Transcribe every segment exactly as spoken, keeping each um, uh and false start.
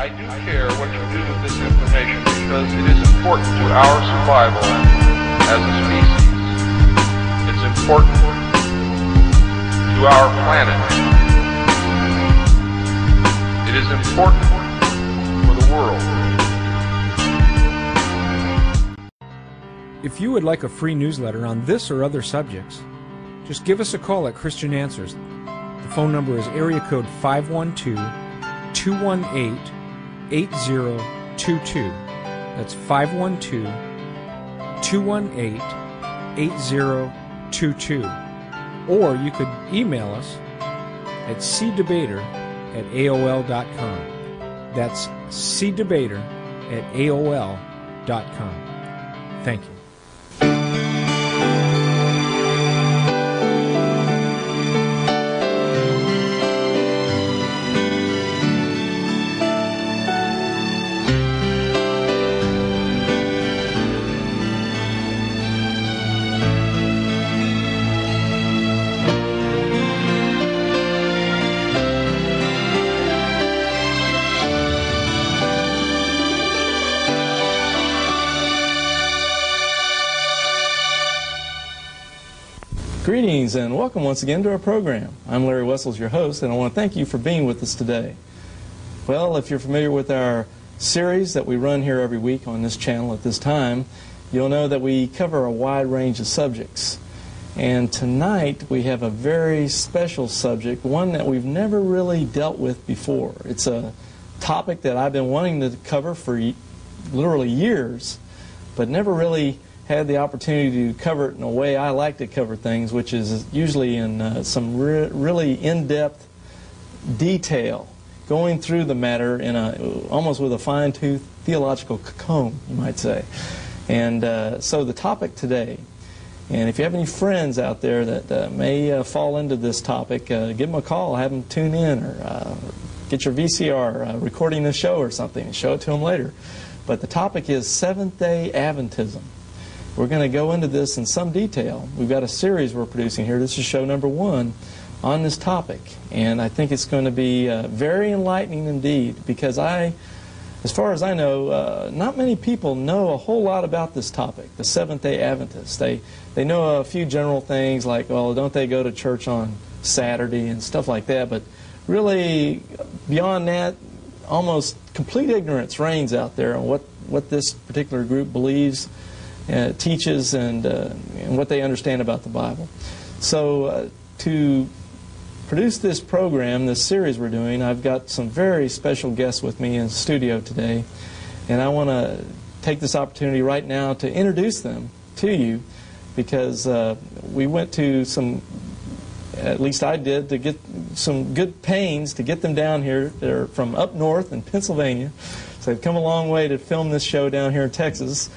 I do care what you do with this information because it is important to our survival as a species. It's important to our planet. It is important for the world. If you would like a free newsletter on this or other subjects, just give us a call at Christian Answers. The phone number is area code five one two, two one eight, eight zero two two. That's five one two, two one eight, eight zero two two. Or you could email us at c debater at A O L dot com. That's c debater at A O L dot com. Thank you. Greetings and welcome once again to our program. I'm Larry Wessels, your host, and I want to thank you for being with us today. Well, if you're familiar with our series that we run here every week on this channel at this time, you'll know that we cover a wide range of subjects. And tonight we have a very special subject, one that we've never really dealt with before. It's a topic that I've been wanting to cover for literally years, but never really had the opportunity to cover it in a way I like to cover things, which is usually in uh, some re really in-depth detail, going through the matter in a almost with a fine-tooth theological comb, you might say. And uh, so the topic today, and if you have any friends out there that uh, may uh, fall into this topic, uh, give them a call, have them tune in, or uh, get your V C R uh, recording the show or something and show it to them later. But the topic is Seventh-day Adventism. We're going to go into this in some detail. We've got a series we're producing here. This is show number one on this topic. And I think it's going to be uh, very enlightening indeed because I, as far as I know, uh, not many people know a whole lot about this topic, the Seventh-day Adventists. They, they know a few general things like, well, don't they go to church on Saturday and stuff like that. But really, beyond that, almost complete ignorance reigns out there on what, what this particular group believes, Uh, teaches, and, uh, and what they understand about the Bible. So uh, to produce this program, this series we're doing, I've got some very special guests with me in the studio today, and I want to take this opportunity right now to introduce them to you because uh, we went to some, at least I did, to get some good pains to get them down here. They're from up north in Pennsylvania, so they've come a long way to film this show down here in Texas.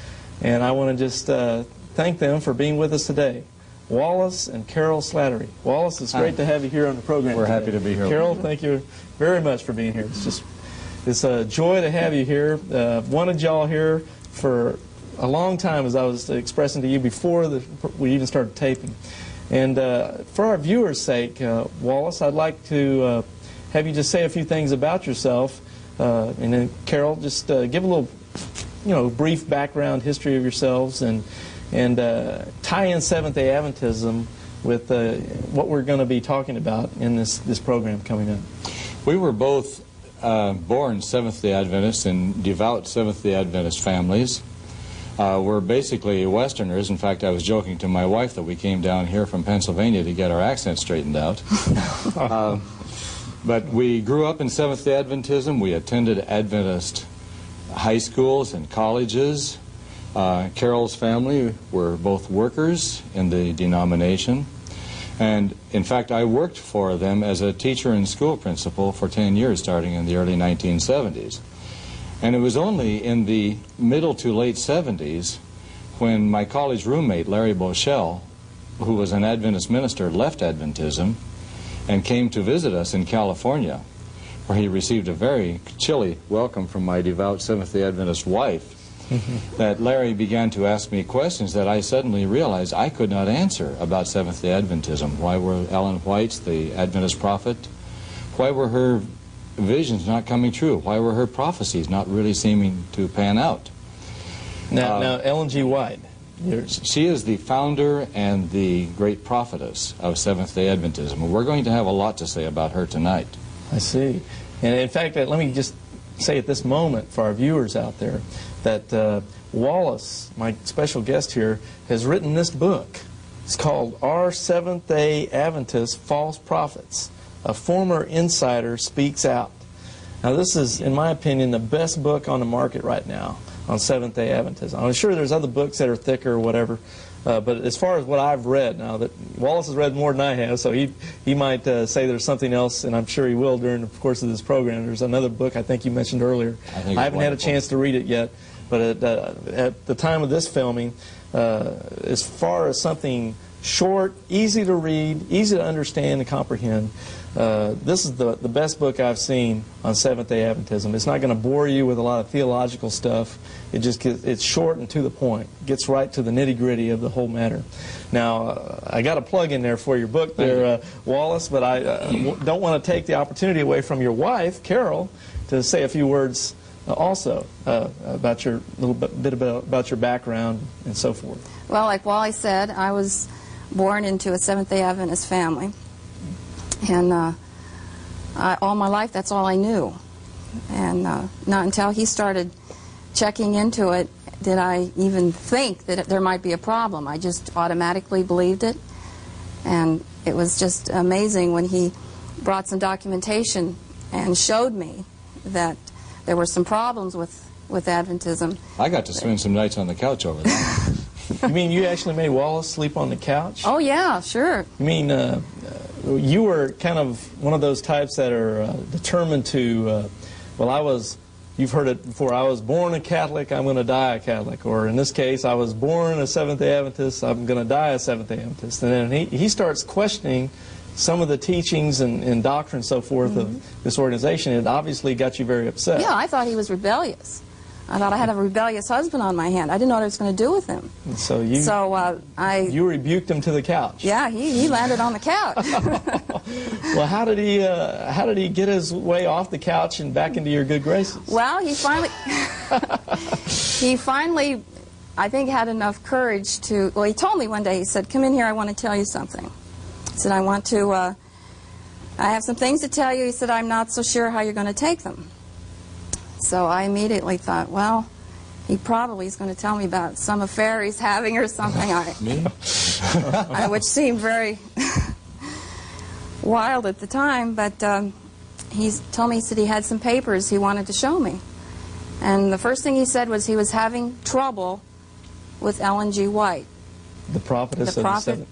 And I want to just uh, thank them for being with us today, Wallace and Carol Slattery. Wallace, it's great Hi. to have you here on the program We're today. happy to be here. Carol, thank you very much for being here. It's just it's a joy to have you here. Uh, wanted y'all here for a long time, as I was expressing to you before the, we even started taping. And uh, for our viewers' sake, uh, Wallace, I'd like to uh, have you just say a few things about yourself. Uh, and then, Carol, just uh, give a little, you know, brief background history of yourselves, and and uh, tie in Seventh-day Adventism with uh, what we're going to be talking about in this this program coming up. We were both uh, born Seventh-day Adventists and devout Seventh-day Adventist families. Uh, we're basically Westerners. In fact, I was joking to my wife that we came down here from Pennsylvania to get our accent straightened out. uh, but we grew up in Seventh-day Adventism. We attended Adventist high schools and colleges. Uh, Carol's family were both workers in the denomination, and in fact I worked for them as a teacher and school principal for ten years starting in the early nineteen seventies. And it was only in the middle to late seventies when my college roommate Larry Boeschel, who was an Adventist minister, left Adventism and came to visit us in California, where he received a very chilly welcome from my devout Seventh-day Adventist wife, that Larry began to ask me questions that I suddenly realized I could not answer about Seventh-day Adventism. Why were Ellen White, the Adventist prophet, why were her visions not coming true? Why were her prophecies not really seeming to pan out? Now, uh, now Ellen G. White. She is the founder and the great prophetess of Seventh-day Adventism. We're going to have a lot to say about her tonight. I see. And in fact, let me just say at this moment for our viewers out there that uh, Wallace, my special guest here, has written this book. It's called Our Seventh-day Adventist False Prophets. A Former Insider Speaks Out. Now this is, in my opinion, the best book on the market right now on Seventh-day Adventism. I'm sure there's other books that are thicker or whatever, uh, but as far as what I've read, now that Wallace has read more than I have, so he, he might uh, say there's something else, and I'm sure he will during the course of this program. There's another book I think you mentioned earlier. I, I haven't wonderful. had a chance to read it yet, but at, uh, at the time of this filming, uh, as far as something short, easy to read, easy to understand and comprehend, Uh, this is the, the best book I've seen on Seventh-day Adventism. It's not going to bore you with a lot of theological stuff. It just gets, it's short and to the point. It gets right to the nitty-gritty of the whole matter. Now, uh, I got a plug in there for your book there, uh, Wallace, but I uh, w don't want to take the opportunity away from your wife, Carol, to say a few words uh, also uh, about your little bit about, about your background and so forth. Well, like Wally said, I was born into a Seventh-day Adventist family. And uh, I, all my life, that's all I knew. And uh, not until he started checking into it did I even think that there might be a problem. I just automatically believed it. And it was just amazing when he brought some documentation and showed me that there were some problems with, with Adventism. I got to spend some nights on the couch over there. You mean you actually made Wallace sleep on the couch? Oh, yeah, sure. You mean... Uh, You were kind of one of those types that are uh, determined to, uh, well, I was, you've heard it before, I was born a Catholic, I'm going to die a Catholic. Or in this case, I was born a Seventh-day Adventist, I'm going to die a Seventh-day Adventist. And then he, he starts questioning some of the teachings and, and doctrine and so forth mm-hmm. of this organization. It obviously got you very upset. Yeah, I thought he was rebellious. I thought I had a rebellious husband on my hand. I didn't know what I was going to do with him. And so you, so, uh, I, you rebuked him to the couch. Yeah, he, he landed on the couch. Well, how did he uh, how did he get his way off the couch and back into your good graces? Well, he finally he finally I think had enough courage to. Well, he told me one day. He said, "Come in here. I want to tell you something." He said, "I want to. Uh, I have some things to tell you." He said, "I'm not so sure how you're going to take them." So I immediately thought, well, he probably is going to tell me about some affair he's having or something. I, me? I, which seemed very wild at the time, but um, he told me, he said he had some papers he wanted to show me. And the first thing he said was he was having trouble with Ellen G. White. The prophetess the of prophet, the Seventh.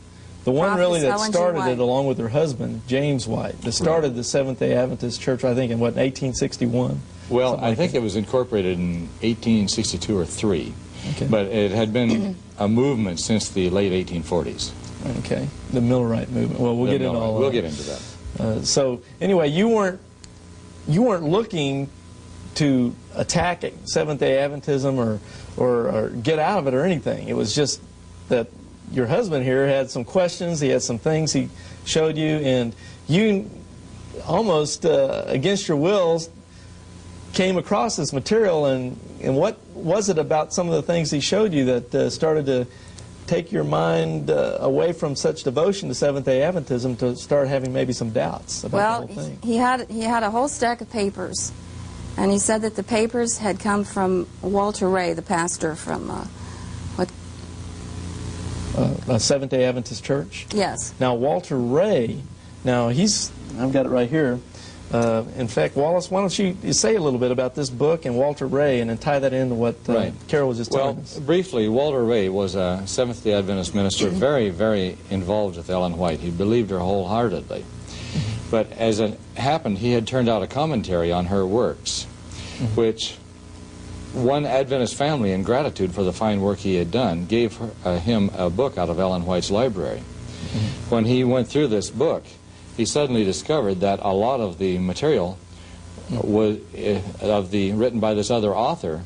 The one really that started it, along with her husband, James White, that started the Seventh-day Adventist Church, I think, in, what, eighteen sixty-one? Well, I think it was incorporated in eighteen sixty-two or three, okay. But it had been a movement since the late eighteen forties. Okay, the Millerite movement. Well, we'll the get into all. We'll get into that. Uh, so anyway, you weren't you weren't looking to attack Seventh-day Adventism or, or or get out of it or anything. It was just that your husband here had some questions. He had some things he showed you, and you almost uh, against your wills came across this material, and, and what was it about some of the things he showed you that uh, started to take your mind uh, away from such devotion to Seventh-day Adventism to start having maybe some doubts about well, the whole thing? Well, he had, he had a whole stack of papers, and he said that the papers had come from Walter Rea, the pastor from uh, what? Uh, a Seventh-day Adventist church? Yes. Now, Walter Rea, now he's, I've got it right here. Uh, in fact, Wallace, why don't you say a little bit about this book and Walter Rea, and then tie that into what uh, right. Carol was just telling well, us. Well, briefly, Walter Rea was a Seventh-day Adventist minister, very, very involved with Ellen White. He believed her wholeheartedly. But as it happened, he had turned out a commentary on her works, which one Adventist family, in gratitude for the fine work he had done, gave her, uh, him a book out of Ellen White's library. When he went through this book, he suddenly discovered that a lot of the material was, uh, of the written by this other author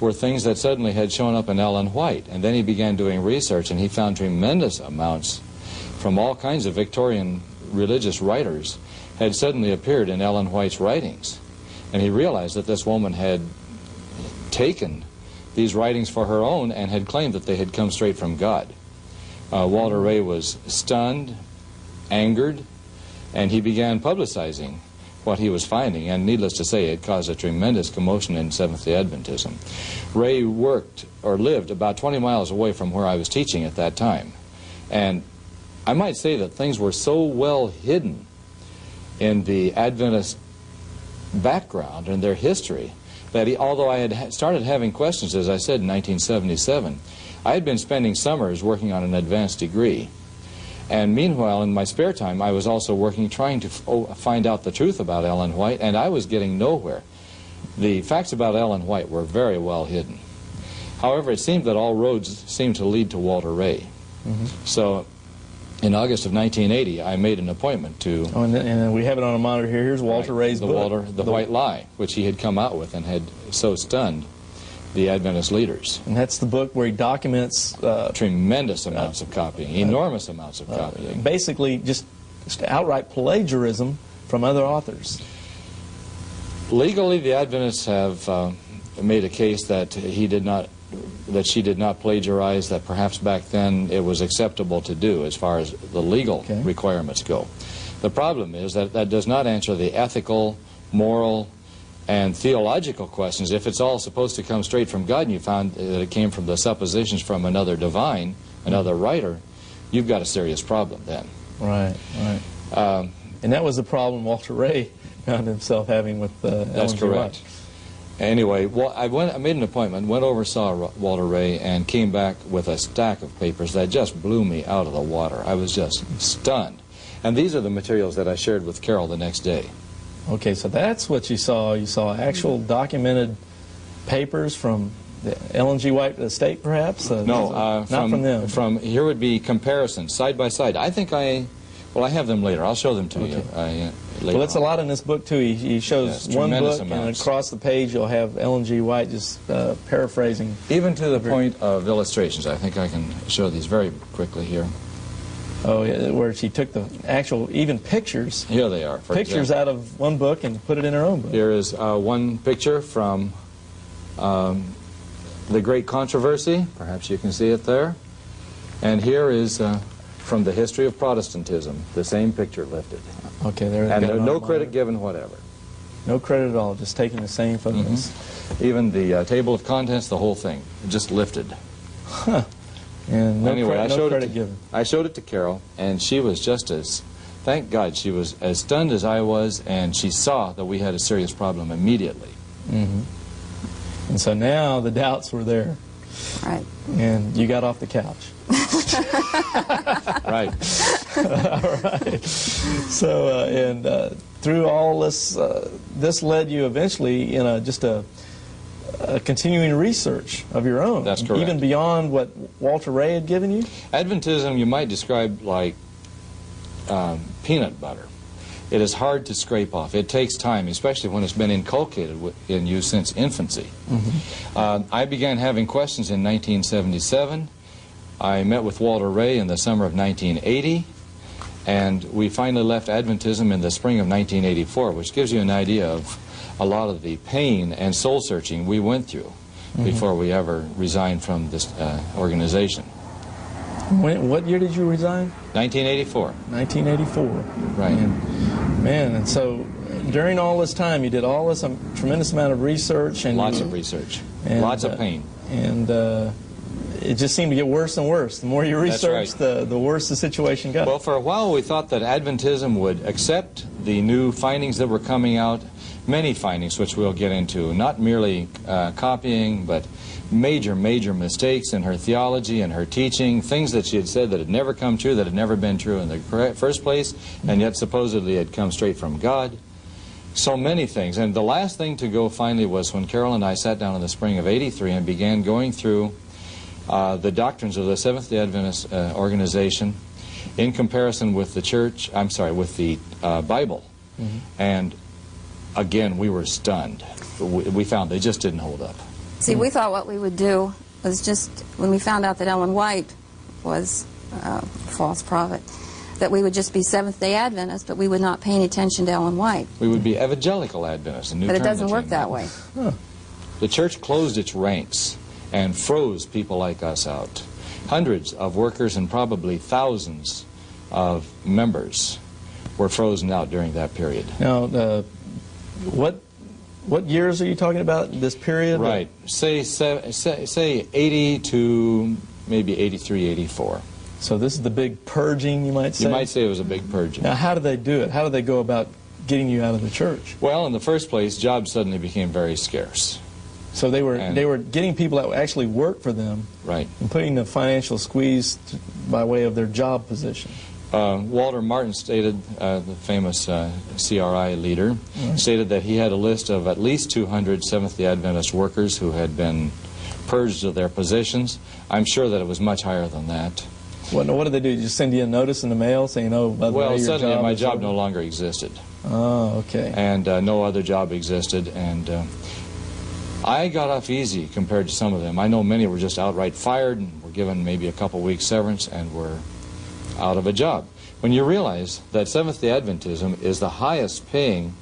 were things that suddenly had shown up in Ellen White. And then he began doing research, and he found tremendous amounts from all kinds of Victorian religious writers had suddenly appeared in Ellen White's writings, and he realized that this woman had taken these writings for her own and had claimed that they had come straight from God. Uh, Walter Rea was stunned, angered, and he began publicizing what he was finding, and needless to say, it caused a tremendous commotion in Seventh-day Adventism. Rea worked or lived about twenty miles away from where I was teaching at that time, and I might say that things were so well hidden in the Adventist background and their history that he, although I had started having questions, as I said, in nineteen seventy-seven, I had been spending summers working on an advanced degree. And meanwhile, in my spare time, I was also working trying to f find out the truth about Ellen White, and I was getting nowhere. The facts about Ellen White were very well hidden. However, it seemed that all roads seemed to lead to Walter Rea. Mm-hmm. So, in August of nineteen eighty, I made an appointment to... Oh, and, then, and then we have it on a monitor here. Here's Walter right, Rea's the book. Walter, the, the White Lie, which he had come out with and had so stunned the Adventist leaders. And that's the book where he documents... Uh, Tremendous amounts uh, of copying, uh, enormous amounts of uh, copying. Basically, just outright plagiarism from other authors. Legally, the Adventists have uh, made a case that he did not... that she did not plagiarize, that perhaps back then it was acceptable to do as far as the legal okay. requirements go. The problem is that that does not answer the ethical, moral, and theological questions. If it's all supposed to come straight from God and you found that it came from the suppositions from another divine, another writer, you've got a serious problem then. Right, right. Um, and that was the problem Walter Rea found himself having with uh, that's Ellen G. White. Correct. Anyway, well, I, went, I made an appointment, went over, saw Walter Rea, and came back with a stack of papers that just blew me out of the water. I was just stunned. And these are the materials that I shared with Carol the next day. Okay, so that's what you saw. You saw actual documented papers from the Ellen G. White Estate, perhaps? Uh, no, uh, not from, from them. From, here would be comparisons, side by side. I think I... Well, I have them later. I'll show them to okay. you uh, later. Well, that's on. a lot in this book, too. He, he shows yes, one book, amounts. and across the page you'll have Ellen G. White just uh, paraphrasing. Even to the point of illustrations. I think I can show these very quickly here. Oh, yeah, where she took the actual, even pictures. Here they are. For pictures example. out of one book and put it in her own book. Here is uh, one picture from um, The Great Controversy. Perhaps you can see it there. And here is... Uh, from the history of Protestantism, the same picture lifted. Okay, there. And there, no credit given, whatever. No credit at all. Just taking the same photos. Mm-hmm. Even the uh, table of contents, the whole thing, just lifted. Huh. And no anyway, I showed no it. To, given. I showed it to Carol, and she was just as, thank God, she was as stunned as I was, and she saw that we had a serious problem immediately. Mm-hmm. And so now the doubts were there. Right. And you got off the couch. Right. All right. So, uh, and uh, through all this, uh, this led you eventually in a, just a, a continuing research of your own. That's correct. Even beyond what Walter Rea had given you? Adventism, you might describe like um, peanut butter. It is hard to scrape off. It takes time, especially when it's been inculcated in you since infancy. Mm-hmm. uh, I began having questions in nineteen seventy-seven. I met with Walter Rea in the summer of nineteen eighty, and we finally left Adventism in the spring of nineteen eighty-four, which gives you an idea of a lot of the pain and soul-searching we went through mm-hmm. before we ever resigned from this uh, organization. When, what year did you resign? nineteen eighty-four. nineteen eighty-four. Right. Man. Man, and so during all this time, you did all this um, tremendous amount of research. and Lots you, of research. And, Lots uh, of pain. And uh, it just seemed to get worse and worse. The more you researched, right. the, the worse the situation got. Well, for a while, we thought that Adventism would accept the new findings that were coming out, many findings, which we'll get into, not merely uh, copying, but... major, major mistakes in her theology and her teaching, things that she had said that had never come true, that had never been true in the first place, and yet supposedly had come straight from God. So many things. And the last thing to go finally was when Carol and I sat down in the spring of eighty-three and began going through uh, the doctrines of the Seventh-day Adventist uh, organization in comparison with the church, I'm sorry, with the uh, Bible. Mm-hmm. And again, we were stunned. We, we found they just didn't hold up. See, we thought what we would do was just, when we found out that Ellen White was uh, a false prophet, that we would just be Seventh-day Adventists, but we would not pay any attention to Ellen White. We would be evangelical Adventists. But it doesn't work that way. Huh. The church closed its ranks and froze people like us out. Hundreds of workers and probably thousands of members were frozen out during that period. Now, uh, what what years are you talking about? This period, right? Say say say eighty to maybe eighty-three, eighty-four. So this is the big purging, you might say. You might say it was a big purging. Now, how do they do it? How do they go about getting you out of the church? Well, in the first place, jobs suddenly became very scarce. So they were and, they were getting people that actually worked for them, right? And putting the financial squeeze to, by way of their job position. Uh, Walter Martin stated, uh, the famous uh, C R I leader, right. stated that he had a list of at least two hundred Seventh-day Adventist workers who had been purged of their positions. I'm sure that it was much higher than that. What, what did they do? Did you send you a notice in the mail saying, "Oh, by the well, way, your suddenly job my job over? No longer existed." Oh, okay. And uh, no other job existed, and. Uh, I got off easy compared to some of them. I know many were just outright fired and were given maybe a couple weeks severance and were out of a job. When you realize that Seventh-day Adventism is the highest paying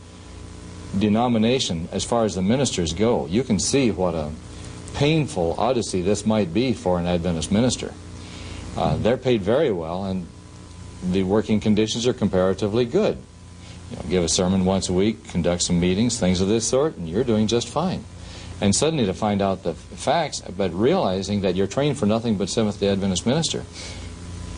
denomination as far as the ministers go, you can see what a painful odyssey this might be for an Adventist minister. Uh, they're paid very well and the working conditions are comparatively good. You know, give a sermon once a week, conduct some meetings, things of this sort, and you're doing just fine. And suddenly to find out the facts, but realizing that you're trained for nothing but Seventh-day Adventist minister.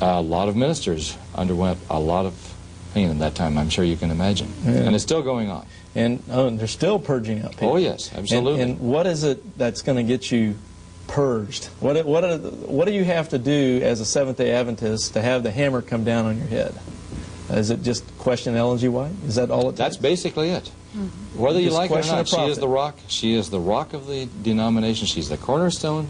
A lot of ministers underwent a lot of pain in that time, I'm sure you can imagine. Yeah. And it's still going on. And oh, they're still purging out people. Oh, yes, absolutely. And, and what is it that's going to get you purged? What, what, what do you have to do as a Seventh-day Adventist to have the hammer come down on your head? Is it just question Ellen G. White? Is that all it takes? That's basically it. Mm-hmm. Whether you, you like it or not, she is the rock. She is the rock of the denomination. She's the cornerstone.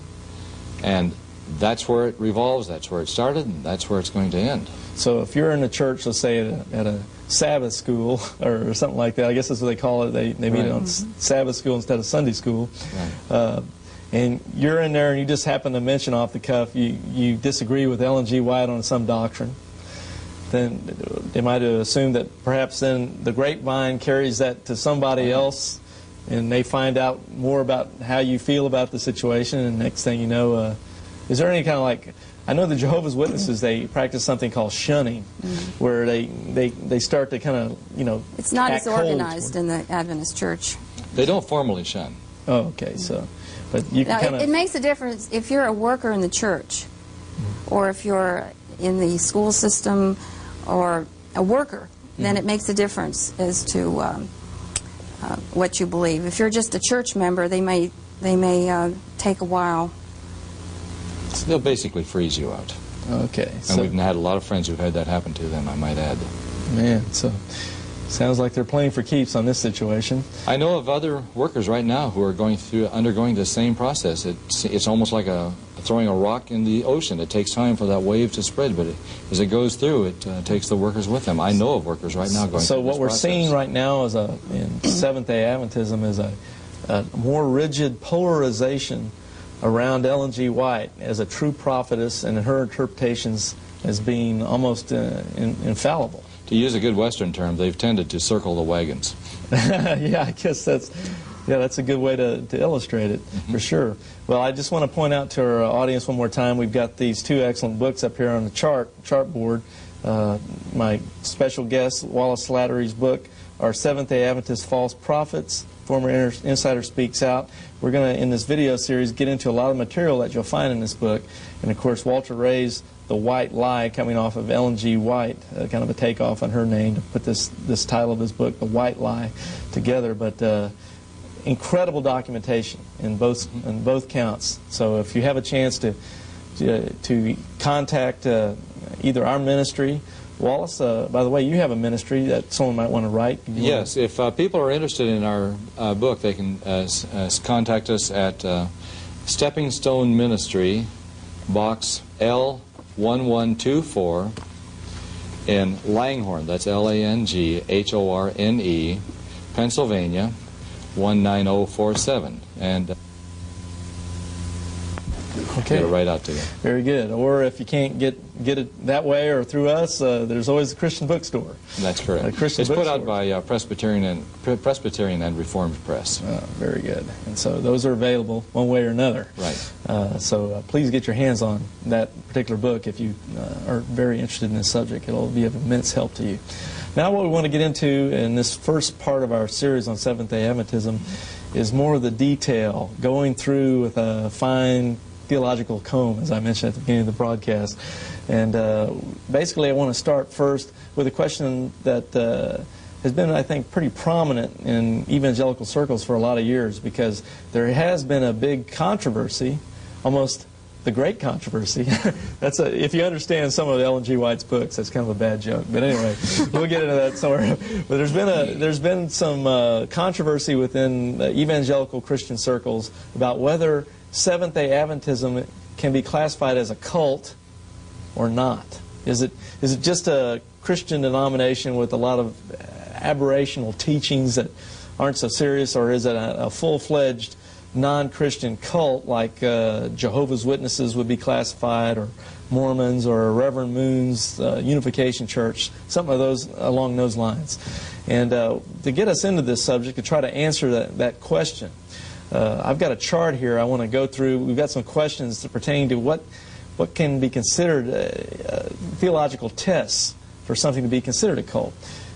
And that's where it revolves. That's where it started. And that's where it's going to end. So if you're in a church, let's say at a, at a Sabbath school or something like that, I guess that's what they call it. They, they meet right. on mm-hmm. Sabbath school instead of Sunday school. Right. Uh, and you're in there and you just happen to mention off the cuff you, you disagree with Ellen G. White on some doctrine. Then am I to assume that perhaps then the grapevine carries that to somebody else and they find out more about how you feel about the situation, and next thing you know, uh, is there any kind of like, I know the Jehovah's Witnesses, they practice something called shunning, mm-hmm. where they, they, they start to kind of, you know, it's not as organized in the Adventist church. They don't formally shun. Oh, okay, mm-hmm. so, but you now, can kind of... It, it makes a difference if you're a worker in the church, mm-hmm. or if you're in the school system, or a worker, then it makes a difference as to um, uh, what you believe. If you're just a church member, they may they may uh, take a while. They'll basically freeze you out. Okay. And so, we've had a lot of friends who've had that happen to them, I might add. Man, so sounds like they're playing for keeps on this situation. I know of other workers right now who are going through undergoing the same process. It's it's almost like a throwing a rock in the ocean. It takes time for that wave to spread, but it, as it goes through, it uh, takes the workers with them. I know of workers right now going so through what this we're process. Seeing right now is a, in Seventh-day Adventism is a, a more rigid polarization around Ellen G. White as a true prophetess and her interpretations as being almost uh, in, infallible. To use a good Western term, they've tended to circle the wagons. Yeah, I guess that's... Yeah, that's a good way to, to illustrate it, mm-hmm. for sure. Well, I just want to point out to our audience one more time, we've got these two excellent books up here on the chart, chart board. Uh, my special guest, Wallace Slattery's book, Our Seventh-day Adventist False Prophets, Former Insider Speaks Out. We're going to, in this video series, get into a lot of material that you'll find in this book. And, of course, Walter Rea's The White Lie, coming off of Ellen G. White, uh, kind of a takeoff on her name to put this, this title of this book, The White Lie, together. But... Uh, incredible documentation in both in both counts. So if you have a chance to to, to contact uh, either our ministry, Wallace. Uh, by the way, you have a ministry that someone might want to write. You yes, to... if uh, people are interested in our uh, book, they can uh, uh, contact us at uh, Stepping Stone Ministry, Box L one one two four in Langhorne. That's L A N G H O R N E, Pennsylvania. one nine zero four seven. And Okay. Get it right out to you. Very good. Or if you can't get get it that way or through us, uh, there's always a Christian bookstore. That's correct. A Christian it's bookstore. Put out by uh, Presbyterian and Presbyterian and Reformed Press. Uh, very good. And so those are available one way or another. Right. Uh, so uh, please get your hands on that particular book if you uh, are very interested in this subject. It'll be of immense help to you. Now what we want to get into in this first part of our series on Seventh-day Adventism is more of the detail, going through with a fine theological comb, as I mentioned at the beginning of the broadcast. And uh, basically I want to start first with a question that uh, has been, I think, pretty prominent in evangelical circles for a lot of years, because there has been a big controversy, almost the Great Controversy. That's a, if you understand some of Ellen G. White's books, that's kind of a bad joke. But anyway, we'll get into that somewhere. But there's been a there's been some uh, controversy within uh, evangelical Christian circles about whether Seventh-day Adventism can be classified as a cult or not. Is it is it just a Christian denomination with a lot of aberrational teachings that aren't so serious, or is it a, a full-fledged non-Christian cult like uh, Jehovah's Witnesses would be classified, or Mormons, or Reverend Moon's uh, Unification Church, some of those along those lines. And uh, to get us into this subject, to try to answer that, that question, uh, I've got a chart here I want to go through. We've got some questions that pertain to what, what can be considered uh, uh, theological tests for something to be considered a cult.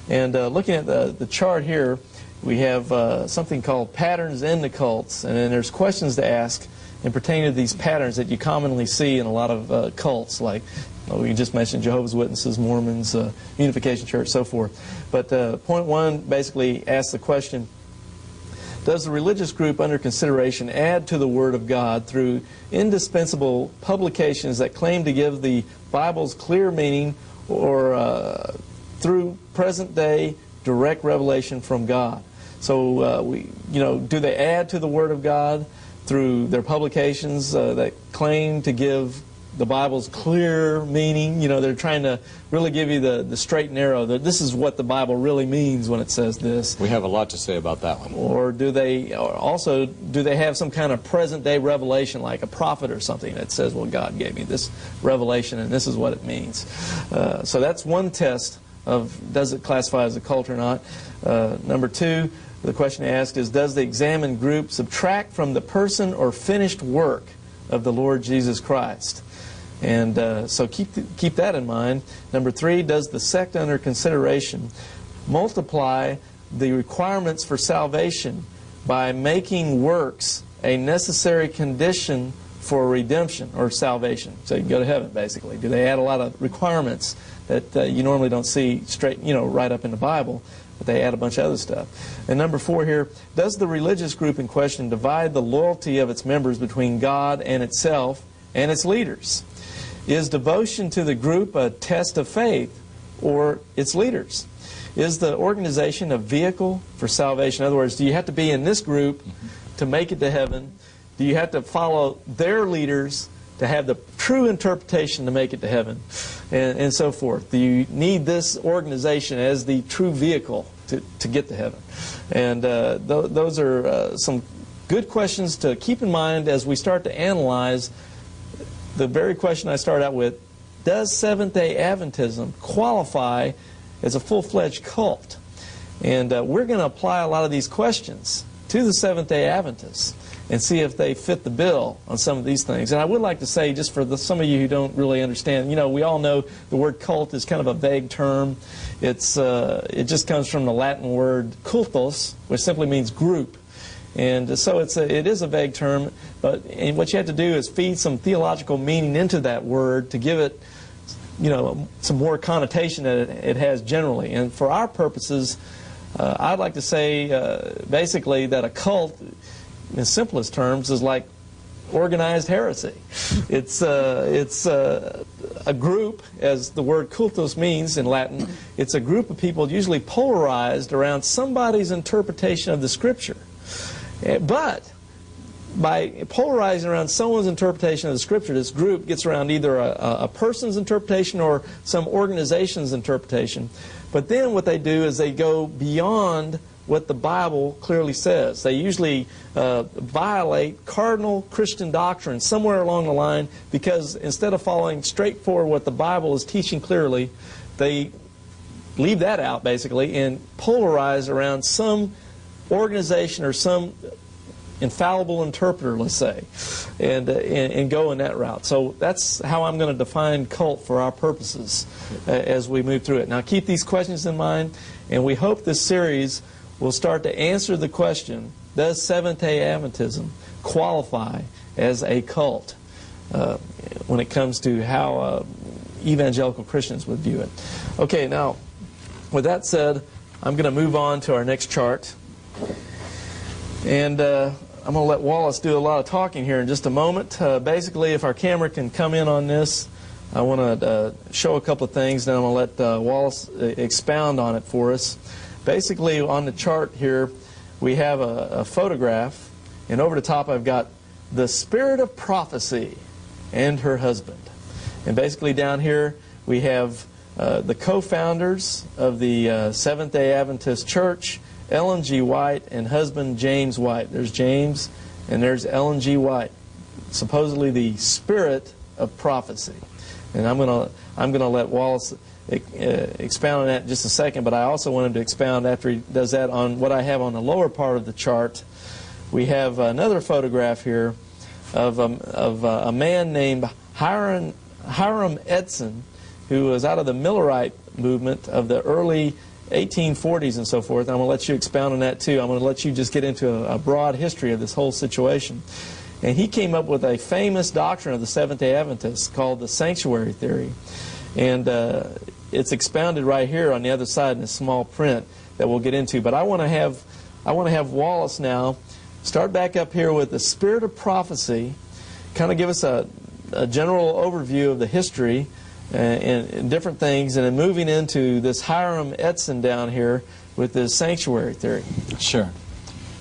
And uh, looking at the, the chart here, we have uh, something called patterns in the cults, and then there's questions to ask and pertain to these patterns that you commonly see in a lot of uh, cults, like well, we just mentioned Jehovah's Witnesses, Mormons, uh, Unification Church, so forth. But uh, point one basically asks the question, does the religious group under consideration add to the Word of God through indispensable publications that claim to give the Bible's clear meaning, or uh, through present-day direct revelation from God? So, uh, we, you know, do they add to the Word of God through their publications uh, that claim to give the Bible's clear meaning? You know, they're trying to really give you the, the straight and narrow. The, this is what the Bible really means when it says this. We have a lot to say about that one. Or do they, or also, do they have some kind of present-day revelation, like a prophet or something that says, well, God gave me this revelation and this is what it means? Uh, so that's one test of does it classify as a cult or not. Uh, number two, the question asked is, does the examined group subtract from the person or finished work of the Lord Jesus Christ? And uh, so keep, th keep that in mind. Number three, does the sect under consideration multiply the requirements for salvation by making works a necessary condition for redemption or salvation? So you can go to heaven, basically. Do they add a lot of requirements that uh, you normally don't see straight, you know, right up in the Bible? But they add a bunch of other stuff. And number four here, does the religious group in question divide the loyalty of its members between God and itself and its leaders? Is devotion to the group a test of faith or its leaders? Is the organization a vehicle for salvation? In other words, do you have to be in this group to make it to heaven? Do you have to follow their leaders to have the true interpretation to make it to heaven, and, and so forth? Do you need this organization as the true vehicle to, to get to heaven? And uh, th those are uh, some good questions to keep in mind as we start to analyze the very question I start out with. Does Seventh-day Adventism qualify as a full-fledged cult? And uh, we're going to apply a lot of these questions to the Seventh-day Adventists and see if they fit the bill on some of these things. And I would like to say, just for the, some of you who don't really understand, you know, we all know the word cult is kind of a vague term. It's, uh, it just comes from the Latin word cultus, which simply means group. And so it's a, it is a vague term, but and what you have to do is feed some theological meaning into that word to give it, you know, some more connotation that it, it has generally. And for our purposes, uh, I'd like to say uh, basically that a cult, in simplest terms, is like organized heresy. It's, uh, it's uh, a group, as the word cultus means in Latin. It's a group of people usually polarized around somebody's interpretation of the Scripture. But by polarizing around someone's interpretation of the Scripture, this group gets around either a, a person's interpretation or some organization's interpretation. But then what they do is they go beyond what the Bible clearly says. They usually uh, violate cardinal Christian doctrine somewhere along the line, because instead of following straightforward what the Bible is teaching clearly, they leave that out basically and polarize around some organization or some infallible interpreter, let's say, and, uh, and, and go in that route. So that's how I'm going to define cult for our purposes uh, as we move through it. Now keep these questions in mind, and we hope this series will start to answer the question, does Seventh-day Adventism qualify as a cult uh, when it comes to how uh, evangelical Christians would view it? Okay, now with that said, I'm going to move on to our next chart. And uh, I'm going to let Wallace do a lot of talking here in just a moment. Uh, basically, if our camera can come in on this, I want to uh, show a couple of things, then I'm going to let uh, Wallace expound on it for us. Basically, on the chart here, we have a, a photograph, and over the top I've got the Spirit of Prophecy and her husband. And basically down here we have uh, the co-founders of the uh, Seventh-day Adventist Church, Ellen G. White and husband James White. There's James and there's Ellen G. White, supposedly the Spirit of Prophecy. And I'm gonna I'm gonna let Wallace uh, expound on that in just a second, but I also want him to expound after he does that on what I have on the lower part of the chart. We have another photograph here of um, of uh, a man named Hiram Hiram Edson, who was out of the Millerite movement of the early eighteen forties and so forth. I'm going to let you expound on that too. I'm going to let you just get into a, a broad history of this whole situation. And he came up with a famous doctrine of the Seventh-day Adventists called the Sanctuary Theory. And uh, it's expounded right here on the other side in a small print that we'll get into. But I want to have, I want to have Wallace now start back up here with the Spirit of Prophecy, kind of give us a, a general overview of the history And, and different things, and then moving into this Hiram Edson down here with this sanctuary theory. Sure.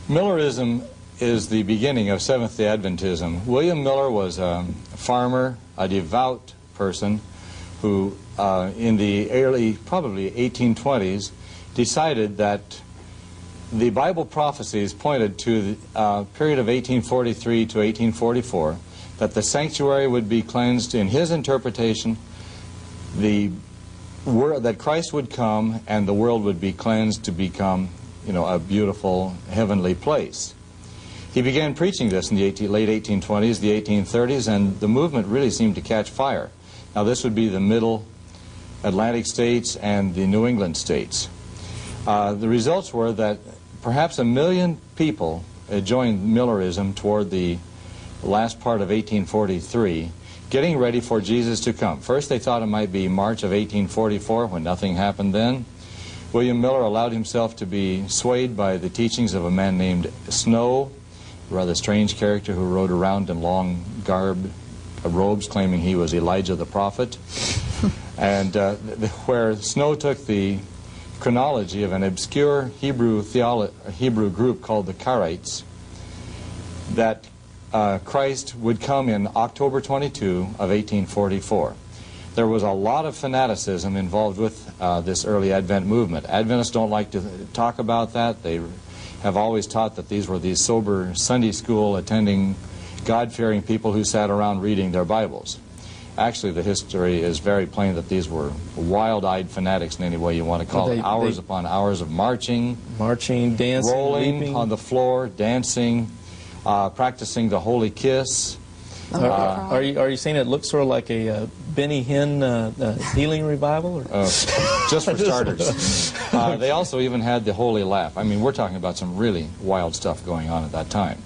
Millerism is the beginning of Seventh-day Adventism. William Miller was a farmer, a devout person, who uh, in the early, probably eighteen twenties, decided that the Bible prophecies pointed to the uh, period of eighteen forty-three to eighteen forty-four, that the sanctuary would be cleansed in his interpretation, the word that Christ would come and the world would be cleansed to become, you know, a beautiful heavenly place. He began preaching this in the eighteen, late eighteen twenties, the eighteen thirties, and the movement really seemed to catch fire. Now this would be the middle Atlantic states and the New England states. Uh, the results were that perhaps a million people uh, joined Millerism toward the last part of eighteen forty-three, getting ready for Jesus to come. First they thought it might be March of eighteen forty-four, when nothing happened then. William Miller allowed himself to be swayed by the teachings of a man named Snow, a rather strange character who rode around in long garb, uh, robes, claiming he was Elijah the prophet. And uh, where Snow took the chronology of an obscure Hebrew, theolo Hebrew group called the Karaites, that Uh, Christ would come in October twenty-second of eighteen forty-four. There was a lot of fanaticism involved with uh, this early Advent movement. Adventists don't like to talk about that. They have always taught that these were these sober Sunday school attending, God-fearing people who sat around reading their Bibles. Actually, the history is very plain that these were wild-eyed fanatics in any way you want to call they, it. Hours they, upon hours of marching, marching, dancing, rolling leaping on the floor, dancing, Uh, practicing the holy kiss. Uh, are you are you saying it looks sort of like a uh, Benny Hinn uh, uh, healing revival? Or? Uh, just for starters. Uh, they also even had the holy laugh. I mean, we're talking about some really wild stuff going on at that time.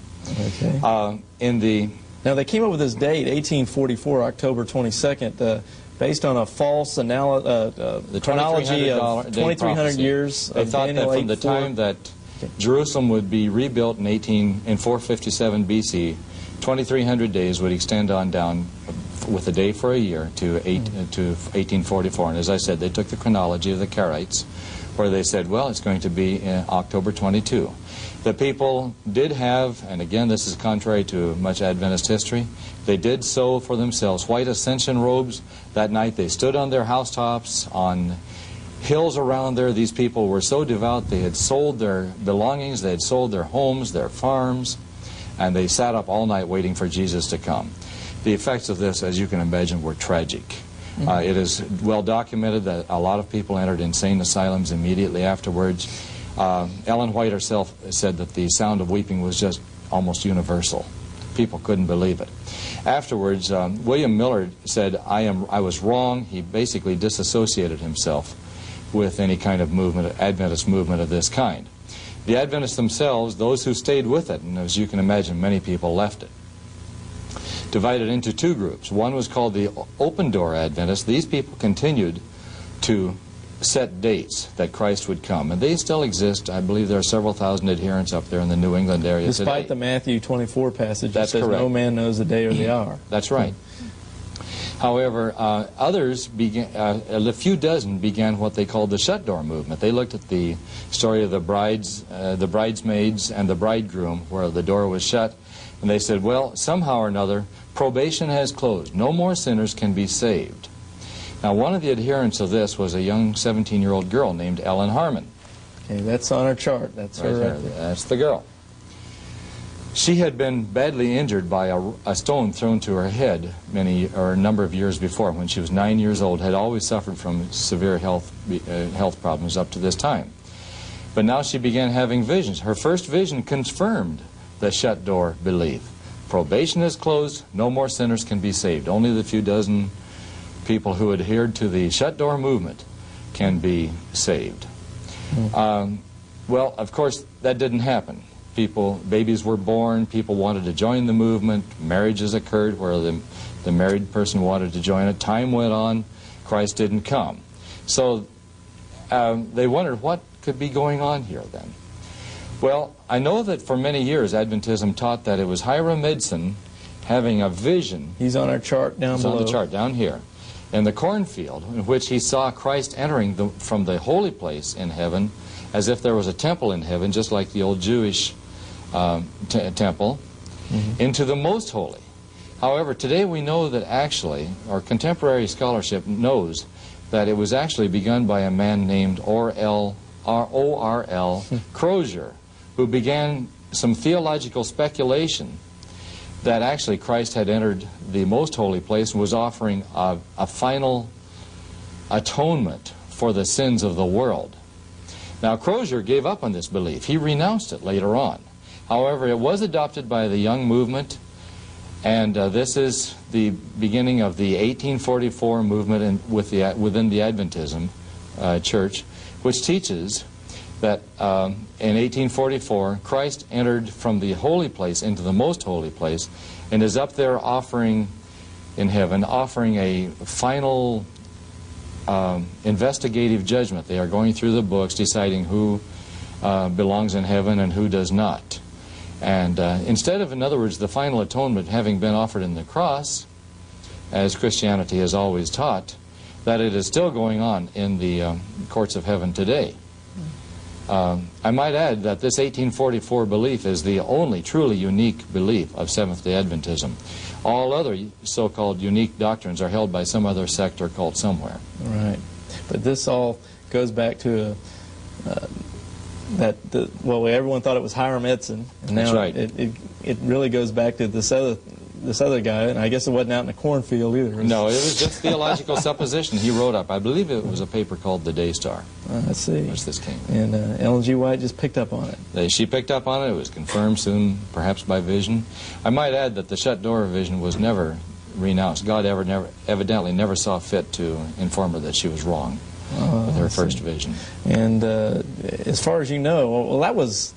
Okay. Uh, in the now they came up with this date, eighteen forty-four, October twenty-second, uh, based on a false anal uh, uh, the chronology of twenty-three hundred years. They thought Daniel that from the time that Jerusalem would be rebuilt in four fifty-seven B C, twenty-three hundred days would extend on down with a day for a year to, eight, mm. uh, to eighteen forty-four. And as I said, they took the chronology of the Karaites, where they said, well, it's going to be in October twenty-second. The people did have, and again, this is contrary to much Adventist history, they did sew for themselves white ascension robes. That night they stood on their housetops on hills around there, these people were so devout they had sold their belongings, they had sold their homes, their farms, and they sat up all night waiting for Jesus to come. The effects of this, as you can imagine, were tragic. Mm-hmm. uh, it is well documented that a lot of people entered insane asylums immediately afterwards. Uh, Ellen White herself said that the sound of weeping was just almost universal. People couldn't believe it. Afterwards, um, William Miller said, I am, I was wrong. He basically disassociated himself with any kind of movement, Adventist movement of this kind. The Adventists themselves, those who stayed with it, and as you can imagine, many people left it, divided into two groups. One was called the Open Door Adventists. These people continued to set dates that Christ would come, and they still exist. I believe there are several thousand adherents up there in the New England area today. Despite the Matthew twenty-four passage that says no man knows the day or the hour. That's right. However, uh, others began, uh, a few dozen began what they called the shut door movement. They looked at the story of the brides, uh, the bridesmaids and the bridegroom, where the door was shut, and they said, well, somehow or another, probation has closed. No more sinners can be saved. Now, one of the adherents of this was a young seventeen-year-old girl named Ellen Harmon. Okay, that's on our chart. That's right her. Right there. That's the girl. She had been badly injured by a, a stone thrown to her head many or a number of years before. When she was nine years old, had always suffered from severe health uh, health problems up to this time. But now she began having visions. Her first vision confirmed the shut door belief. Probation is closed. No more sinners can be saved. Only the few dozen people who adhered to the shut door movement can be saved. Mm-hmm. um, well, of course, that didn't happen. People, babies were born, people wanted to join the movement, marriages occurred where the, the married person wanted to join it. Time went on, Christ didn't come. So um, they wondered what could be going on here then. Well, I know that for many years Adventism taught that it was Hiram Edson having a vision. He's on our chart down below. He's on the chart down here. In the cornfield, in which he saw Christ entering the, from the holy place in heaven, as if there was a temple in heaven, just like the old Jewish um, t temple, mm-hmm. into the most holy. However, today we know that actually, or contemporary scholarship knows, that it was actually begun by a man named O R L Crozier, who began some theological speculation that actually Christ had entered the most holy place and was offering a, a final atonement for the sins of the world. Now, Crozier gave up on this belief. He renounced it later on. However, it was adopted by the Young Movement, and uh, this is the beginning of the eighteen forty-four movement in, with the, within the Adventism uh, Church, which teaches that um, in eighteen forty-four, Christ entered from the holy place into the most holy place and is up there offering, in heaven, offering a final um, investigative judgment. They are going through the books, deciding who uh, belongs in heaven and who does not. And uh, instead of, in other words, the final atonement having been offered in the cross, as Christianity has always taught, that it is still going on in the um, courts of heaven today. Um, I might add that this eighteen forty-four belief is the only truly unique belief of Seventh-day Adventism. All other so-called unique doctrines are held by some other sect or cult somewhere. Right. But this all goes back to a, uh, that, the, well, everyone thought it was Hiram Edson. And now That's right. It, it, it really goes back to this other this other guy, and I guess it wasn't out in a cornfield either. No, it was just theological supposition he wrote up. I believe it was a paper called The Day Star. I see. Which this came. And uh, Ellen G. White just picked up on it. She picked up on it. It was confirmed soon, perhaps by vision. I might add that the shut door vision was never renounced. God ever, never, evidently never saw fit to inform her that she was wrong uh, with her first vision. And uh, as far as you know, well, that was,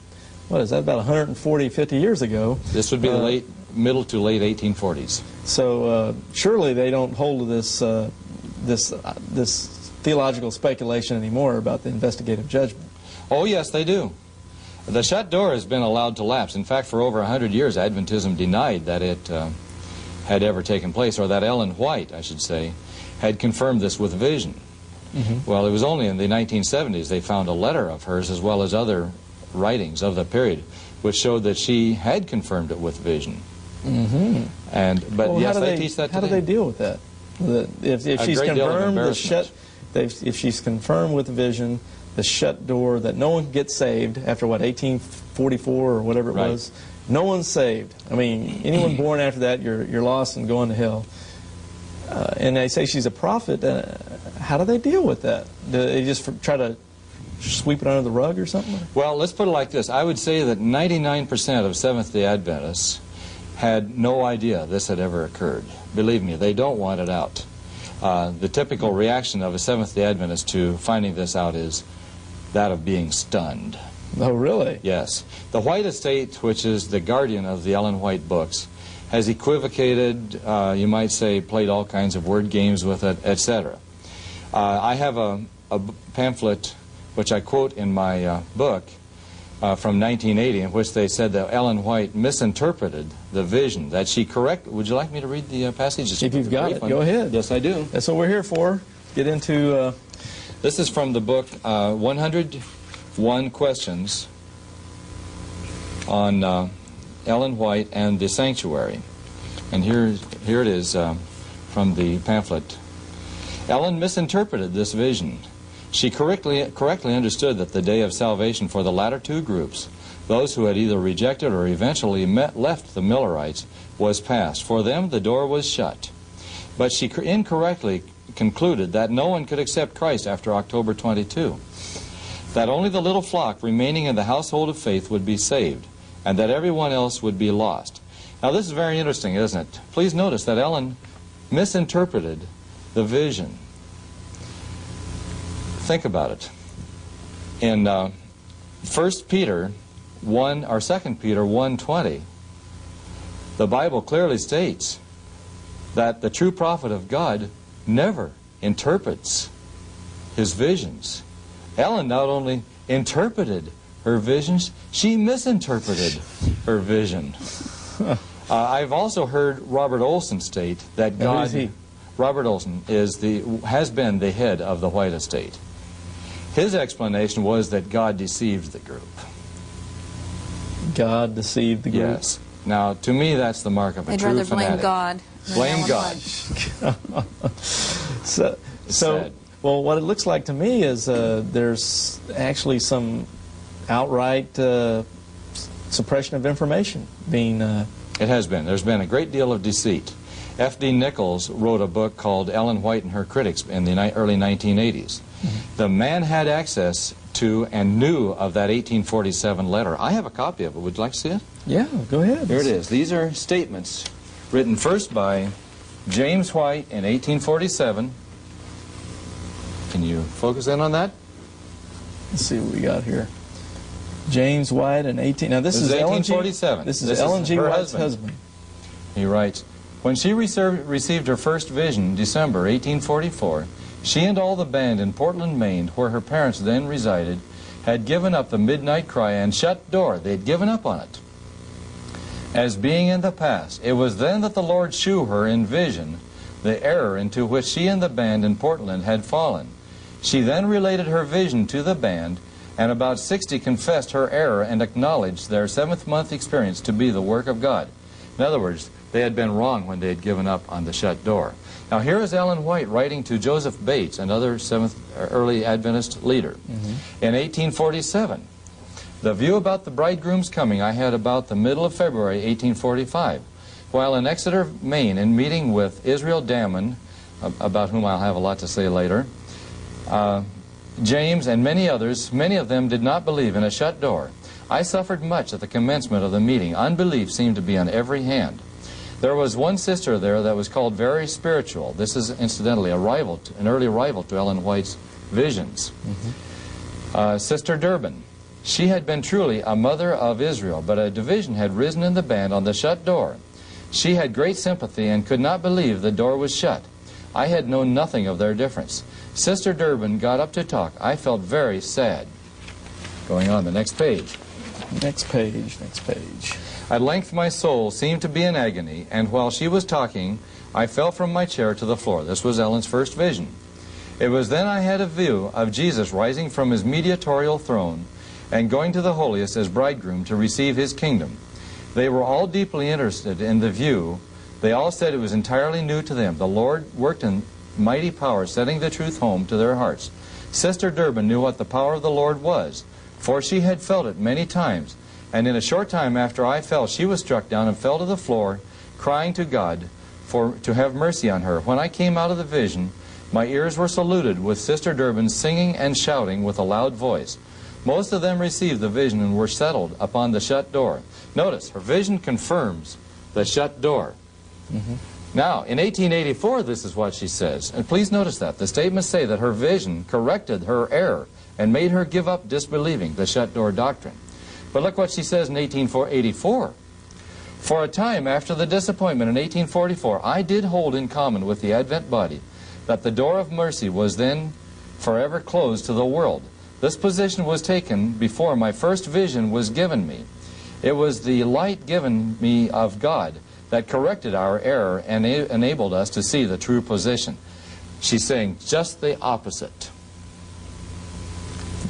what is that, about a hundred forty, fifty years ago. This would be uh, the late... middle to late eighteen forties. So uh, surely they don't hold to this uh, this uh, this theological speculation anymore about the investigative judgment. Oh yes, they do. The shut door has been allowed to lapse. In fact, for over a hundred years, Adventism denied that it uh, had ever taken place, or that Ellen White, I should say, had confirmed this with vision. Mm-hmm. Well, it was only in the nineteen seventies they found a letter of hers, as well as other writings of the period, which showed that she had confirmed it with vision. Mm-hmm. And but well, yes, they, they teach that. How today. do they deal with that? The, if if she's confirmed the shut, they've, if she's confirmed with a vision, the shut door, that no one gets saved after, what, eighteen forty-four or whatever it right. was. No one's saved. I mean, anyone born after that, you're, you're lost and going to hell. Uh, and they say she's a prophet. Uh, how do they deal with that? Do they just try to sweep it under the rug or something? Well, let's put it like this. I would say that ninety-nine percent of Seventh-day Adventists had no idea this had ever occurred. Believe me, they don't want it out. Uh, the typical reaction of a Seventh-day Adventist to finding this out is that of being stunned. Oh, really? Yes. The White Estate, which is the guardian of the Ellen White books, has equivocated, uh, you might say, played all kinds of word games with it, et cetera. Uh, I have a, a pamphlet, which I quote in my uh, book, uh, from nineteen eighty, in which they said that Ellen White misinterpreted the vision, that she correct... Would you like me to read the uh, passages? If you've got it, go ahead. Yes, I do. That's what we're here for. Get into... Uh... This is from the book uh, one hundred one Questions on uh, Ellen White and the Sanctuary. And here, here it is uh, from the pamphlet. Ellen misinterpreted this vision. She correctly, correctly understood that the day of salvation for the latter two groups, those who had either rejected or eventually met, left the Millerites, was past. For them, the door was shut. But she incorrectly concluded that no one could accept Christ after October twenty-second, that only the little flock remaining in the household of faith would be saved, and that everyone else would be lost. Now, this is very interesting, isn't it? Please notice that Ellen misinterpreted the vision. Think about it. In uh, First Peter one, or Second Peter one twenty, the Bible clearly states that the true prophet of God never interprets his visions. Ellen not only interpreted her visions, she misinterpreted her vision. uh, I've also heard Robert Olson state that God... Who is he? Robert Olson is the, has been the head of the White Estate. His explanation was that God deceived the group. God deceived the group? Yes. Now, to me, that's the mark of a I'd true fanatic. I'd rather blame God. Blame God. so, so well, what it looks like to me is uh, there's actually some outright uh, suppression of information being... Uh, it has been. There's been a great deal of deceit. F D Nichols wrote a book called Ellen White and Her Critics in the early nineteen eighties. Mm-hmm. The man had access to and knew of that eighteen forty-seven letter. I have a copy of it. Would you like to see it? Yeah, go ahead. Here it is. These are statements written first by James White in eighteen forty-seven. Can you focus in on that? Let's see what we got here. James White in eighteen... Now, this, this is eighteen forty-seven. This is Ellen G. White's husband. He writes, when she received her first vision, December eighteen forty-four, she and all the band in Portland, Maine, where her parents then resided, had given up the midnight cry and shut door. They'd given up on it as being in the past. It was then that the Lord shewed her in vision the error into which she and the band in Portland had fallen. She then related her vision to the band, and about sixty confessed her error and acknowledged their seventh-month experience to be the work of God. In other words, they had been wrong when they had given up on the shut door. Now, here is Ellen White writing to Joseph Bates, another seventh early Adventist leader, mm-hmm. in eighteen forty-seven. The view about the bridegroom's coming I had about the middle of February eighteen forty-five, while in Exeter, Maine, in meeting with Israel Damon, about whom I'll have a lot to say later, uh, James and many others, many of them did not believe in a shut door. I suffered much at the commencement of the meeting. Unbelief seemed to be on every hand. There was one sister there that was called very spiritual. This is, incidentally, a rival, to, an early rival to Ellen White's visions. Mm-hmm. uh, Sister Durbin. She had been truly a mother of Israel, but a division had risen in the band on the shut door. She had great sympathy and could not believe the door was shut. I had known nothing of their difference. Sister Durbin got up to talk. I felt very sad. Going on, the next page. Next page, next page. At length my soul seemed to be in agony, and while she was talking, I fell from my chair to the floor. This was Ellen's first vision. It was then I had a view of Jesus rising from his mediatorial throne and going to the holiest as bridegroom to receive his kingdom. They were all deeply interested in the view. They all said it was entirely new to them. The Lord worked in mighty power setting the truth home to their hearts. Sister Durbin knew what the power of the Lord was, for she had felt it many times. And in a short time after I fell, she was struck down and fell to the floor, crying to God for to have mercy on her. When I came out of the vision, my ears were saluted with Sister Durbin singing and shouting with a loud voice. Most of them received the vision and were settled upon the shut door. Notice, her vision confirms the shut door. Mm-hmm. Now, in eighteen eighty-four, this is what she says. And please notice that. The statements say that her vision corrected her error and made her give up disbelieving the shut door doctrine. But look what she says in eighteen eighty-four. For a time after the disappointment in eighteen forty-four, I did hold in common with the Advent body that the door of mercy was then forever closed to the world. This position was taken before my first vision was given me. It was the light given me of God that corrected our error and enabled us to see the true position. She's saying just the opposite.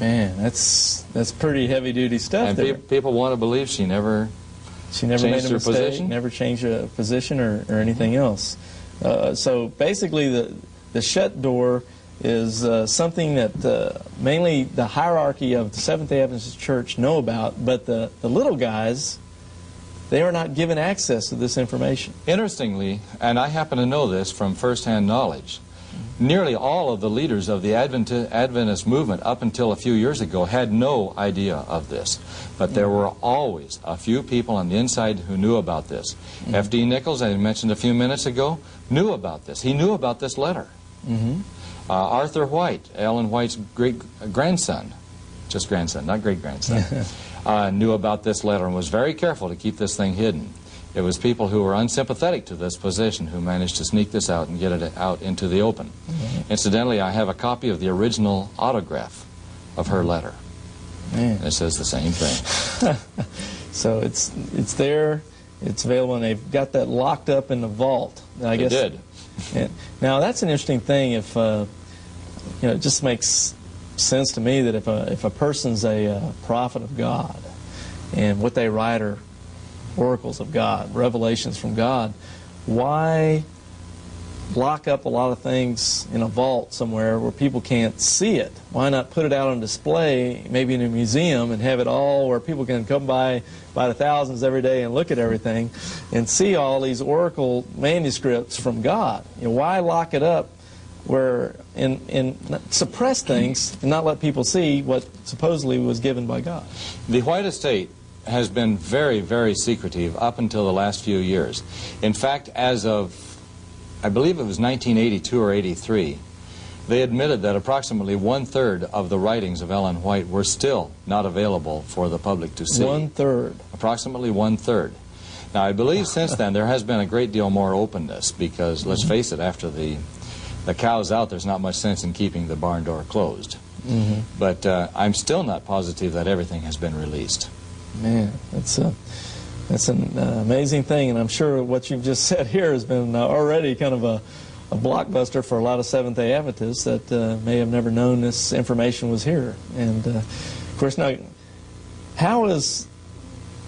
Man, that's that's pretty heavy-duty stuff. And there. Pe people want to believe she never she never changed made a mistake, her position, never changed a position or, or anything else. Uh, so basically, the the shut door is uh, something that uh, mainly the hierarchy of the Seventh-day Adventist Church know about, but the, the little guys, they are not given access to this information. Interestingly, and I happen to know this from first-hand knowledge, nearly all of the leaders of the Advent Adventist movement up until a few years ago had no idea of this. But there were always a few people on the inside who knew about this. Mm-hmm. F D Nichols, I mentioned a few minutes ago, knew about this. He knew about this letter. Mm-hmm. Uh, Arthur White, Ellen White's great-grandson, just grandson, not great-grandson, uh, knew about this letter and was very careful to keep this thing hidden. It was people who were unsympathetic to this position who managed to sneak this out and get it out into the open. Mm-hmm. Incidentally, I have a copy of the original autograph of her letter. Man. It says the same thing. So it's it's there, it's available, and they've got that locked up in the vault. I they guess, did. Yeah. Now, that's an interesting thing. If uh, you know, it just makes sense to me that if a, if a person's a uh, prophet of God and what they write are oracles of God, revelations from God, why lock up a lot of things in a vault somewhere where people can't see it? Why not put it out on display, maybe in a museum, and have it all where people can come by by the thousands every day and look at everything and see all these oracle manuscripts from God? You know, why lock it up where and, and suppress things and not let people see what supposedly was given by God? The White Estate has been very, very secretive up until the last few years. In fact, as of, I believe it was nineteen eighty-two or eighty-three, they admitted that approximately one-third of the writings of Ellen White were still not available for the public to see. One-third. Approximately one-third. Now, I believe since then there has been a great deal more openness because, let's face it, after the, the cow's out, there's not much sense in keeping the barn door closed. Mm-hmm. But uh, I'm still not positive that everything has been released. Man, that's a that's an uh, amazing thing, and I'm sure what you've just said here has been uh, already kind of a, a blockbuster for a lot of Seventh-day Adventists that uh, may have never known this information was here. And uh, of course, now, how is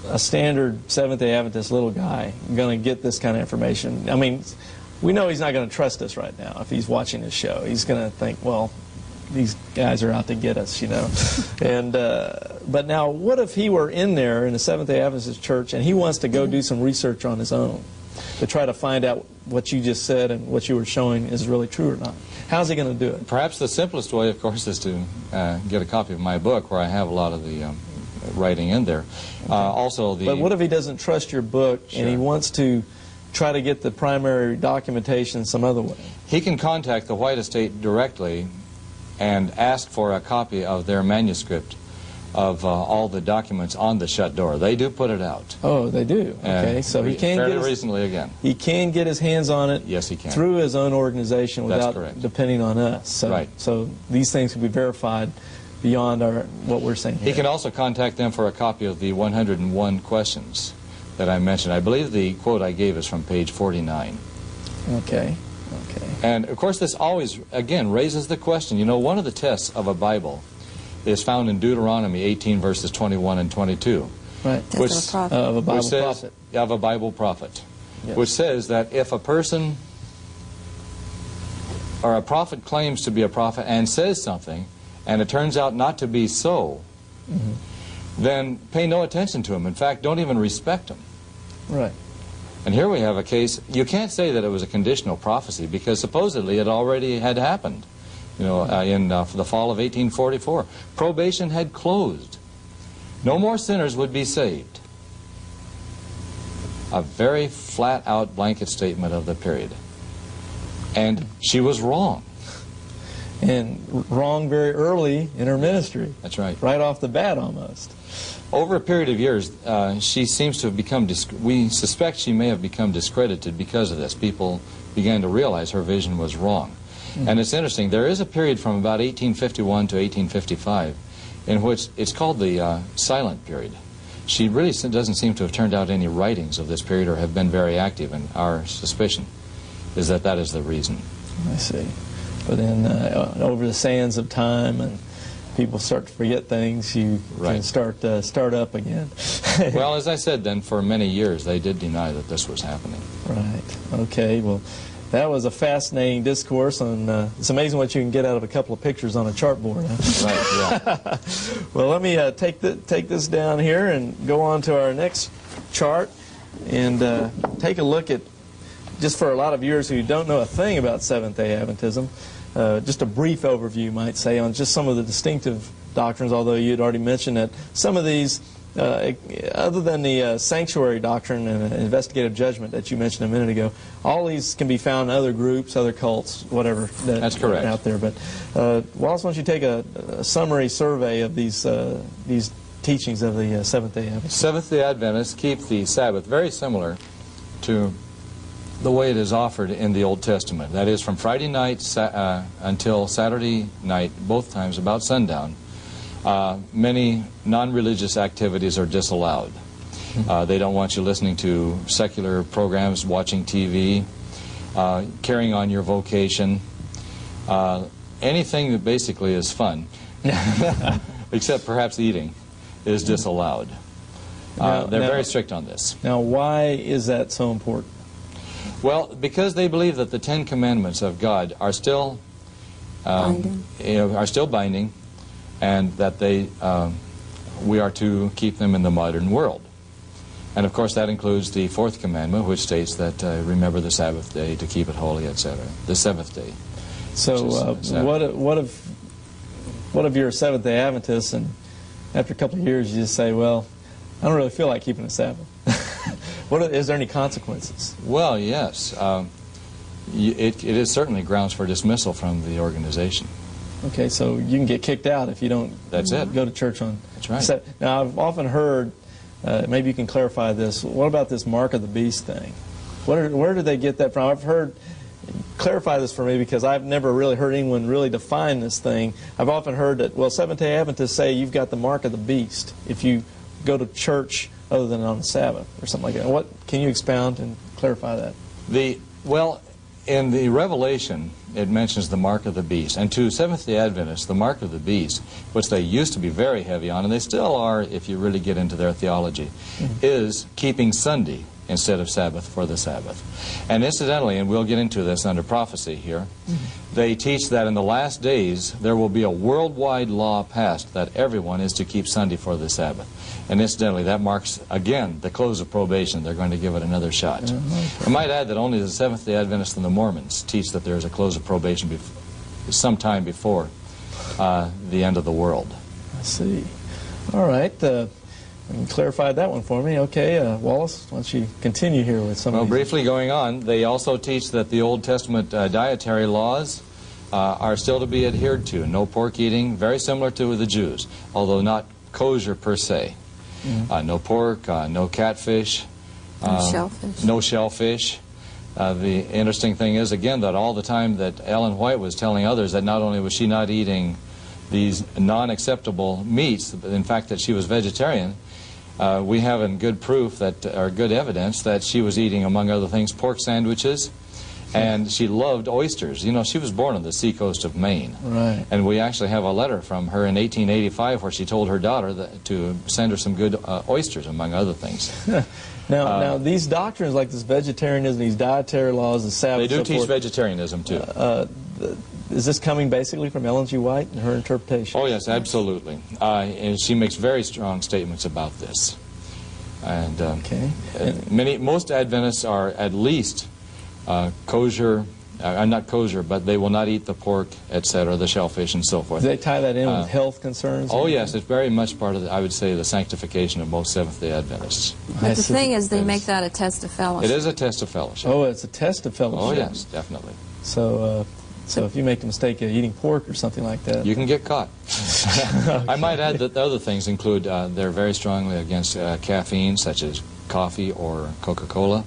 a standard Seventh-day Adventist little guy going to get this kind of information? I mean, we know he's not going to trust us right now. If he's watching this show, he's going to think, well, these guys are out to get us, you know. And uh, but now, what if he were in there in the Seventh-day Adventist Church and he wants to go do some research on his own to try to find out what you just said and what you were showing is really true or not? How's he going to do it? Perhaps the simplest way, of course, is to uh, get a copy of my book where I have a lot of the um, writing in there. Uh, also, the... But what if he doesn't trust your book sure. and he wants to try to get the primary documentation some other way? He can contact the White Estate directly and ask for a copy of their manuscript of uh, all the documents on the shut door. They do put it out. Oh, they do. Okay, and so he can fairly get his, recently again. He can get his hands on it. Yes, he can through his own organization without depending on us. So, right. So these things can be verified beyond our what we're saying here. He can also contact them for a copy of the one hundred and one questions that I mentioned. I believe the quote I gave is from page forty-nine. Okay. Okay. And, of course, this always, again, raises the question. You know, one of the tests of a Bible is found in Deuteronomy eighteen, verses twenty-one and twenty-two. Right. Which, of, a prophet. Uh, of a Bible says, prophet. Of a Bible prophet. Yes. Which says that if a person or a prophet claims to be a prophet and says something, and it turns out not to be so, mm-hmm. then pay no attention to him. In fact, don't even respect him. Right. And here we have a case. You can't say that it was a conditional prophecy, because supposedly it already had happened. You know, uh, in uh, the fall of eighteen forty-four, probation had closed. No more sinners would be saved. A very flat-out blanket statement of the period. And she was wrong. And wrong very early in her ministry. That's right. Right off the bat, almost. Over a period of years, uh, she seems to have become, we suspect she may have become discredited because of this. People began to realize her vision was wrong. Mm-hmm. And it's interesting, there is a period from about eighteen fifty-one to eighteen fifty-five in which it's called the uh, silent period. She really doesn't seem to have turned out any writings of this period or have been very active, and our suspicion is that that is the reason. I see. But then uh, over the sands of time and people start to forget things, you right. can start, uh, start up again. Well, as I said, then, for many years they did deny that this was happening. Right. Okay, well, that was a fascinating discourse, and uh, it's amazing what you can get out of a couple of pictures on a chartboard. Huh? Right, yeah. Well, let me uh, take, the, take this down here and go on to our next chart and uh, take a look at, just for a lot of viewers who don't know a thing about Seventh-day Adventism, uh, just a brief overview, you might say, on just some of the distinctive doctrines, although you'd already mentioned that some of these, uh, other than the uh, sanctuary doctrine and uh, investigative judgment that you mentioned a minute ago, all these can be found in other groups, other cults, whatever that, that's correct. Out there. But uh, Wallace, why don't you take a, a summary survey of these, uh, these teachings of the uh, Seventh-day Adventists? Seventh-day Adventists keep the Sabbath very similar to the way it is offered in the Old Testament. That is, from Friday night sa uh, until Saturday night, both times about sundown, uh, many non-religious activities are disallowed. Uh, they don't want you listening to secular programs, watching T V, uh, carrying on your vocation, uh, anything that basically is fun, except perhaps eating, is disallowed. Uh, they're very strict on this. Now, why is that so important? Well, because they believe that the Ten Commandments of God are still um, you know, are still binding, and that they um, we are to keep them in the modern world. And of course that includes the Fourth Commandment, which states that uh, remember the Sabbath day to keep it holy, et cetera. The seventh day. So is, uh, Sabbath. what what if what if you're a Seventh-day Adventist and after a couple of years you just say, well, I don't really feel like keeping the Sabbath. What are, is there any consequences? Well, yes. Um, you, it, it is certainly grounds for dismissal from the organization. Okay, so you can get kicked out if you don't That's it. Go to church on... That's right. So, now, I've often heard, uh, maybe you can clarify this, what about this Mark of the Beast thing? What are, where did they get that from? I've heard... Clarify this for me, because I've never really heard anyone really define this thing. I've often heard that, well, Seventh-day Adventists say you've got the Mark of the Beast if you go to church other than on the Sabbath or something like that. What can you expound and clarify that? The well, in the Revelation, it mentions the mark of the beast, and to Seventh-day Adventists, the mark of the beast, which they used to be very heavy on, and they still are, if you really get into their theology, mm-hmm. is keeping Sunday instead of Sabbath for the Sabbath. And incidentally, and we'll get into this under prophecy here, mm-hmm. they teach that in the last days there will be a worldwide law passed that everyone is to keep Sunday for the Sabbath. And incidentally, that marks, again, the close of probation. They're going to give it another shot. Mm-hmm. I might add that only the Seventh-day Adventists and the Mormons teach that there is a close of probation bef sometime before uh, the end of the world. I see. All right. Uh And clarified that one for me. Okay, uh, Wallace, why don't you continue here with some well, of these? Well, briefly going on, they also teach that the Old Testament uh, dietary laws uh, are still to be adhered to. No pork eating, very similar to the Jews, although not kosher per se. Mm-hmm. uh, no pork, uh, no catfish, no uh, shellfish. No shellfish. Uh, the interesting thing is, again, that all the time that Ellen White was telling others that not only was she not eating these non-acceptable meats, but in fact that she was vegetarian, Uh, we have in good proof that, or good evidence, that she was eating, among other things, pork sandwiches, and she loved oysters. You know, she was born on the seacoast of Maine. Right. And we actually have a letter from her in eighteen eighty-five where she told her daughter that, to send her some good uh, oysters, among other things. Now, uh, now, these doctrines like this vegetarianism, these dietary laws, the Sabbath... They do teach vegetarianism, too. Uh, uh, the, is this coming basically from Ellen G. White and her interpretation? Oh, yes, absolutely. Uh, and she makes very strong statements about this. And, uh, okay. and many, most Adventists are at least uh, kosher, uh, not kosher, but they will not eat the pork, et cetera, the shellfish and so forth. Do they tie that in uh, with health concerns? Oh, yes, it's very much part of, the, I would say, the sanctification of most Seventh-day Adventists. But the thing is, they make that a test of fellowship. It is a test of fellowship. Oh, it's a test of fellowship. Oh, yes, definitely. So, uh, so if you make the mistake of eating pork or something like that, you can get caught. Okay. I might add that the other things include uh, they're very strongly against uh, caffeine, such as coffee or Coca-Cola.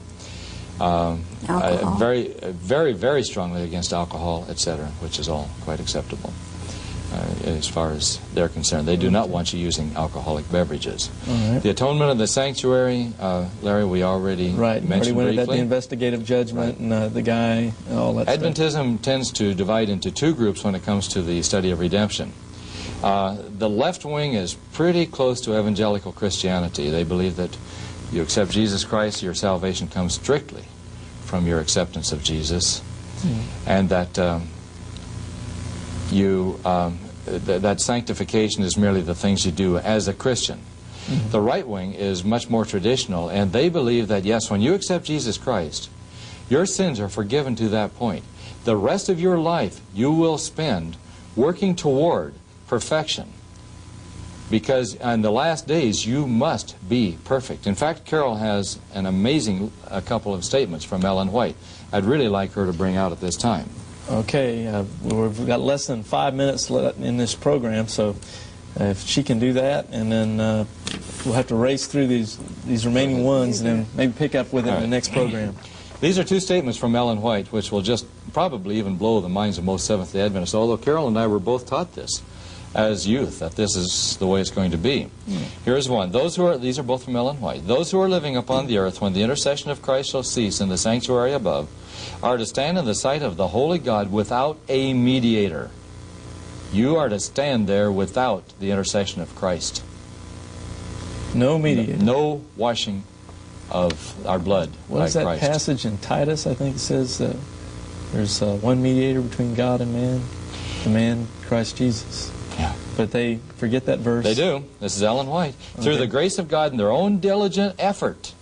Um, uh, very, very, very strongly against alcohol, et cetera, which is all quite acceptable uh, as far as they're concerned. They do not want you using alcoholic beverages. All right. The atonement of the sanctuary, uh, Larry, we already right. mentioned already briefly. About the investigative judgment right. and uh, the guy, and all that Adventism stuff. Tends to divide into two groups when it comes to the study of redemption. Uh, the left wing is pretty close to evangelical Christianity. They believe that you accept Jesus Christ, your salvation comes strictly from your acceptance of Jesus, mm. and that um, you um, th that sanctification is merely the things you do as a Christian. Mm-hmm. The right wing is much more traditional, and they believe that, yes, when you accept Jesus Christ, your sins are forgiven to that point. The rest of your life you will spend working toward perfection, because on the last days you must be perfect. In fact, Carol has an amazing a couple of statements from Ellen White I'd really like her to bring out at this time. Okay, uh, we've got less than five minutes left in this program, so if she can do that, and then uh, we'll have to race through these, these remaining ones and then maybe pick up with it right. in the next program. These are two statements from Ellen White which will just probably even blow the minds of most Seventh-day Adventists, although Carol and I were both taught this as youth, that this is the way it's going to be. Mm. Here's one. Those who are, these are both from Ellen White. Those who are living upon the earth when the intercession of Christ shall cease in the sanctuary above are to stand in the sight of the holy God without a mediator. You are to stand there without the intercession of Christ. No mediator. No, no washing of our blood what by is that Christ. Passage in Titus, I think it says, uh, there's uh, one mediator between God and man, the man Christ Jesus. Yeah. But they forget that verse. They do. This is Ellen White. Okay. Through the grace of God and their own diligent effort,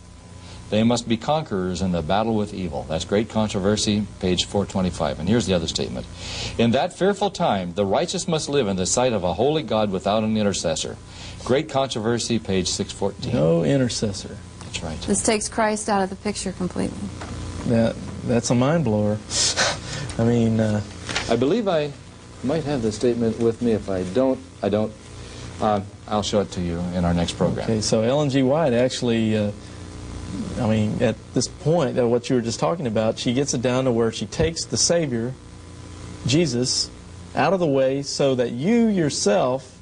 they must be conquerors in the battle with evil. That's Great Controversy, page four twenty-five. And here's the other statement. In that fearful time, the righteous must live in the sight of a holy God without an intercessor. Great Controversy, page six fourteen. No intercessor. That's right. This takes Christ out of the picture completely. That, that's a mind blower. I mean, uh, I believe I... might have the statement with me. If I don't, I don't. Uh, I'll show it to you in our next program. Okay, so Ellen G. White actually, uh, I mean, at this point, uh, what you were just talking about, she gets it down to where she takes the Savior, Jesus, out of the way so that you yourself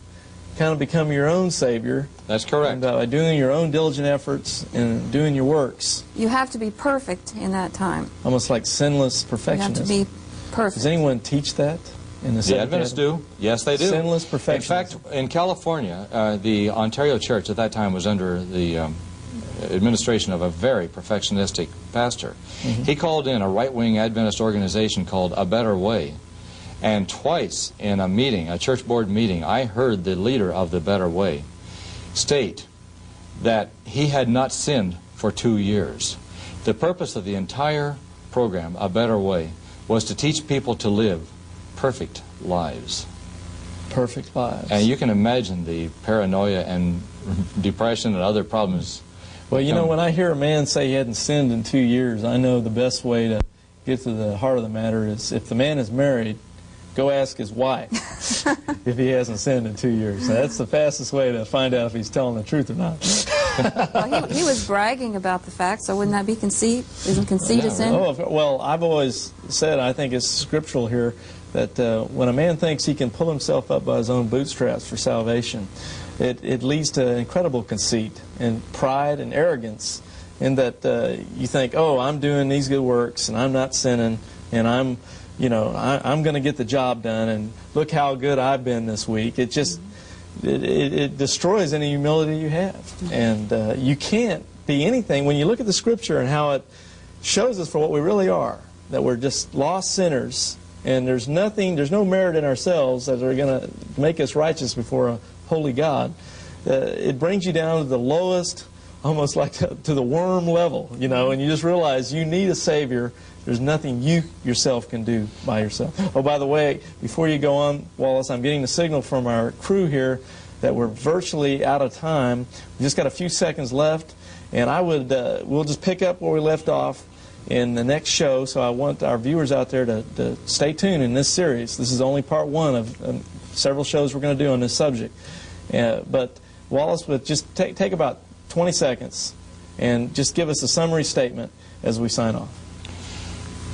kind of become your own Savior. That's correct. And, uh, by doing your own diligent efforts and doing your works. You have to be perfect in that time. Almost like sinless perfectionism. You have to be perfect. Does anyone teach that? In the, the Adventists do. Yes, they do. Sinless perfection. In fact, in California, uh, the Ontario Church at that time was under the um, administration of a very perfectionistic pastor. Mm-hmm. He called in a right-wing Adventist organization called A Better Way. And twice in a meeting, a church board meeting, I heard the leader of the Better Way state that he had not sinned for two years. The purpose of the entire program, A Better Way, was to teach people to live perfect lives. Perfect lives. And you can imagine the paranoia and depression and other problems. Well, you know, when I hear a man say he hadn't sinned in two years, I know the best way to get to the heart of the matter is if the man is married, go ask his wife if he hasn't sinned in two years. Now, that's the fastest way to find out if he's telling the truth or not. Well, he, he was bragging about the fact, so wouldn't that be conceit? Isn't conceit a sin? Oh, well, I've always said, I think it's scriptural here, that uh, when a man thinks he can pull himself up by his own bootstraps for salvation, it, it leads to incredible conceit and pride and arrogance, in that uh, you think, oh, I'm doing these good works and I'm not sinning and I'm, you know, I, I'm going to get the job done and look how good I've been this week. It just, it, it, it destroys any humility you have. And uh, you can't be anything. When you look at the Scripture and how it shows us for what we really are, that we're just lost sinners And there's nothing, there's no merit in ourselves that are going to make us righteous before a holy God. Uh, it brings you down to the lowest, almost like to, to the worm level, you know, and you just realize you need a Savior. There's nothing you yourself can do by yourself. Oh, by the way, before you go on, Wallace, I'm getting a signal from our crew here that we're virtually out of time. We've just got a few seconds left, and I would, uh, we'll just pick up where we left off in the next show, so I want our viewers out there to, to stay tuned in this series. This is only part one of um, several shows we're going to do on this subject. Uh, but Wallace, would just take, take about twenty seconds and just give us a summary statement as we sign off.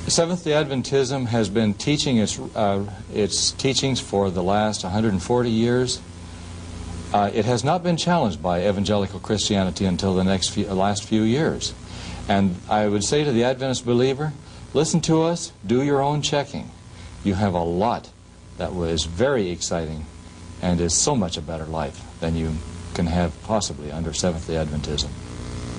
Seventh-day Adventism has been teaching its, uh, its teachings for the last one hundred forty years. Uh, it has not been challenged by evangelical Christianity until the next few, last few years. And I would say to the Adventist believer, listen to us, do your own checking. You have a lot that was very exciting and is so much a better life than you can have possibly under Seventh-day Adventism.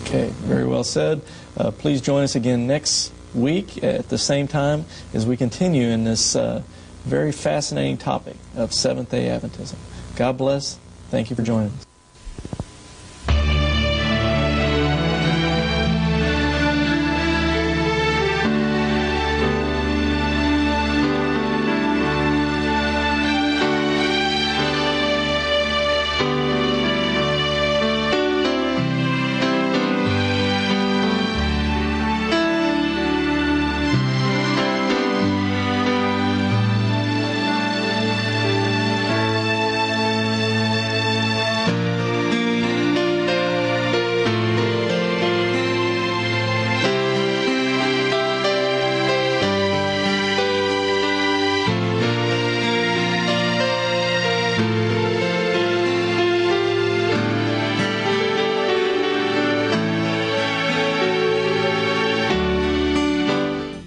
Okay, very well said. Uh, please join us again next week at the same time as we continue in this uh, very fascinating topic of Seventh-day Adventism. God bless. Thank you for joining us.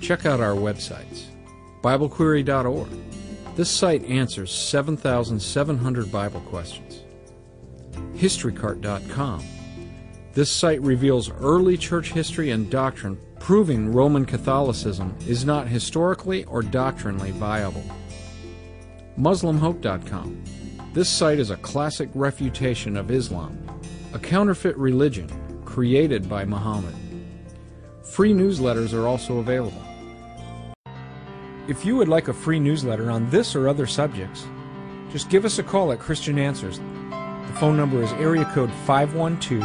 Check out our websites, Bible Query dot org. This site answers seven thousand seven hundred Bible questions. History Cart dot com. This site reveals early church history and doctrine, proving Roman Catholicism is not historically or doctrinally viable. Muslim Hope dot com. This site is a classic refutation of Islam, a counterfeit religion created by Muhammad. Free newsletters are also available. If you would like a free newsletter on this or other subjects, just give us a call at Christian Answers. The phone number is area code five one two,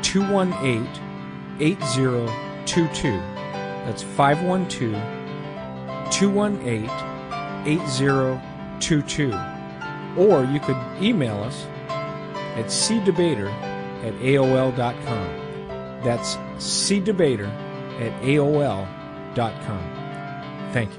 two one eight, eight zero two two. That's five one two, two one eight, eight zero two two. Or you could email us at c debater at A O L dot com. That's c debater at A O L dot com. Thank you.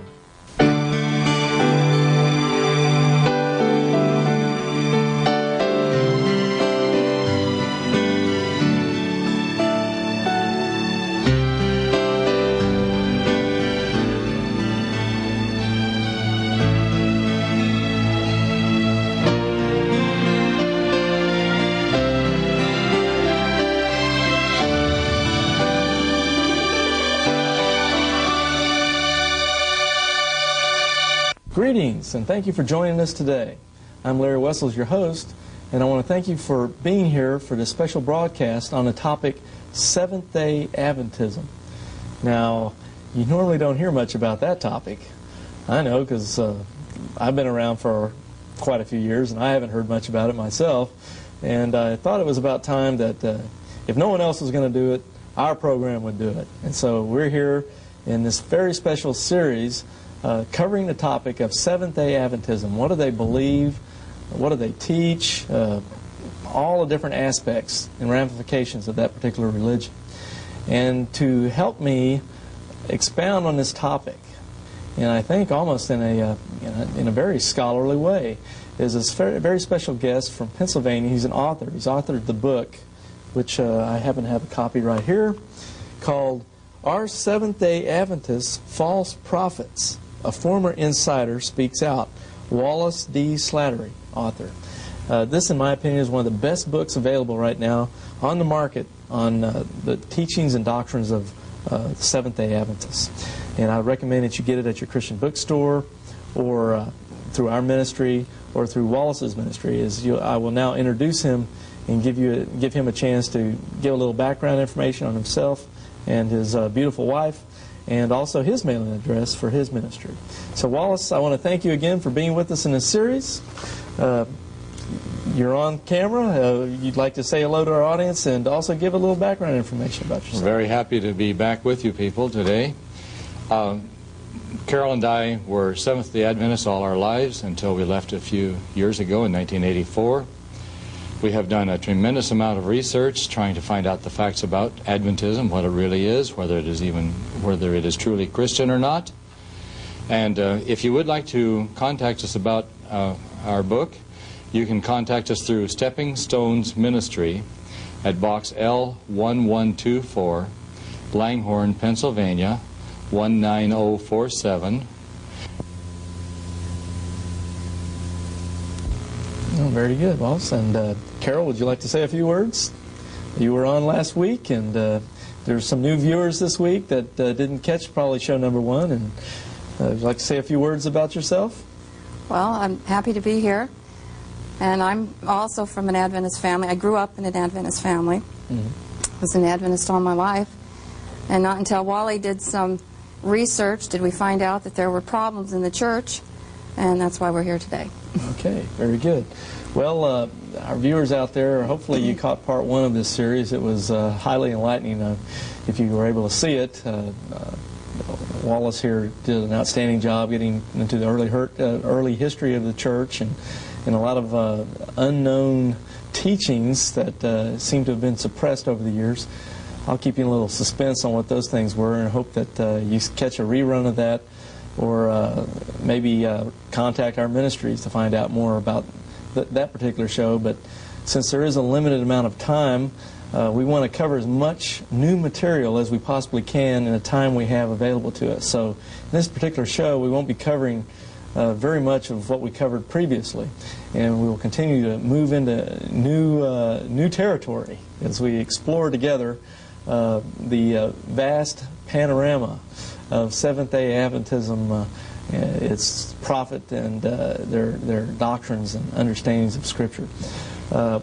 And thank you for joining us today. I'm Larry Wessels, your host, and I want to thank you for being here for this special broadcast on the topic Seventh-day Adventism. Now, you normally don't hear much about that topic. I know, because uh, I've been around for quite a few years, and I haven't heard much about it myself. And I thought it was about time that uh, if no one else was going to do it, our program would do it. And so we're here in this very special series Uh, covering the topic of Seventh-day Adventism. What do they believe? What do they teach? Uh, all the different aspects and ramifications of that particular religion. And to help me expound on this topic, and I think almost in a, uh, in, a in a very scholarly way, is a very special guest from Pennsylvania. He's an author. He's authored the book, which uh, I happen to have a copy right here, called Our Seventh-day Adventists False Prophets. A Former Insider Speaks Out, Wallace D. Slattery, author. Uh, this, in my opinion, is one of the best books available right now on the market on uh, the teachings and doctrines of uh, the Seventh-day Adventists. And I recommend that you get it at your Christian bookstore, or uh, through our ministry, or through Wallace's ministry. Is you, I will now introduce him and give you a, give him a chance to give a little background information on himself and his uh, beautiful wife, and also his mailing address for his ministry. So Wallace, I want to thank you again for being with us in this series. Uh, you're on camera. Uh, you'd like to say hello to our audience and also give a little background information about yourself. I'm very happy to be back with you people today. Um, Carol and I were Seventh-day Adventists all our lives until we left a few years ago in nineteen eighty-four. We have done a tremendous amount of research trying to find out the facts about Adventism, what it really is, whether it is even, whether it is truly Christian or not. And uh, if you would like to contact us about uh, our book, you can contact us through Stepping Stones Ministry at Box L one one two four, Langhorne, Pennsylvania, one nine zero four seven. Oh, very good, Wallace. And uh, Carol, would you like to say a few words? You were on last week, and uh, there's some new viewers this week that uh, didn't catch probably show number one. And uh, would you like to say a few words about yourself? Well, I'm happy to be here. And I'm also from an Adventist family. I grew up in an Adventist family. Mm-hmm. Was an Adventist all my life. And not until Wally did some research did we find out that there were problems in the church. And that's why we're here today. Okay, very good. Well, uh, our viewers out there, hopefully you caught part one of this series. It was uh, highly enlightening uh, if you were able to see it. Uh, uh, Wallace here did an outstanding job getting into the early, hurt, uh, early history of the church, and, and a lot of uh, unknown teachings that uh, seem to have been suppressed over the years. I'll keep you in a little suspense on what those things were, and hope that uh, you catch a rerun of that, or uh, maybe uh, contact our ministries to find out more about th that particular show. But since there is a limited amount of time, uh, we want to cover as much new material as we possibly can in the time we have available to us. So in this particular show, we won't be covering uh, very much of what we covered previously, and we will continue to move into new, uh, new territory as we explore together uh, the uh, vast panorama of Seventh-day Adventism, uh, its prophet, and uh, their, their doctrines and understandings of Scripture. Uh,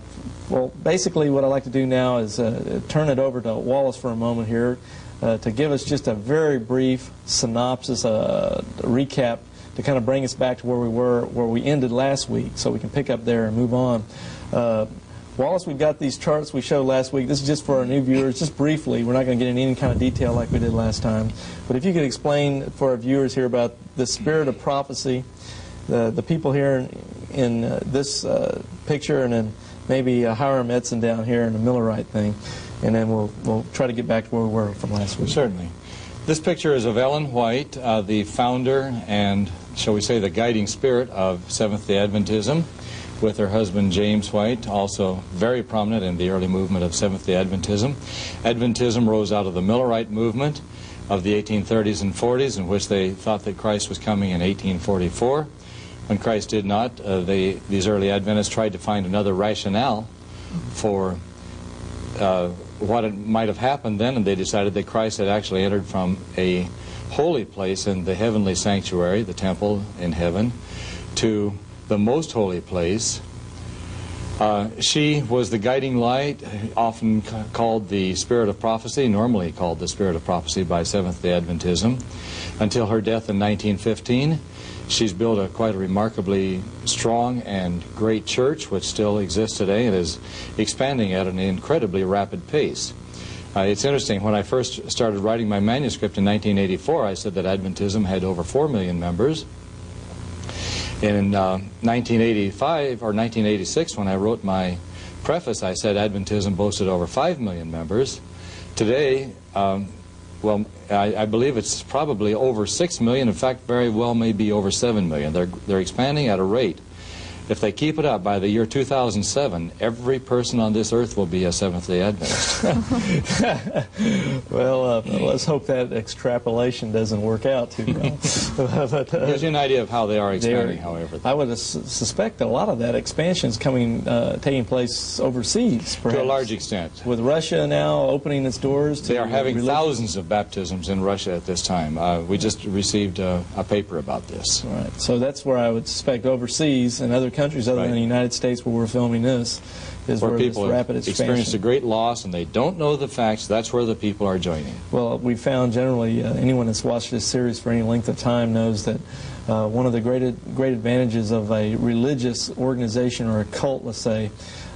well, basically what I'd like to do now is uh, turn it over to Wallace for a moment here uh, to give us just a very brief synopsis, uh, a recap, to kind of bring us back to where we were, where we ended last week, so we can pick up there and move on. Uh, Wallace, we've got these charts we showed last week. This is just for our new viewers, just briefly. We're not going to get into any kind of detail like we did last time. But if you could explain for our viewers here about the spirit of prophecy, the, the people here in, in uh, this uh, picture, and then maybe uh, Hiram Edson down here in the Millerite thing, and then we'll, we'll try to get back to where we were from last week. Certainly. This picture is of Ellen White, uh, the founder and, shall we say, the guiding spirit of Seventh-day Adventism, with her husband James White, also very prominent in the early movement of Seventh-day Adventism. Adventism rose out of the Millerite movement of the eighteen thirties and forties, in which they thought that Christ was coming in eighteen forty-four. When Christ did not, uh, they, these early Adventists tried to find another rationale for uh, what it might have happened then, and they decided that Christ had actually entered from a holy place in the heavenly sanctuary, the temple in heaven, to the most holy place. Uh, she was the guiding light, often called the spirit of prophecy, normally called the spirit of prophecy by Seventh-day Adventism, until her death in nineteen fifteen. She's built a quite a remarkably strong and great church, which still exists today and is expanding at an incredibly rapid pace. Uh, it's interesting, when I first started writing my manuscript in nineteen eighty-four, I said that Adventism had over four million members. In uh, nineteen eighty-five or nineteen eighty-six, when I wrote my preface, I said Adventism boasted over five million members. Today, um, well, I, I believe it's probably over six million. In fact, very well may be over seven million. They're, they're expanding at a rate If they keep it up, by the year two thousand seven, every person on this earth will be a Seventh-day Adventist. Well, uh, let's hope that extrapolation doesn't work out too well. But, uh, gives you an idea of how they are expanding, however. I would su suspect a lot of that expansion is coming, uh, taking place overseas, perhaps. To a large extent. With Russia now opening its doors to... They are having religion. thousands of baptisms in Russia at this time. Uh, we just received uh, a paper about this. All right. So that's where I would suspect overseas and other countries other right. than the United States where we're filming this is where, where people this rapid expansion. Experienced a great loss and they don't know the facts. That's where the people are joining. Well, we found generally uh, anyone that's watched this series for any length of time knows that uh, one of the great, ad great advantages of a religious organization or a cult, let's say,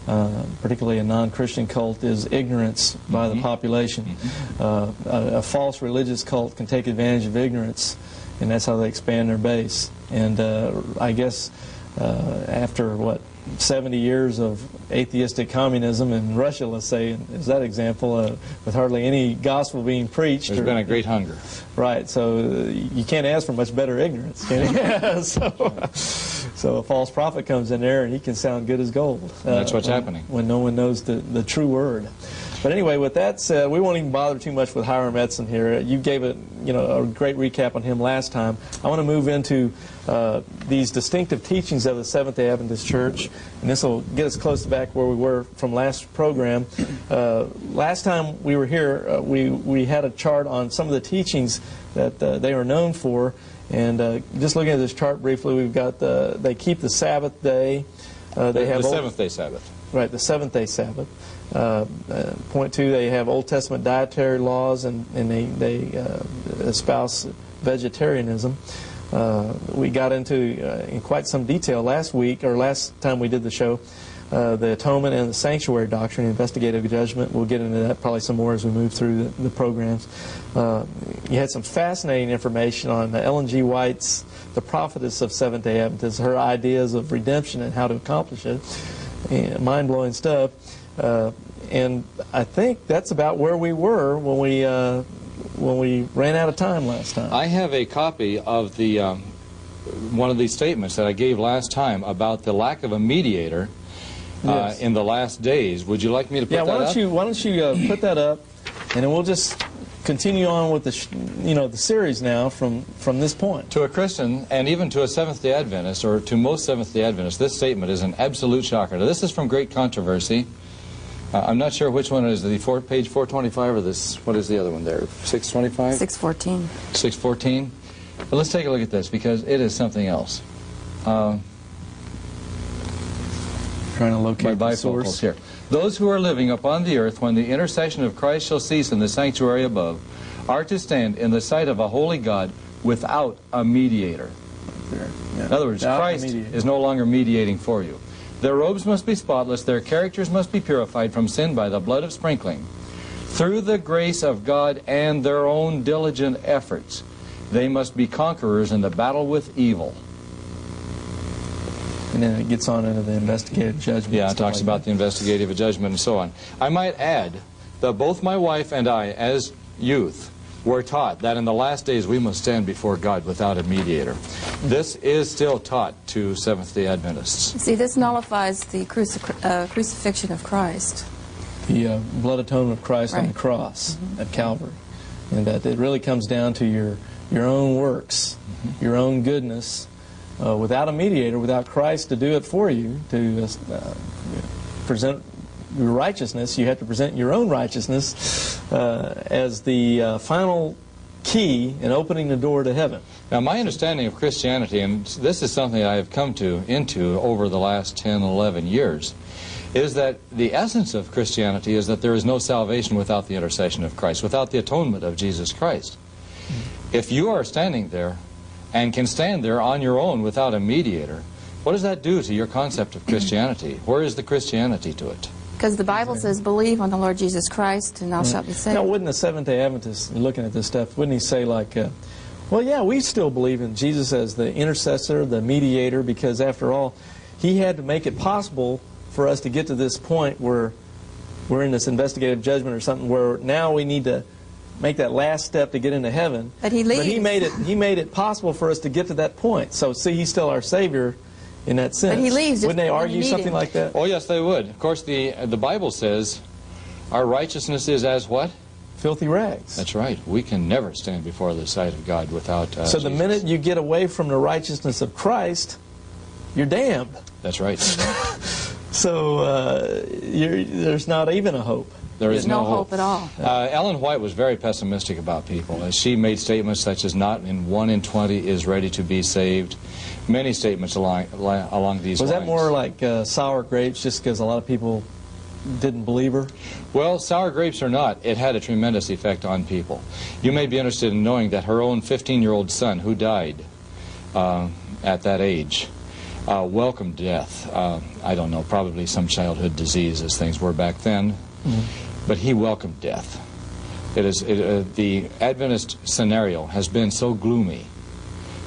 Uh, particularly a non-Christian cult, is ignorance by mm-hmm. the population. Mm-hmm. uh, a, a false religious cult can take advantage of ignorance, and that's how they expand their base. And uh, I guess uh, after, what, seventy years of atheistic communism in Russia, let's say, is that example, uh, with hardly any gospel being preached. There's or, been a great hunger. Right, so you can't ask for much better ignorance, can you? so, so a false prophet comes in there and he can sound good as gold. Uh, that's what's when, happening. When no one knows the, the true word. But anyway, with that said, we won't even bother too much with Hiram Edson here. You gave a, you know, a great recap on him last time. I want to move into uh, these distinctive teachings of the Seventh-day Adventist Church, and this will get us close to back where we were from last program. Uh, last time we were here, uh, we, we had a chart on some of the teachings that uh, they are known for, and uh, just looking at this chart briefly, we've got the, they keep the Sabbath day. Uh, they the, have the Seventh-day Sabbath. Right, the Seventh-day Sabbath. Uh, uh, point two, they have Old Testament dietary laws, and, and they, they uh, espouse vegetarianism. Uh, we got into, uh, in quite some detail last week, or last time we did the show, uh, the Atonement and the Sanctuary Doctrine, Investigative Judgment. We'll get into that probably some more as we move through the, the programs. Uh, you had some fascinating information on Ellen G. White's, the prophetess of Seventh-day Adventists, her ideas of redemption and how to accomplish it. Mind-blowing stuff. Uh, and I think that's about where we were when we uh, when we ran out of time last time. I have a copy of the um, one of these statements that I gave last time about the lack of a mediator uh, yes. in the last days. Would you like me to put yeah, that up? Yeah, why don't you why don't you uh, put that up, and then we'll just continue on with the sh you know the series now from from this point. To a Christian, and even to a Seventh-day Adventist, or to most Seventh-day Adventists, this statement is an absolute shocker. Now, this is from Great Controversy. Uh, I'm not sure which one it is, the four, page four twenty-five or this, what is the other one there, six twenty-five? six fourteen. six fourteen. But let's take a look at this, because it is something else. Um, Trying to locate my the source. Here. Those who are living upon the earth when the intercession of Christ shall cease in the sanctuary above are to stand in the sight of a holy God without a mediator. Yeah. In other words, without Christ is no longer mediating for you. Their robes must be spotless, their characters must be purified from sin by the blood of sprinkling. Through the grace of God and their own diligent efforts, they must be conquerors in the battle with evil. And then it gets on into the investigative judgment. Yeah, it talks like about that. The investigative judgment and so on. I might add that both my wife and I, as youth, were taught that in the last days we must stand before God without a mediator. This is still taught to Seventh-day Adventists. See, this nullifies the crucif uh, crucifixion of Christ. The uh, blood atonement of Christ right. on the cross mm-hmm. at Calvary. And that it really comes down to your, your own works, mm-hmm. your own goodness, uh, without a mediator, without Christ to do it for you, to uh, present your righteousness. You have to present your own righteousness uh, as the uh, final key in opening the door to heaven. Now, my understanding of Christianity, and this is something I have come to into over the last ten, eleven years, is that the essence of Christianity is that there is no salvation without the intercession of Christ, without the atonement of Jesus Christ. If you are standing there and can stand there on your own without a mediator, what does that do to your concept of Christianity? Where is the Christianity to it? Because the Bible says, believe on the Lord Jesus Christ, and thou mm-hmm. shalt be saved. Now, wouldn't a Seventh-day Adventist, looking at this stuff, wouldn't he say like, uh, well, yeah, we still believe in Jesus as the intercessor, the mediator, because after all, he had to make it possible for us to get to this point where we're in this investigative judgment or something, where now we need to make that last step to get into heaven. But he leaves. But he made it, he made it possible for us to get to that point. So, see, he's still our Savior. in that sense. But he leaves. Wouldn't they argue something like that? Oh, yes, they would. Of course, the, the Bible says our righteousness is as what? Filthy rags. That's right. We can never stand before the sight of God without uh, So the Jesus. minute you get away from the righteousness of Christ, you're damned. That's right. So uh, you're, there's not even a hope. There is no, no hope. hope at all. Uh, Ellen White was very pessimistic about people. And she made statements such as not in one in twenty is ready to be saved. Many statements along, along these was lines. Was that more like uh, sour grapes just because a lot of people didn't believe her? Well, sour grapes or not, it had a tremendous effect on people. You may be interested in knowing that her own fifteen-year-old son who died uh, at that age uh, welcomed death. Uh, I don't know, probably some childhood disease as things were back then. Mm-hmm. But he welcomed death. It is it, uh, the Adventist scenario has been so gloomy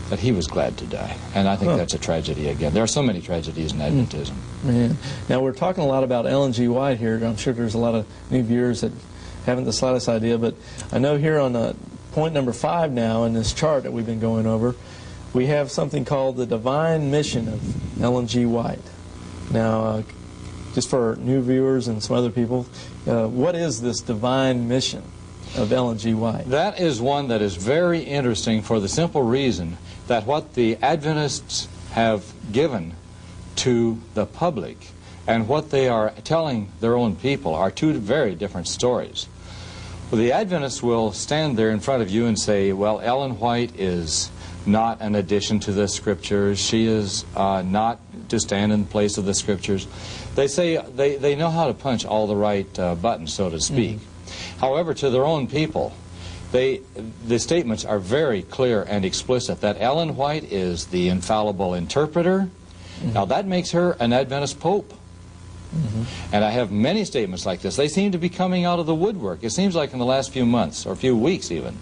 that he was glad to die, and I think huh. that's a tragedy again. There are so many tragedies in Adventism. Man. Now we're talking a lot about Ellen G. White here. I'm sure there's a lot of new viewers that haven't the slightest idea, but I know here on uh, point number five now in this chart that we've been going over, we have something called the Divine Mission of Ellen G. White. Now. Uh, Just for new viewers and some other people, uh, what is this divine mission of Ellen G. White? That is one that is very interesting for the simple reason that what the Adventists have given to the public and what they are telling their own people are two very different stories. Well, the Adventists will stand there in front of you and say, well, Ellen White is not an addition to the Scriptures. She is uh, not to stand in place of the Scriptures. They say they, they know how to punch all the right uh, buttons, so to speak. Mm-hmm. However, to their own people, they the statements are very clear and explicit that Ellen White is the infallible interpreter. Mm-hmm. Now, that makes her an Adventist Pope. Mm-hmm. And I have many statements like this. They seem to be coming out of the woodwork. It seems like in the last few months, or few weeks even,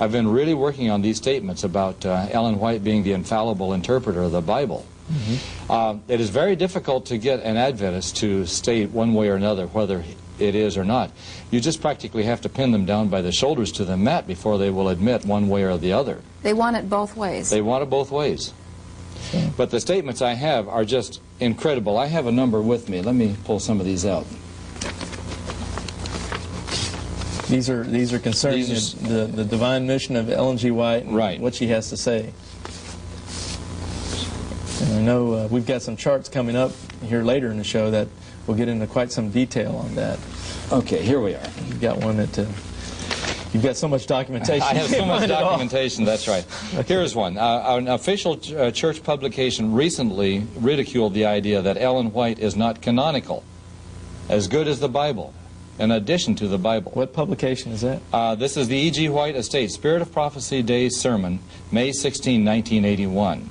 I've been really working on these statements about uh, Ellen White being the infallible interpreter of the Bible. Mm-hmm. uh, it is very difficult to get an Adventist to state one way or another whether it is or not. You just practically have to pin them down by the shoulders to the mat before they will admit one way or the other. They want it both ways. They want it both ways. Okay. But the statements I have are just incredible. I have a number with me. Let me pull some of these out. These are these are concerning these are, the, the divine mission of Ellen G. White and right. what she has to say. And I know uh, we've got some charts coming up here later in the show that will get into quite some detail on that. Okay, here we are. You've got one that, uh, you've got so much documentation. I have so much documentation, that's right. Okay. Here's one. Uh, an official ch uh, church publication recently ridiculed the idea that Ellen White is not canonical, as good as the Bible, in addition to the Bible. What publication is that? Uh, this is the E G White Estate, Spirit of Prophecy Day Sermon, May sixteenth, nineteen eighty-one.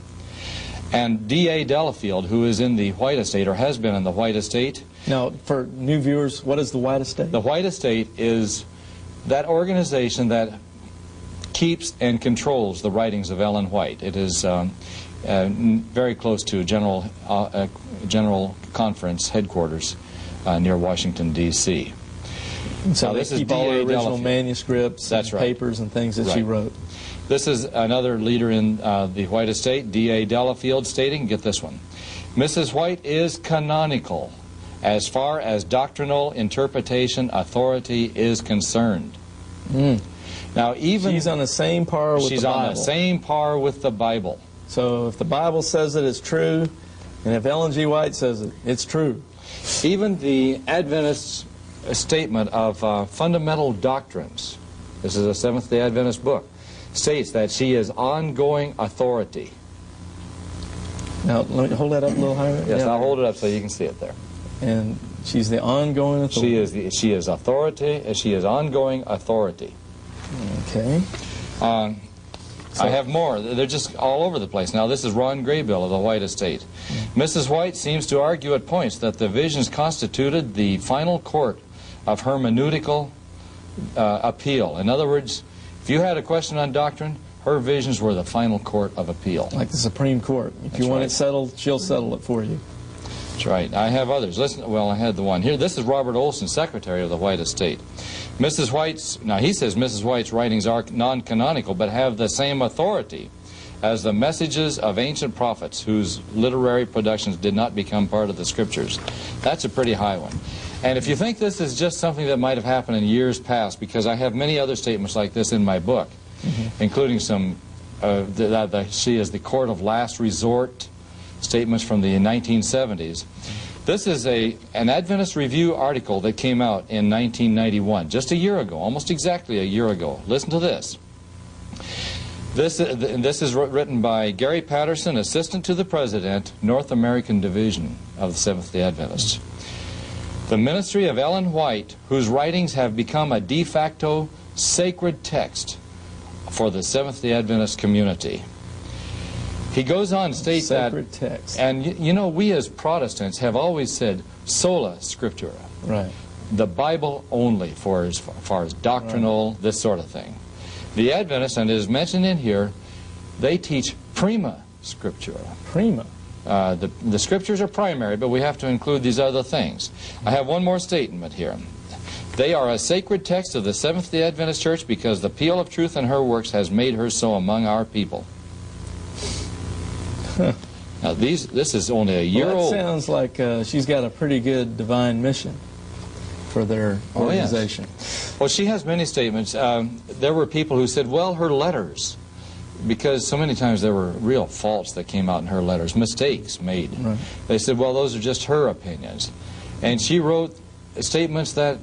And D A Delafield, who is in the White Estate, or has been in the White Estate. Now, for new viewers, what is the White Estate? The White Estate is that organization that keeps and controls the writings of Ellen White. It is um, uh, very close to General, uh, uh, General Conference headquarters uh, near Washington, D C So now, they this keep is all her original Delafield. manuscripts That's and right. papers and things that right. she wrote. This is another leader in uh, the White Estate, D A Delafield, stating, get this one, Missus White is canonical as far as doctrinal interpretation authority is concerned. Mm. Now, even she's on the same par with the Bible. She's on the same par with the Bible. So if the Bible says it, it's true, and if Ellen G. White says it, it's true. Even the Adventist statement of uh, fundamental doctrines, this is a Seventh-day Adventist book, states that she is ongoing authority. Now, let me hold that up a little higher. Yes, yeah. I'll hold it up so you can see it there. And she's the ongoing authority. She is the, she is authority. She is ongoing authority. Okay. Um, so. I have more. They're just all over the place. Now, this is Ron Graybill of the White Estate. Mm-hmm. Missus White seems to argue at points that the visions constituted the final court of hermeneutical uh, appeal. In other words, if you had a question on doctrine, her visions were the final court of appeal. Like the Supreme Court. If That's you want right. it settled, she'll settle it for you. That's right. I have others. Listen, well, I had the one here. This is Robert Olson, Secretary of the White Estate. Missus White's, now he says Missus White's writings are non-canonical, but have the same authority as the messages of ancient prophets whose literary productions did not become part of the scriptures. That's a pretty high one. And if you think this is just something that might have happened in years past, because I have many other statements like this in my book, mm-hmm. including some, uh, that I see as the court of last resort statements from the nineteen seventies. This is a, an Adventist Review article that came out in nineteen ninety-one, just a year ago, almost exactly a year ago. Listen to this. This, this is written by Gary Patterson, Assistant to the President, North American Division of the Seventh-day Adventists. The ministry of Ellen White, whose writings have become a de facto sacred text for the Seventh-day Adventist community. He goes on to state that, text. and you, you know, we as Protestants have always said sola scriptura, right? The Bible only, for as far as doctrinal, right. this sort of thing. The Adventists, and it is mentioned in here, they teach prima scriptura. Prima. Uh, the, the scriptures are primary, but we have to include these other things. I have one more statement here. They are a sacred text of the Seventh-day Adventist Church because the peel of truth in her works has made her so among our people. Huh. Now, these, this is only a year well, old. Sounds like uh, she's got a pretty good divine mission for their organization. Oh, yes. Well, she has many statements. Um, there were people who said, well, her letters, because so many times there were real faults that came out in her letters, mistakes made. Right. They said, well, those are just her opinions. And she wrote statements that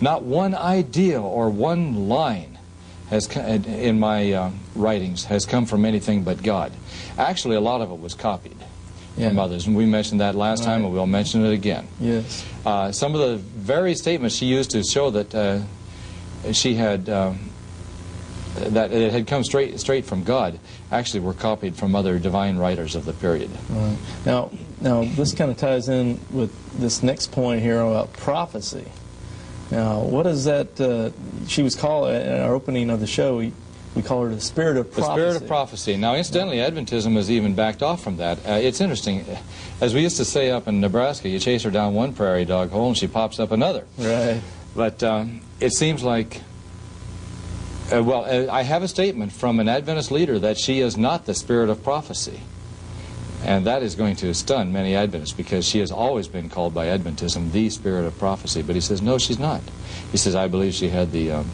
not one idea or one line has in my uh, writings has come from anything but God. Actually, a lot of it was copied yeah. from others, and we mentioned that last right. time, and we'll mention it again. Yes. Uh, some of the very statements she used to show that uh, she had um, that it had come straight straight from God actually were copied from other divine writers of the period. Right. Now, now this kind of ties in with this next point here about prophecy. Now, what is that? Uh, she was called, in our opening of the show, we, we call her the spirit of prophecy. The spirit of prophecy. Now, incidentally, Adventism has even backed off from that. Uh, it's interesting. As we used to say up in Nebraska, you chase her down one prairie dog hole and she pops up another. Right. But um, it seems like, uh, well, I have a statement from an Adventist leader that she is not the spirit of prophecy. And that is going to stun many Adventists because she has always been called by Adventism the spirit of prophecy. But he says, no, she's not. He says, I believe she had the, um,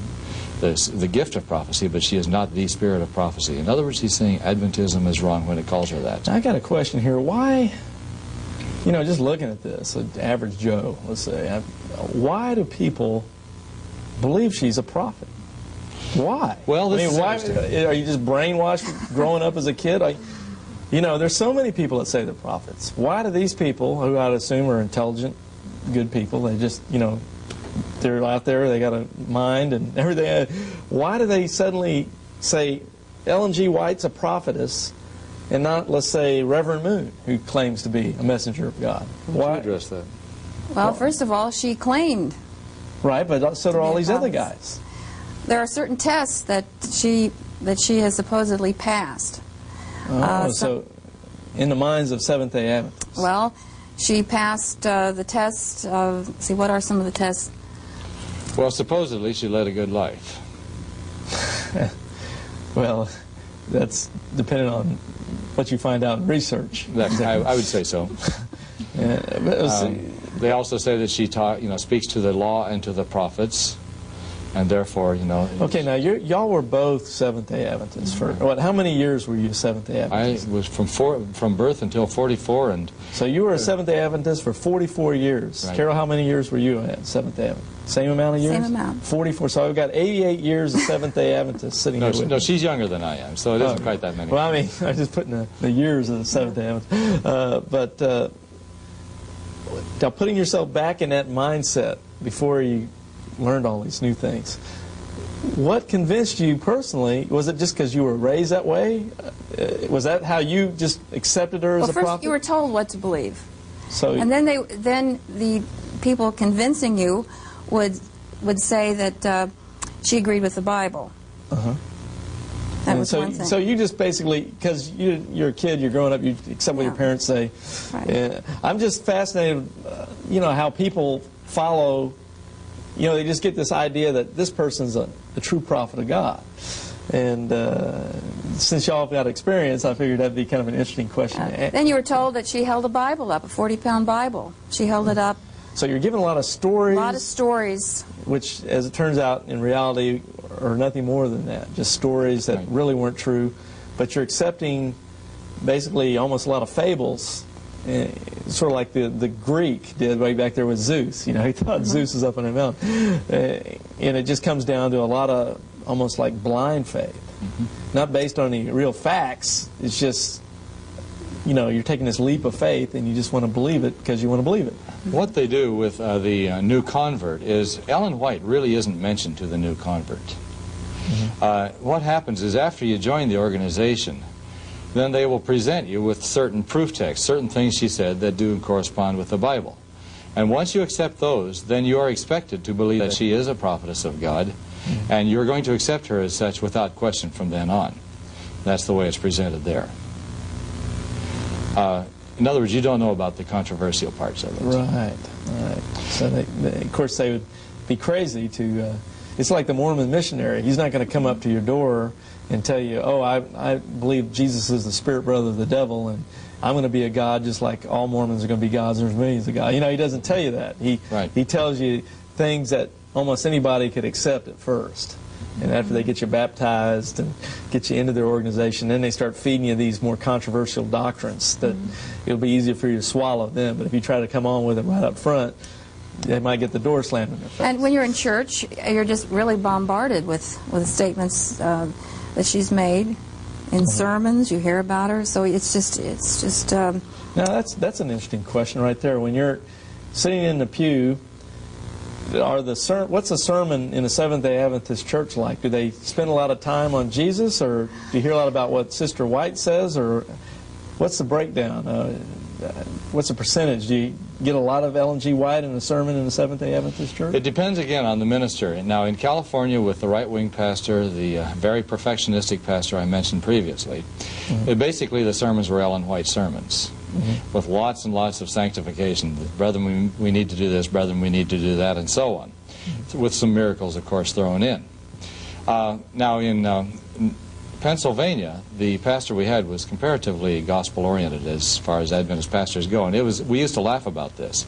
the, the gift of prophecy, but she is not the spirit of prophecy. In other words, he's saying Adventism is wrong when it calls her that. I got a question here. Why, you know, just looking at this, an average Joe, let's say, why do people believe she's a prophet? Why? Well, this I mean, why, is are you just brainwashed growing up as a kid? Are, You know, there's so many people that say they're prophets. Why do these people, who I'd assume are intelligent, good people, they just, you know, they're out there, they got a mind and everything. Why do they suddenly say Ellen G. White's a prophetess and not, let's say, Reverend Moon, who claims to be a messenger of God? Why address that? Well, first of all, she claimed. Right, but so do all these other guys. There are certain tests that she that she has supposedly passed. Oh, uh, so, so in the minds of Seventh-day Adventists. Well, she passed uh, the test of, see, what are some of the tests? Well, supposedly she led a good life. Well, that's dependent on what you find out in research. That, I, I would say so. Yeah, but was, um, they also say that she taught, you know, speaks to the law and to the prophets. And therefore, you know... Okay, now, y'all were both Seventh-day Adventists. For what? How many years were you Seventh-day Adventist? I was from four, from birth until forty-four. And so you were a Seventh-day Adventist for forty-four years. Right. Carol, how many years were you at Seventh-day Adventist? Same amount of years? Same amount. forty-four. So I've got eighty-eight years of Seventh-day Adventists sitting no, here with No, me. She's younger than I am, so it isn't oh, quite that many. Well, I mean, I'm just putting the, the years of the Seventh-day Adventists. Uh, but uh, now, putting yourself back in that mindset before you... learned all these new things. What convinced you personally? Was it just because you were raised that way? Uh, was that how you just accepted her well, as a prophet? Well, first you were told what to believe. So, and then they, then the people convincing you would would say that uh, she agreed with the Bible. Uh huh. That and was so, one thing. So you just basically, because you, you're a kid, you're growing up, you accept what yeah. your parents say. Right. Yeah. I'm just fascinated, uh, you know, how people follow. You know, they just get this idea that this person's a, a true prophet of God. And uh, since y'all have got experience, I figured that'd be kind of an interesting question. Uh, then you were told that she held a Bible up, a forty-pound Bible. She held it up. So you're given a lot of stories. A lot of stories. Which, as it turns out, in reality, are nothing more than that. Just stories that right. really weren't true. But you're accepting basically almost a lot of fables, sort of like the, the Greek did way back there with Zeus. You know, he thought mm-hmm. Zeus was up on a mountain. And it just comes down to a lot of almost like blind faith. Mm-hmm. Not based on any real facts. It's just, you know, you're taking this leap of faith and you just want to believe it because you want to believe it. What they do with uh, the uh, new convert is Ellen White really isn't mentioned to the new convert. Mm-hmm. uh, what happens is after you join the organization, then they will present you with certain proof texts, certain things she said that do correspond with the Bible. And once you accept those, then you are expected to believe that she is a prophetess of God, and you're going to accept her as such without question from then on. That's the way it's presented there. Uh, in other words, you don't know about the controversial parts of it. Right, right. So, they, they, of course, they would be crazy to... Uh, it's like the Mormon missionary. He's not going to come up to your door and tell you, oh, I, I believe Jesus is the spirit brother of the devil, and I'm going to be a god just like all Mormons are going to be gods, and there's millions of gods. You know, he doesn't tell you that. He, right. he tells you things that almost anybody could accept at first. And after they get you baptized and get you into their organization, then they start feeding you these more controversial doctrines that mm-hmm. it'll be easier for you to swallow then. But if you try to come on with them right up front, they might get the door slammed in their face. And when you're in church, you're just really bombarded with, with statements uh, that she's made in sermons. You hear about her. So it's just... it's just. Um, now, that's, that's an interesting question right there. When you're sitting in the pew... Are the ser what's a sermon in a Seventh-day Adventist church like? Do they spend a lot of time on Jesus, or do you hear a lot about what Sister White says, or what's the breakdown? Uh, what's the percentage? Do you get a lot of Ellen G. White in a sermon in a Seventh-day Adventist church? It depends, again, on the minister. Now, in California, with the right-wing pastor, the uh, very perfectionistic pastor I mentioned previously, mm-hmm. basically the sermons were Ellen White sermons. Mm-hmm. With lots and lots of sanctification. Brethren, we, we need to do this. Brethren, we need to do that, and so on. Mm-hmm. With some miracles, of course, thrown in. Uh, now, in, uh, in Pennsylvania, the pastor we had was comparatively gospel-oriented as far as Adventist pastors go, and it was, we used to laugh about this.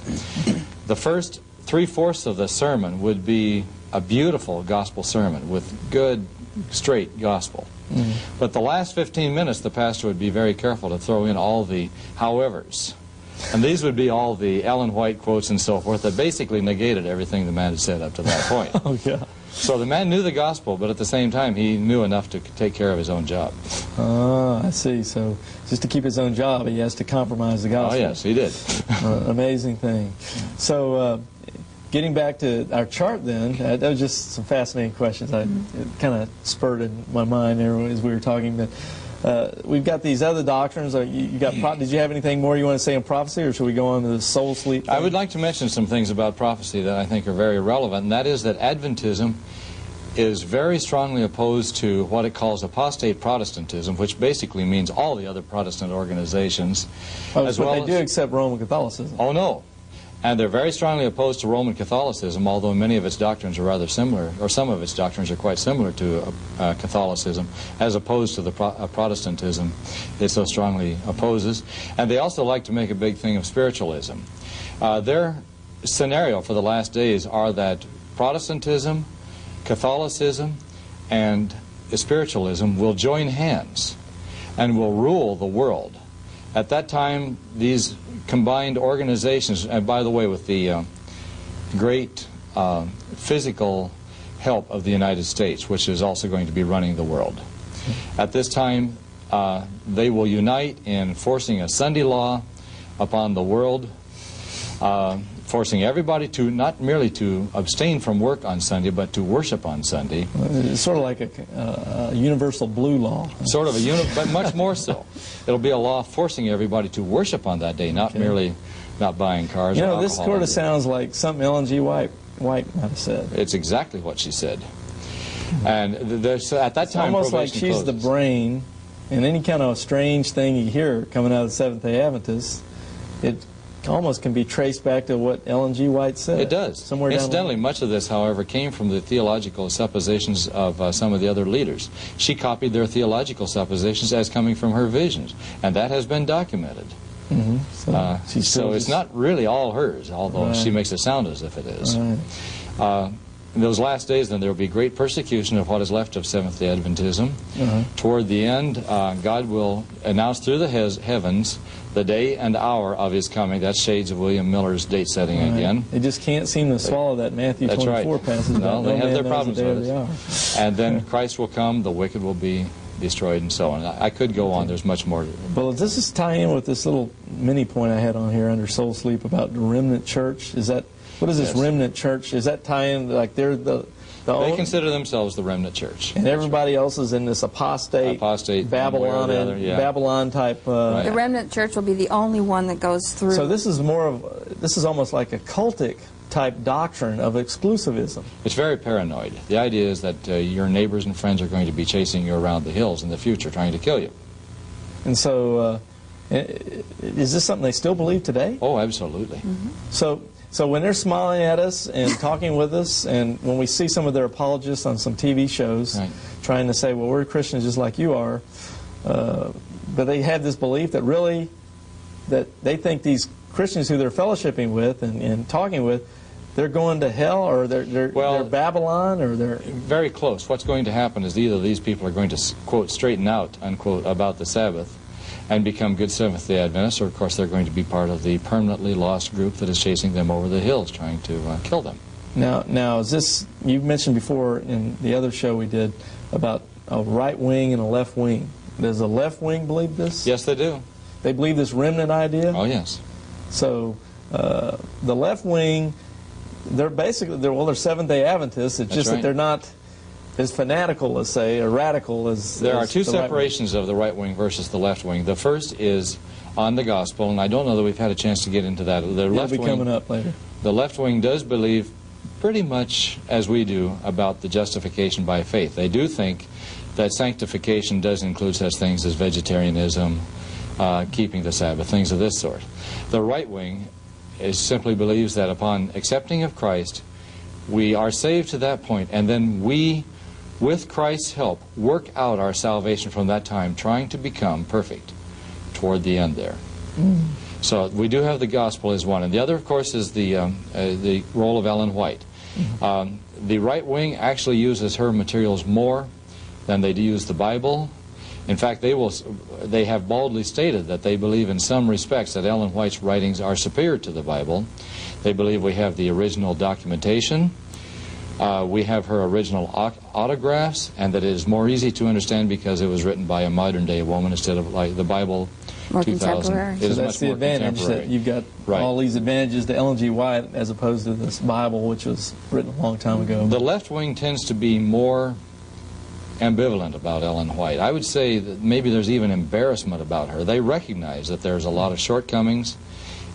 The first three-fourths of the sermon would be a beautiful gospel sermon with good, straight gospel. Mm-hmm. But the last fifteen minutes, the pastor would be very careful to throw in all the howevers. And these would be all the Ellen White quotes and so forth that basically negated everything the man had said up to that point. Oh, yeah. So the man knew the gospel, but at the same time, he knew enough to take care of his own job. Oh, I see. So just to keep his own job, he has to compromise the gospel. Oh, yes, he did. uh, amazing thing. So... Uh, Getting back to our chart then, uh, that was just some fascinating questions. I, it kind of spurred in my mind there as we were talking. But, uh, we've got these other doctrines. Uh, you, you got pro did you have anything more you want to say on prophecy, or should we go on to the soul sleep thing? I would like to mention some things about prophecy that I think are very relevant, and that is that Adventism is very strongly opposed to what it calls apostate Protestantism, which basically means all the other Protestant organizations. Oh, as but well they do as, accept Roman Catholicism. Oh, no. And they're very strongly opposed to Roman Catholicism, although many of its doctrines are rather similar, or some of its doctrines are quite similar to uh, uh, Catholicism, as opposed to the pro uh, Protestantism it so strongly opposes. And they also like to make a big thing of spiritualism. Uh, their scenario for the last days are that Protestantism, Catholicism, and spiritualism will join hands and will rule the world. At that time, these combined organizations, and by the way, with the uh, great uh, physical help of the United States, which is also going to be running the world. At this time, uh, they will unite in forcing a Sunday law upon the world, uh, forcing everybody to not merely to abstain from work on Sunday, but to worship on Sunday. It's sort of like a, uh, a universal blue law. Sort of a uni but much more so. It'll be a law forcing everybody to worship on that day, not okay. merely not buying cars. You know, or this sort of sounds like something Ellen G. White White might have said. It's exactly what she said. And there's, at that it's time, almost like she's closes. the brain, and any kind of strange thing you hear coming out of the Seventh-day Adventists, it almost can be traced back to what Ellen G. White said. It does. Somewhere Incidentally, down much of this, however, came from the theological suppositions of uh, some of the other leaders. She copied their theological suppositions as coming from her visions, and that has been documented. Mm-hmm. So, uh, so just... it's not really all hers, although right. she makes it sound as if it is. Right. Uh, in those last days, then, there will be great persecution of what is left of Seventh-day Adventism. Mm-hmm. Toward the end, uh, God will announce through the he heavens the day and hour of his coming. That's shades of William Miller's date setting right. again. They just can't seem to swallow that Matthew That's twenty-four right. passage. No, they no have their problems the with it. And then Christ will come, the wicked will be destroyed, and so on. I could go on. There's much more. Well, does this tie in with this little mini point I had on here under Soul Sleep about the remnant church? Is that What is this yes. remnant church? Is that tie-in, like they're the... the they own, consider themselves the remnant church. And everybody right. else is in this apostate, apostate Babylon other, yeah. Babylon type... Uh, right. The remnant church will be the only one that goes through. So this is more of, this is almost like a cultic type doctrine of exclusivism. It's very paranoid. The idea is that uh, your neighbors and friends are going to be chasing you around the hills in the future, trying to kill you. And so, uh, is this something they still believe today? Oh, absolutely. Mm-hmm. So... So when they're smiling at us and talking with us, and when we see some of their apologists on some T V shows right. trying to say, well, we're Christians just like you are, uh, but they have this belief that really, that they think these Christians who they're fellowshipping with and, and talking with, they're going to hell, or they're, they're, well, they're Babylon, or they're... Very close. What's going to happen is either these people are going to, quote, straighten out, unquote, about the Sabbath, and become good Seventh-day Adventists, or of course they're going to be part of the permanently lost group that is chasing them over the hills, trying to uh, kill them. Now, now is this, you mentioned before in the other show we did about a right wing and a left wing. Does the left wing believe this? Yes, they do. They believe this remnant idea? Oh, yes. So, uh, the left wing, they're basically, they're, well, they're Seventh-day Adventists, it's That's just right. that they're not... As fanatical, let's say, or radical as... There are two separations of the right wing versus the left wing. The first is on the gospel, and I don't know that we've had a chance to get into that. The left wing, coming up later. The left wing does believe pretty much as we do about the justification by faith. They do think that sanctification does include such things as vegetarianism, uh, keeping the Sabbath, things of this sort. The right wing is simply believes that upon accepting of Christ, we are saved to that point, and then we... with Christ's help, work out our salvation from that time, trying to become perfect toward the end there. Mm. So we do have the gospel as one. And the other, of course, is the, um, uh, the role of Ellen White. Mm-hmm. um, the right wing actually uses her materials more than they do use the Bible. In fact, they, will, they have boldly stated that they believe in some respects that Ellen White's writings are superior to the Bible. They believe we have the original documentation. Uh, we have her original autographs, and that it is more easy to understand because it was written by a modern-day woman instead of like the Bible. More contemporary. So that's the advantage that you've got right. all these advantages to Ellen G. White as opposed to this Bible, which was written a long time ago. The left wing tends to be more ambivalent about Ellen White. I would say that maybe there's even embarrassment about her. They recognize that there's a lot of shortcomings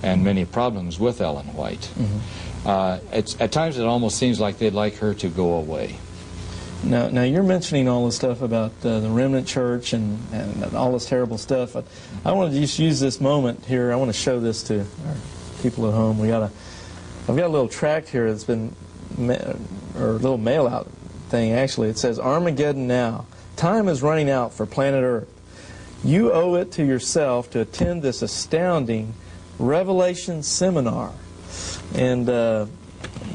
and many problems with Ellen White. Mm-hmm. Uh, it's, at times it almost seems like they'd like her to go away. Now, now you're mentioning all this stuff about uh, the remnant church and, and all this terrible stuff. I, I want to just use this moment here. I want to show this to our people at home. We got a, I've got a little tract here that's been, ma or a little mail-out thing actually. It says, Armageddon now. Time is running out for planet Earth. You owe it to yourself to attend this astounding Revelation seminar. And uh,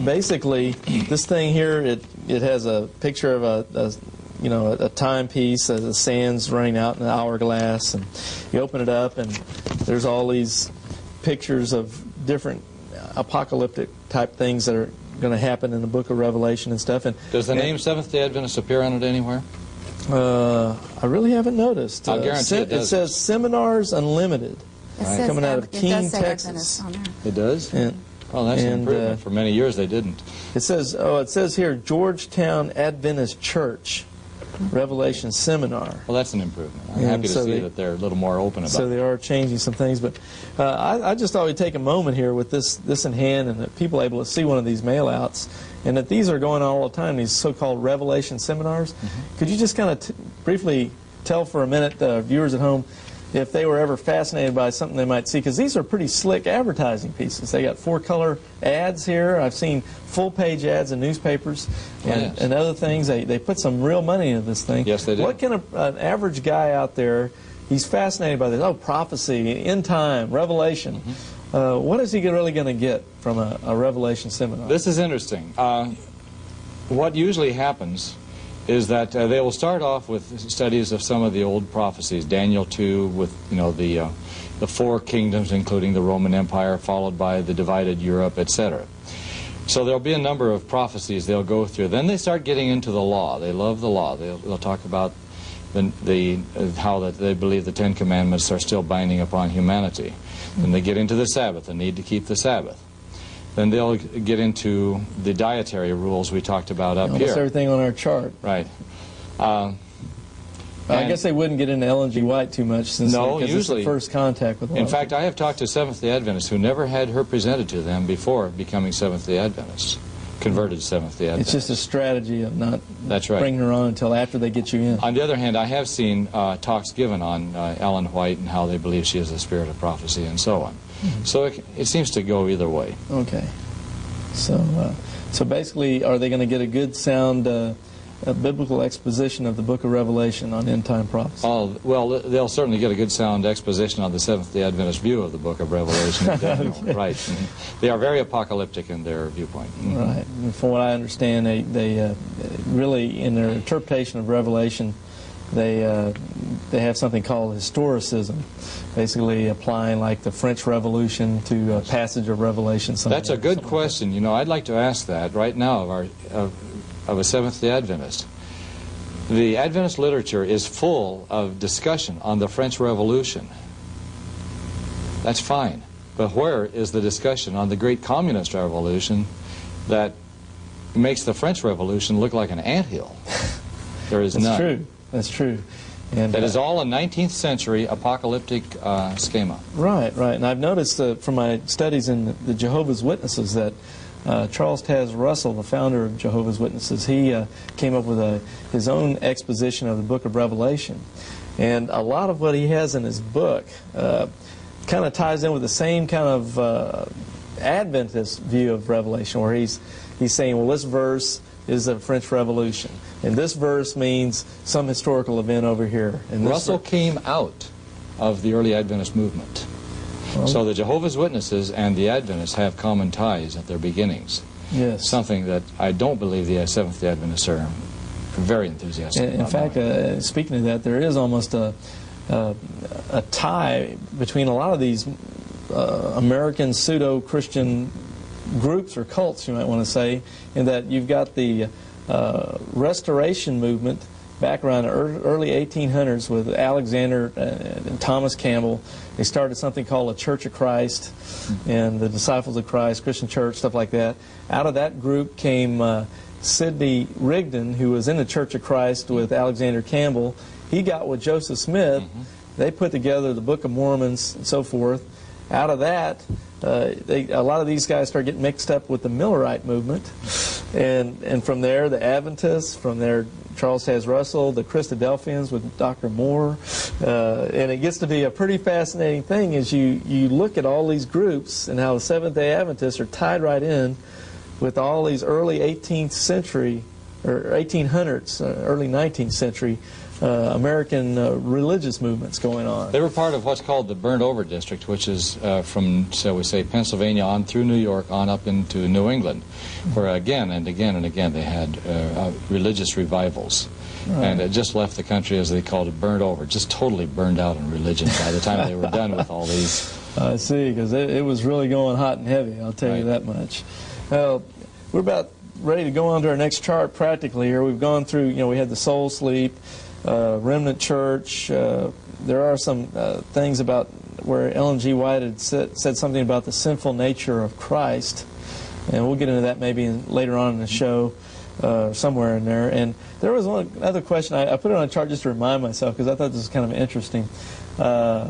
basically, this thing here, it it has a picture of a, a you know a, a timepiece, uh, the sand's running out in an hourglass, and you open it up, and there's all these pictures of different apocalyptic type things that are going to happen in the Book of Revelation and stuff. And does the and, name Seventh-day Adventist appear on it anywhere? Uh, I really haven't noticed. I uh, guarantee it does. It says Seminars Unlimited, right. coming out of Keene, Texas. It does. And, well, that's and, an improvement. Uh, For many years, they didn't. It says, oh, it says here, Georgetown Adventist Church Revelation Seminar. Well, that's an improvement. I'm and happy to so see they, that they're a little more open about so it. So they are changing some things. But uh, I, I just thought we'd take a moment here with this, this in hand and that people are able to see one of these mail-outs and that these are going on all the time, these so-called Revelation Seminars. Mm-hmm. Could you just kind of t briefly tell for a minute the uh, viewers at home if they were ever fascinated by something they might see, because these are pretty slick advertising pieces. They got four-color ads here. I've seen full-page ads in newspapers and, yes. and other things. They, they put some real money into this thing. Yes, they do. What can a, an average guy out there, he's fascinated by this, oh, prophecy, end time, revelation. Mm-hmm. uh, what is he really going to get from a, a revelation seminar? This is interesting. Uh, what usually happens is that uh, they will start off with studies of some of the old prophecies, Daniel two with, you know, the, uh, the four kingdoms, including the Roman Empire, followed by the divided Europe, et cetera. So there'll be a number of prophecies they'll go through. Then they start getting into the law. They love the law. They'll, they'll talk about the, the, uh, how that they believe the Ten Commandments are still binding upon humanity. Then they get into the Sabbath, the need to keep the Sabbath. Then they'll get into the dietary rules we talked about up Almost here. That's everything on our chart. Right. Um, I guess they wouldn't get into Ellen G. White too much since no, usually, it's the first contact with them. In fact, I have talked to Seventh-day Adventists who never had her presented to them before becoming Seventh-day Adventists, converted Seventh-day Adventists. It's just a strategy of not That's right. bringing her on until after they get you in. On the other hand, I have seen uh, talks given on uh, Ellen White and how they believe she is the spirit of prophecy and so on. So it, it seems to go either way. Okay. So uh, so basically, are they going to get a good, sound uh, a biblical exposition of the Book of Revelation on end-time prophecy? Oh, well, they'll certainly get a good, sound exposition on the Seventh-day Adventist view of the Book of Revelation. Okay. Right. Mm-hmm. They are very apocalyptic in their viewpoint. Mm-hmm. Right. And from what I understand, they, they uh, really, in their interpretation of Revelation, They, uh, they have something called historicism, basically applying like the French Revolution to a passage of Revelation. That's a good question. Like, you know, I'd like to ask that right now of, our, of, of a Seventh-day Adventist. The Adventist literature is full of discussion on the French Revolution. That's fine. But where is the discussion on the Great Communist Revolution that makes the French Revolution look like an anthill? There is none. That's true. That's true. And, that is all a nineteenth century apocalyptic uh, schema. Right, right. And I've noticed uh, from my studies in the Jehovah's Witnesses that uh, Charles Taz Russell, the founder of Jehovah's Witnesses, he uh, came up with a, his own exposition of the Book of Revelation. And a lot of what he has in his book uh, kind of ties in with the same kind of uh, Adventist view of Revelation, where he's, he's saying, well, this verse is the French Revolution, and this verse means some historical event over here. And Russell came out of the early Adventist movement. Well, so the Jehovah's Witnesses and the Adventists have common ties at their beginnings. Yes. Something that I don't believe the Seventh-day Adventists are very enthusiastic in, about. In fact, uh, speaking of that, there is almost a, a, a tie between a lot of these uh, American pseudo-Christian groups or cults, you might want to say, in that you've got the uh, Restoration movement back around the early eighteen hundreds with Alexander and Thomas Campbell. They started something called a Church of Christ and the Disciples of Christ, Christian Church, stuff like that. Out of that group came uh, Sidney Rigdon, who was in the Church of Christ with Alexander Campbell. He got with Joseph Smith. Mm-hmm. They put together the Book of Mormon and so forth. Out of that, Uh, they, a lot of these guys start getting mixed up with the Millerite movement, and and from there the Adventists, from there Charles Taz Russell, the Christadelphians with Doctor Moore, uh, and it gets to be a pretty fascinating thing as you, you look at all these groups and how the Seventh-day Adventists are tied right in with all these early eighteenth century, or eighteen hundreds, uh, early nineteenth century Uh, American uh, religious movements going on. They were part of what's called the Burnt Over District, which is uh, from, shall we say, Pennsylvania on through New York on up into New England, where again and again and again they had uh, uh, religious revivals. Right. And it just left the country, as they called it, burnt over, just totally burned out in religion by the time they were done with all these. I see, because it, it was really going hot and heavy, I'll tell right. you that much. Well, uh, we're about ready to go on to our next chart practically here. We've gone through, you know, we had the soul sleep, Uh, remnant church. Uh, there are some uh, things about where Ellen G. White had said, said something about the sinful nature of Christ, and we'll get into that maybe in, later on in the show, uh, somewhere in there. And there was one other question. I, I put it on a chart just to remind myself because I thought this was kind of interesting. Uh,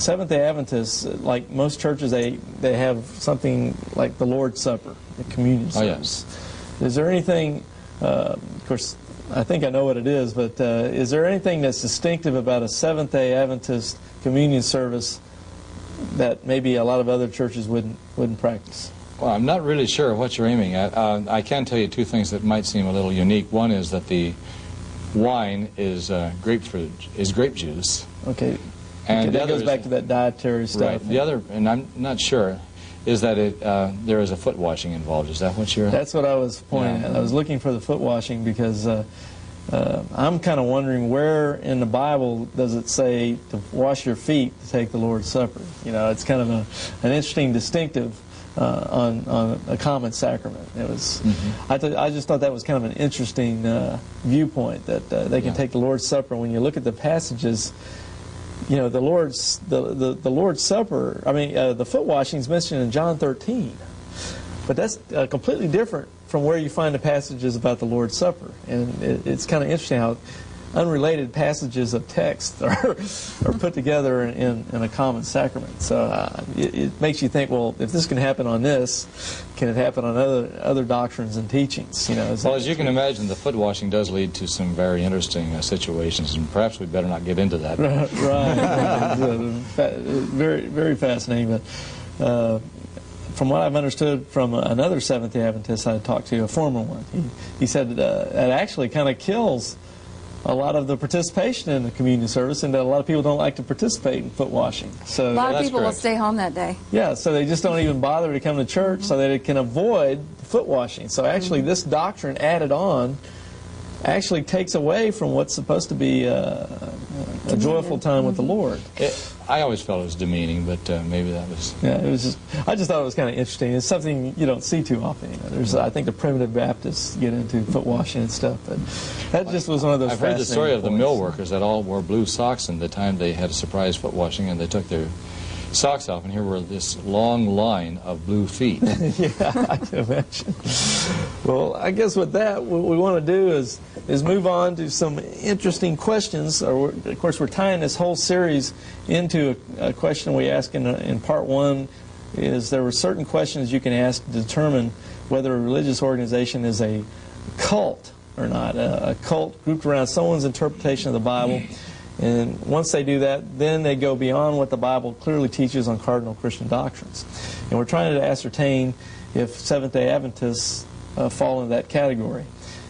Seventh-day Adventists, like most churches, they they have something like the Lord's Supper, the communion service. Oh, yes. Is there anything? Uh, of course, I think I know what it is, but uh, is there anything that's distinctive about a Seventh-day Adventist communion service that maybe a lot of other churches wouldn't wouldn't practice? Well, I'm not really sure what you're aiming at. Uh, I can tell you two things that might seem a little unique. One is that the wine is uh, grapefruit is grape juice. Okay. And okay, that goes back is, to that dietary stuff. Right. The other, and I'm not sure, is that it, uh, there is a foot washing involved. Is that what you're... That's what I was pointing yeah. at. I was looking for the foot washing because uh, uh, I'm kind of wondering where in the Bible does it say to wash your feet to take the Lord's Supper? You know, it's kind of a, an interesting distinctive uh, on, on a common sacrament. It was, mm-hmm. I, th I just thought that was kind of an interesting uh, viewpoint, that uh, they can yeah. take the Lord's Supper. When you look at the passages, you know, the Lord's the, the, the Lord's Supper, I mean, uh, the foot washing is mentioned in John thirteen. But that's uh, completely different from where you find the passages about the Lord's Supper. And it, it's kind of interesting how unrelated passages of text are, are put together in, in, in a common sacrament. So uh, it, it makes you think, well, if this can happen on this, can it happen on other other doctrines and teachings? You know, well, as you can imagine, the foot washing does lead to some very interesting uh, situations, and perhaps we better not get into that. Right, right. Very, very fascinating. But uh, from what I've understood from another Seventh-day Adventist I talked to, a former one, he, he said uh, it actually kind of kills a lot of the participation in the communion service, and that a lot of people don't like to participate in foot washing. So a lot of people correct. will stay home that day. Yeah, so they just don't even bother to come to church mm-hmm. so that it can avoid foot washing. So actually mm-hmm. this doctrine added on actually takes away from what's supposed to be uh, a joyful time mm-hmm. with the Lord. It, I always felt it was demeaning, but uh, maybe that was... Yeah, it was just, I just thought it was kind of interesting. It's something you don't see too often. You know. There's, I think the primitive Baptists get into foot washing and stuff, but that just was one of those I've heard the story of points. The mill workers that all wore blue socks, and the time they had a surprise foot washing, and they took their socks off, and here were this long line of blue feet. Yeah, I can imagine. Well, I guess with that, what we want to do is is move on to some interesting questions. Or of course, we're tying this whole series into a, a question we asked in, in part one. Is there were certain questions you can ask to determine whether a religious organization is a cult or not, a, a cult grouped around someone's interpretation of the Bible. And once they do that, then they go beyond what the Bible clearly teaches on cardinal Christian doctrines. And we're trying to ascertain if Seventh-day Adventists uh, fall into that category.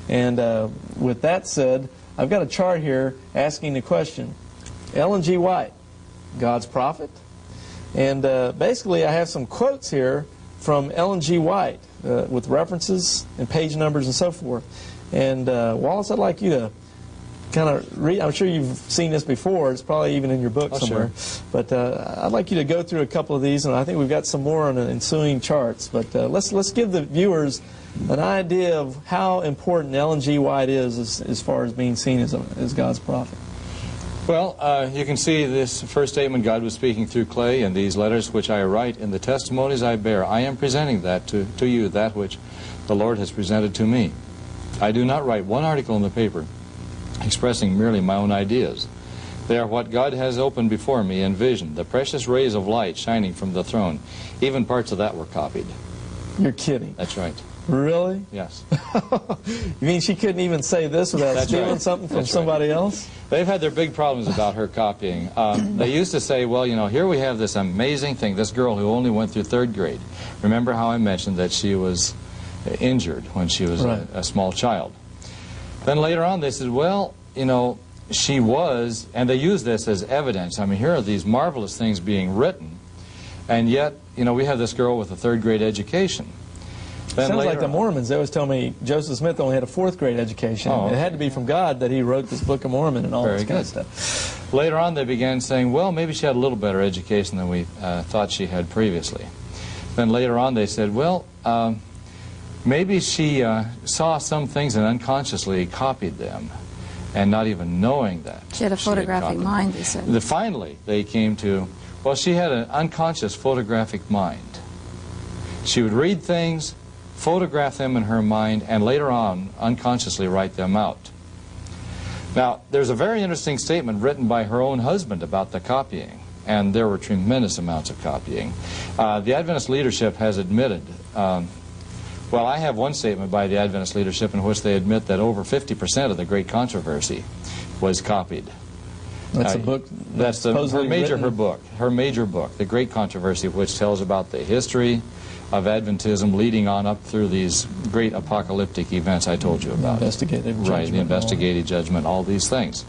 And uh, with that said, I've got a chart here asking the question, Ellen G. White, God's prophet? And uh, basically I have some quotes here from Ellen G. White uh, with references and page numbers and so forth. And uh, Wallace, I'd like you to kind of read. I'm sure you've seen this before. It's probably even in your book oh, somewhere. Sure. But uh, I'd like you to go through a couple of these, and I think we've got some more on the ensuing charts. But uh, let's let's give the viewers an idea of how important Ellen G. White is as, as far as being seen as, a, as God's prophet. Well, uh, you can see this first statement, God was speaking through clay, and these letters which I write, and the testimonies I bear, I am presenting that to, to you, that which the Lord has presented to me. I do not write one article in the paper expressing merely my own ideas. They are what God has opened before me in vision, the precious rays of light shining from the throne. Even parts of that were copied. You're kidding. That's right. Really? Yes. You mean she couldn't even say this without That's stealing right. something from That's somebody right. else? They've had their big problems about her copying. Um, they used to say, well, you know, here we have this amazing thing, this girl who only went through third grade. Remember how I mentioned that she was injured when she was right. a, a small child? Then later on they said, well, you know, she was, and they use this as evidence. I mean, here are these marvelous things being written, and yet, you know, we have this girl with a third grade education. Then Sounds like the Mormons. They always tell me Joseph Smith only had a fourth grade education. Oh, okay. It had to be from God that he wrote this Book of Mormon and all Very this kind good. of stuff. Later on they began saying, well, maybe she had a little better education than we uh, thought she had previously. Then later on they said, well, um, maybe she uh, saw some things and unconsciously copied them, and not even knowing that. She had a photographic mind, they said. The, finally, they came to, well, she had an unconscious photographic mind. She would read things, photograph them in her mind, and later on, unconsciously write them out. Now, there's a very interesting statement written by her own husband about the copying, and there were tremendous amounts of copying. Uh, the Adventist leadership has admitted... Um, Well, I have one statement by the Adventist leadership in which they admit that over fifty percent of the Great Controversy was copied. That's uh, a book. That's, that's the, her major written. her book, her major book, The Great Controversy, which tells about the history of Adventism leading on up through these great apocalyptic events I told you about. The investigative judgment. Right, the investigative judgment, all these things.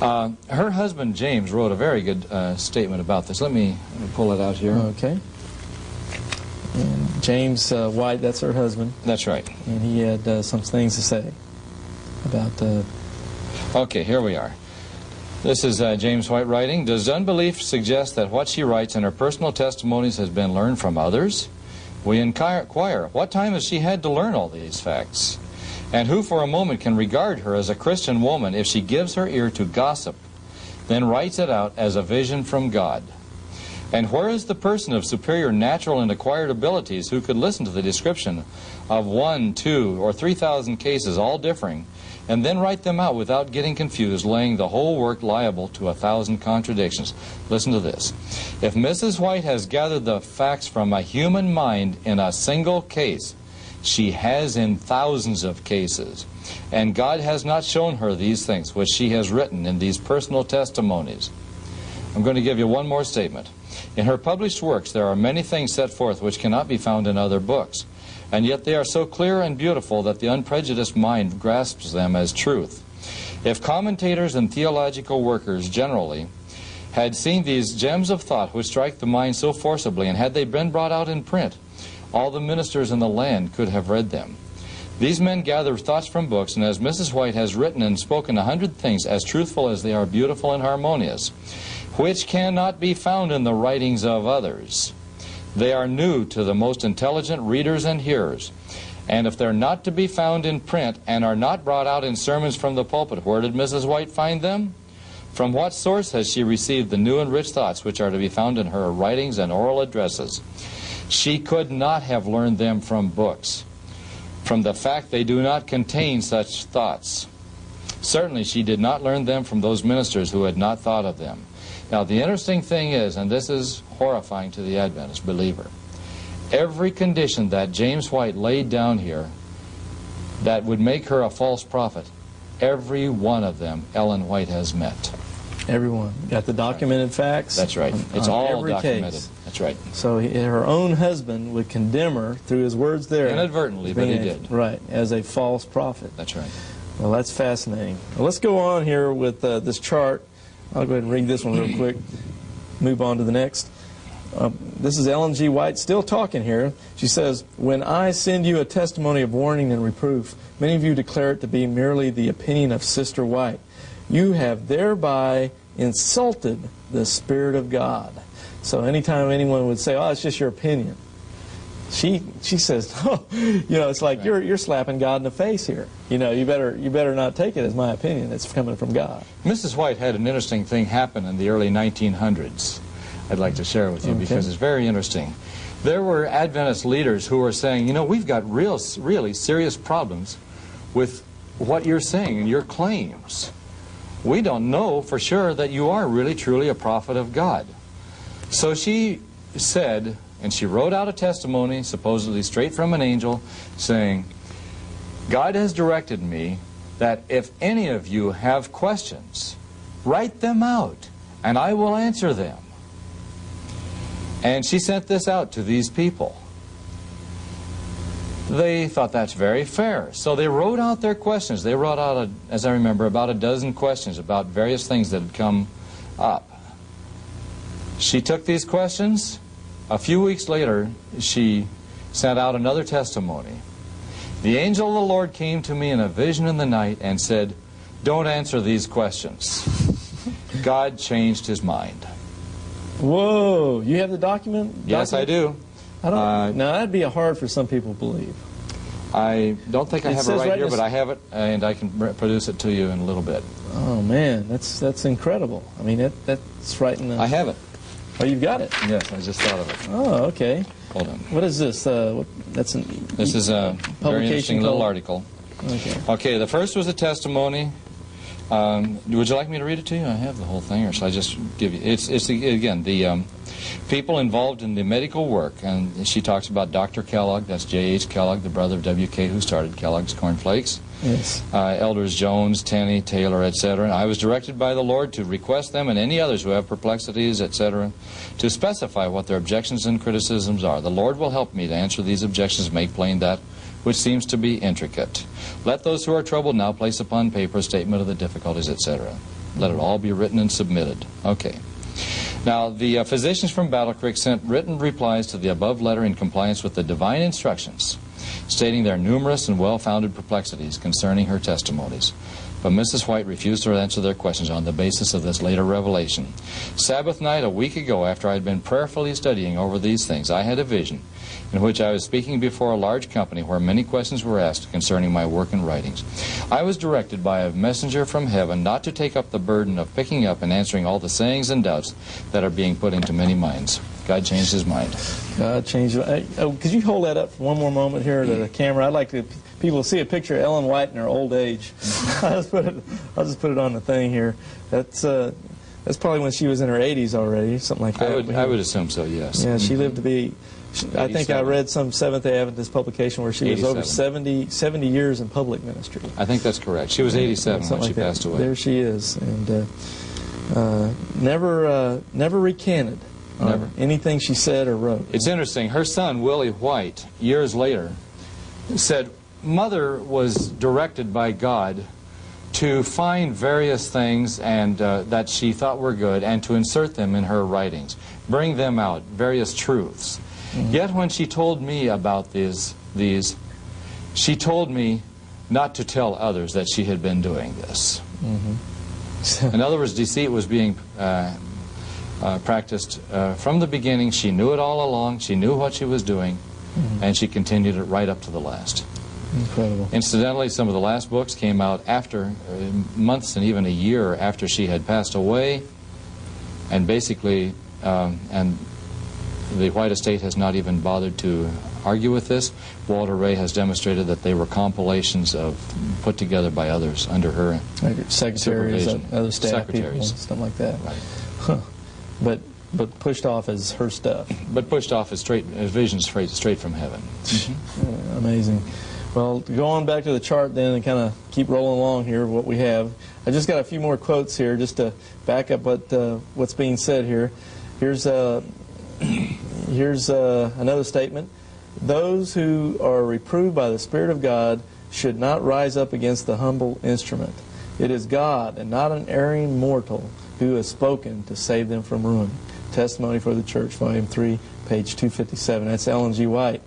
Uh, her husband, James, wrote a very good uh, statement about this. Let me, let me pull it out here. Okay. And James uh, White, that's her husband. That's right. And he had uh, some things to say about the... Okay, here we are. This is uh, James White writing. Does unbelief suggest that what she writes in her personal testimonies has been learned from others? We inquire, what time has she had to learn all these facts? And who for a moment can regard her as a Christian woman if she gives her ear to gossip, then writes it out as a vision from God? And where is the person of superior natural and acquired abilities who could listen to the description of one, two, or three thousand cases all differing, and then write them out without getting confused, laying the whole work liable to a thousand contradictions? Listen to this. If Missus White has gathered the facts from a human mind in a single case, she has in thousands of cases. And God has not shown her these things which she has written in these personal testimonies. I'm going to give you one more statement. In her published works, there are many things set forth which cannot be found in other books. And yet they are so clear and beautiful that the unprejudiced mind grasps them as truth. If commentators and theological workers generally had seen these gems of thought which strike the mind so forcibly, and had they been brought out in print, all the ministers in the land could have read them. These men gather thoughts from books, and as Missus White has written and spoken a hundred things as truthful as they are beautiful and harmonious, which cannot be found in the writings of others. They are new to the most intelligent readers and hearers. And if they're not to be found in print and are not brought out in sermons from the pulpit, where did Missus White find them? From what source has she received the new and rich thoughts which are to be found in her writings and oral addresses? She could not have learned them from books, from the fact they do not contain such thoughts. Certainly she did not learn them from those ministers who had not thought of them. Now the interesting thing is, and this is horrifying to the Adventist believer, every condition that James White laid down here that would make her a false prophet, every one of them Ellen White has met. Everyone got the documented facts. That's right. On, it's on all documented. Case. That's right. So he, her own husband would condemn her through his words there. Inadvertently, but he a, did. Right, as a false prophet. That's right. Well, that's fascinating. Well, let's go on here with uh, this chart. I'll go ahead and read this one real quick, move on to the next. Um, this is Ellen G. White still talking here. She says, when I send you a testimony of warning and reproof, many of you declare it to be merely the opinion of Sister White. You have thereby insulted the Spirit of God. So anytime anyone would say, oh, it's just your opinion, she she says, oh, you know, it's like, right, you're you're slapping God in the face here. You know, you better you better not take it as my opinion. It's coming from God. Missus White had an interesting thing happen in the early nineteen hundreds. I'd like to share with you, okay, because it's very interesting. There were Adventist leaders who were saying, you know, we've got real, really serious problems with what you're saying and your claims. We don't know for sure that you are really, truly a prophet of God. So she said, and she wrote out a testimony, supposedly straight from an angel, saying, God has directed me that if any of you have questions, write them out, and I will answer them. And she sent this out to these people. They thought that's very fair. So they wrote out their questions. They wrote out, a, as I remember, about a dozen questions about various things that had come up. She took these questions. A few weeks later, she sent out another testimony. The angel of the Lord came to me in a vision in the night and said, don't answer these questions. God changed his mind. Whoa, you have the document? document? Yes, I do. I don't, uh, now, that'd be hard for some people to believe. I don't think I have it right here, but I have it, and I can produce it to you in a little bit. Oh, man, that's that's incredible. I mean, that that's right in the... I have it. Oh, you've got it? Yes, I just thought of it. Oh, okay. Hold on. What is this? Uh, what, that's an This is a very interesting little article. Okay. Okay, the first was a testimony. Um, would you like me to read it to you? I have the whole thing, or shall I just give you... It's, it's again, the... Um, People involved in the medical work, and she talks about Doctor Kellogg, that's J H Kellogg, the brother of W K who started Kellogg's Corn Flakes. Yes. Uh, Elders Jones, Tenney, Taylor, et cetera. And I was directed by the Lord to request them and any others who have perplexities, et cetera, to specify what their objections and criticisms are. The Lord will help me to answer these objections, make plain that which seems to be intricate. Let those who are troubled now place upon paper a statement of the difficulties, et cetera. Let it all be written and submitted. Okay. Now, the uh, physicians from Battle Creek sent written replies to the above letter in compliance with the divine instructions, stating their numerous and well-founded perplexities concerning her testimonies. But Missus White refused to answer their questions on the basis of this later revelation. Sabbath night a week ago, after I had been prayerfully studying over these things, I had a vision in which I was speaking before a large company where many questions were asked concerning my work and writings. I was directed by a messenger from heaven not to take up the burden of picking up and answering all the sayings and doubts that are being put into many minds. God changed his mind. God changed his mind. Oh, could you hold that up for one more moment here to the camera? I'd like to, people to see a picture of Ellen White in her old age. I'll, just put it, I'll just put it on the thing here. That's... Uh, That's probably when she was in her eighties already, something like that. I would, I would assume so, yes. Yeah, she lived to be, I think I read some Seventh-day Adventist publication where she was over seventy, seventy years in public ministry. I think that's correct. She was eighty-seven when she passed away. There she is. And uh, uh, never, uh, never recanted never. anything she said or wrote. It's interesting. Her son, Willie White, years later, said, Mother was directed by God to find various things and uh, that she thought were good and to insert them in her writings, bring them out, various truths. Mm-hmm. Yet when she told me about these, these, she told me not to tell others that she had been doing this. Mm-hmm. In other words, deceit was being uh, uh, practiced uh, from the beginning. She knew it all along. She knew what she was doing, mm-hmm. and she continued it right up to the last. Incredible. Incidentally, some of the last books came out after, uh, months and even a year after she had passed away, and basically, um, and the White Estate has not even bothered to argue with this. Walter Rea has demonstrated that they were compilations of put together by others under her secretaries, other staff secretaries. People, stuff like that. Right. Huh. But but pushed off as her stuff. But pushed off as straight as visions straight straight from heaven. Mm-hmm. uh, amazing. Well, go on back to the chart then and kind of keep rolling along here what we have. I just got a few more quotes here just to back up what uh, what's being said here. Here's, uh, here's uh, another statement. Those who are reproved by the Spirit of God should not rise up against the humble instrument. It is God and not an erring mortal who has spoken to save them from ruin. Testimony for the Church, Volume three, page two fifty-seven. That's Ellen G. White.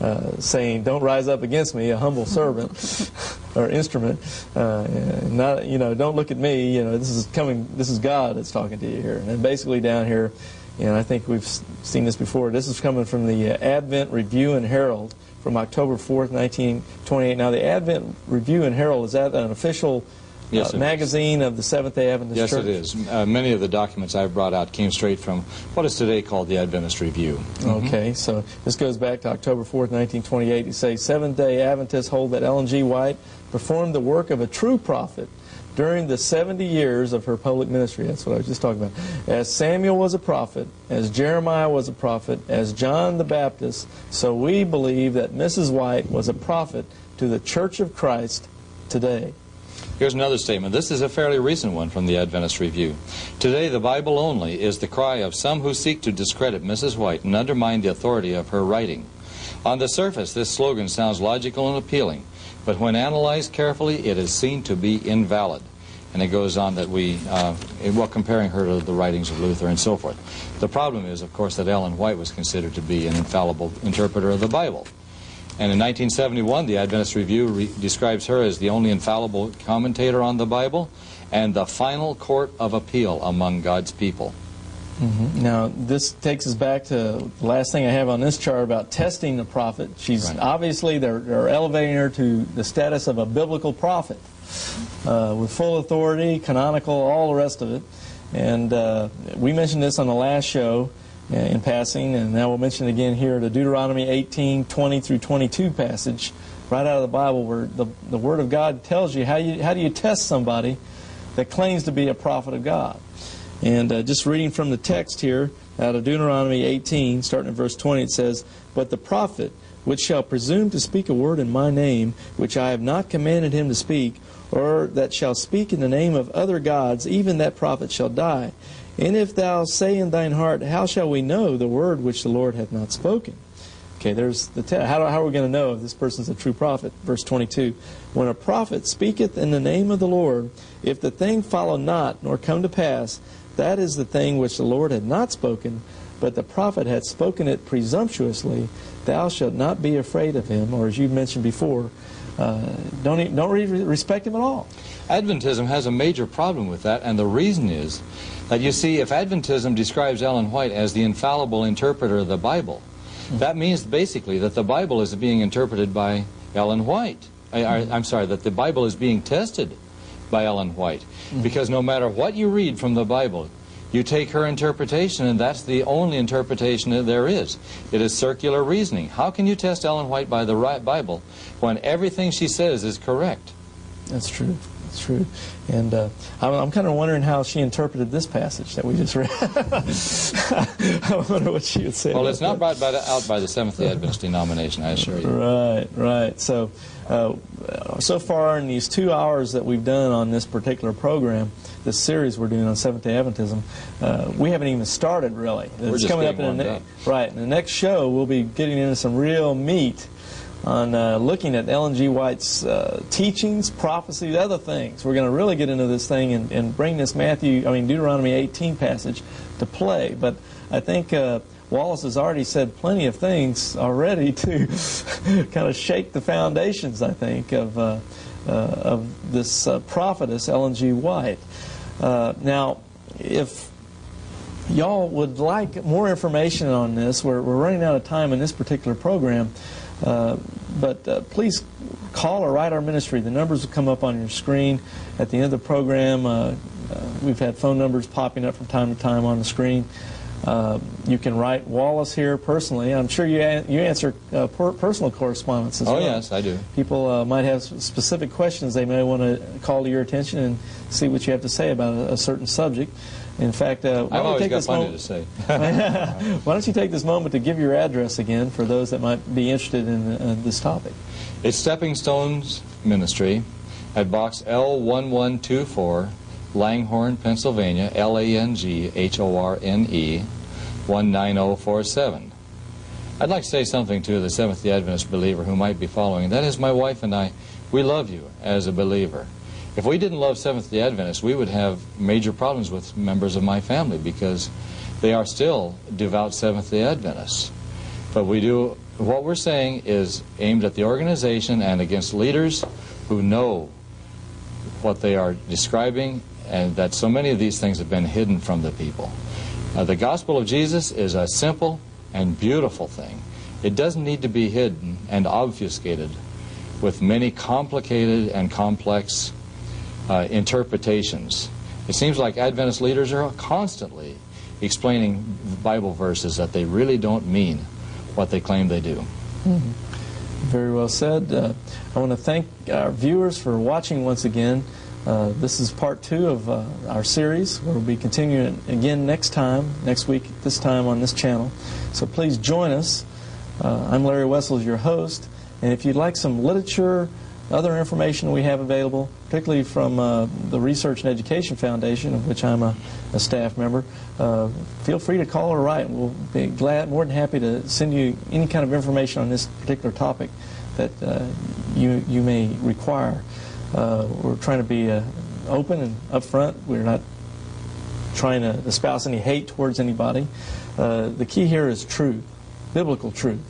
Uh, saying, "Don't rise up against me, a humble servant or instrument. Uh, not, you know, don't look at me. You know, this is coming. This is God that's talking to you here." And basically down here, and I think we've seen this before. This is coming from the uh, Advent Review and Herald from October fourth, nineteen twenty-eight. Now, the Advent Review and Herald, is that an official? Yes, uh, magazine is. Of the Seventh-day Adventist yes, Church. Yes, it is. Uh, many of the documents I've brought out came straight from what is today called the Adventist Review. Mm-hmm. Okay, so this goes back to October fourth, nineteen twenty-eight. It says, Seventh-day Adventists hold that Ellen G. White performed the work of a true prophet during the seventy years of her public ministry. That's what I was just talking about. As Samuel was a prophet, as Jeremiah was a prophet, as John the Baptist, so we believe that Missus White was a prophet to the Church of Christ today. Here's another statement. This is a fairly recent one from the Adventist Review. Today, the Bible only is the cry of some who seek to discredit Missus White and undermine the authority of her writing. On the surface, this slogan sounds logical and appealing, but when analyzed carefully, it is seen to be invalid. And it goes on that we, uh, well, comparing her to the writings of Luther and so forth. The problem is, of course, that Ellen White was considered to be an infallible interpreter of the Bible. And in nineteen seventy-one, the Adventist Review re describes her as the only infallible commentator on the Bible and the final court of appeal among God's people. Mm-hmm. Now, this takes us back to the last thing I have on this chart about testing the prophet. She's right. Obviously, they're, they're elevating her to the status of a biblical prophet uh, with full authority, canonical, all the rest of it. And uh, we mentioned this on the last show. In passing, and now we'll mention again here the Deuteronomy eighteen, twenty through twenty-two passage, right out of the Bible, where the, the Word of God tells you how you how do you test somebody that claims to be a prophet of God. And uh, just reading from the text here, Out of Deuteronomy eighteen, starting at verse twenty, it says, "But the prophet which shall presume to speak a word in my name, which I have not commanded him to speak, or that shall speak in the name of other gods, even that prophet shall die. And if thou say in thine heart, how shall we know the word which the Lord hath not spoken?" Okay, there's the test. How, how are we going to know if this person's a true prophet? Verse twenty-two, "When a prophet speaketh in the name of the Lord, if the thing follow not, nor come to pass, that is the thing which the Lord had not spoken, but the prophet had spoken it presumptuously, thou shalt not be afraid of him," or as you mentioned before, uh, don't, even, don't really respect him at all. Adventism has a major problem with that, and the reason is that, you see, if Adventism describes Ellen White as the infallible interpreter of the Bible, that means basically that the Bible is being interpreted by Ellen White. I, I, I'm sorry, that the Bible is being tested by Ellen White. Mm-hmm. Because no matter what you read from the Bible, you take her interpretation, and that's the only interpretation that there is. It is circular reasoning. How can you test Ellen White by the right Bible when everything she says is correct? That's true. That's true. And uh, I'm, I'm kind of wondering how she interpreted this passage that we just read. I wonder what she would say. Well, it's not brought out by the Seventh-day Adventist denomination, I assure you. Right, right. So, uh, so far in these two hours that we've done on this particular program, this series we're doing on Seventh-day Adventism, uh, we haven't even started, really. We're it's just coming up in the up. Right. In the next show, we'll be getting into some real meat on uh, looking at Ellen G. White's uh, teachings, prophecies, other things. We're going to really get into this thing and, and bring this Matthew, I mean Deuteronomy eighteen passage to play. But I think uh, Wallace has already said plenty of things already to kind of shake the foundations, I think, of uh, uh, of this uh, prophetess Ellen G. White. Uh, now, if y'all would like more information on this, we're we're running out of time in this particular program. Uh, but uh, please call or write our ministry. The numbers will come up on your screen at the end of the program. Uh, uh, we've had phone numbers popping up from time to time on the screen. Uh, you can write Wallace here personally. I'm sure you an you answer uh, per personal correspondence as oh, well. Oh, yes, I do. People uh, might have specific questions they may want to call to your attention and see what you have to say about a, a certain subject. In fact, uh, why, don't take this to say. Why don't you take this moment to give your address again for those that might be interested in uh, this topic? It's Stepping Stones Ministry at Box L one one two four, Langhorne, Pennsylvania, L A N G H O R N E, one nine zero four seven. I'd like to say something to the Seventh-day Adventist believer who might be following. That is, my wife and I, we love you as a believer. If we didn't love Seventh-day Adventists, we would have major problems with members of my family because they are still devout Seventh-day Adventists. But we do, what we're saying is aimed at the organization and against leaders who know what they are describing and that so many of these things have been hidden from the people. Now, the gospel of Jesus is a simple and beautiful thing. It doesn't need to be hidden and obfuscated with many complicated and complex Uh, interpretations. It seems like Adventist leaders are constantly explaining Bible verses that they really don't mean what they claim they do. Mm-hmm. Very well said. Uh, I want to thank our viewers for watching once again. Uh, this is part two of uh, our series. We'll be continuing again next time, next week at this time on this channel. So please join us. Uh, I'm Larry Wessels, your host. And if you'd like some literature, other information we have available, particularly from uh, the Research and Education Foundation, of which I'm a, a staff member, uh, feel free to call or write. We'll be glad, more than happy to send you any kind of information on this particular topic that uh, you, you may require. Uh, we're trying to be uh, open and upfront. We're not trying to espouse any hate towards anybody. Uh, the key here is truth, biblical truth.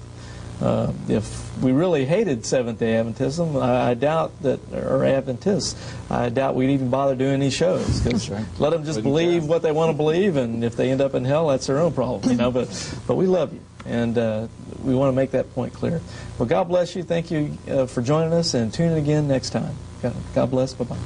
Uh, if we really hated Seventh-day Adventism, I, I doubt that, or Adventists, I doubt we'd even bother doing any shows. Cause right. Let them just Wouldn't believe what they want to believe, and if they end up in hell, that's their own problem, you know. But, but we love you, and uh, we want to make that point clear. Well, God bless you. Thank you uh, for joining us, and tune in again next time. God, God bless. Bye-bye.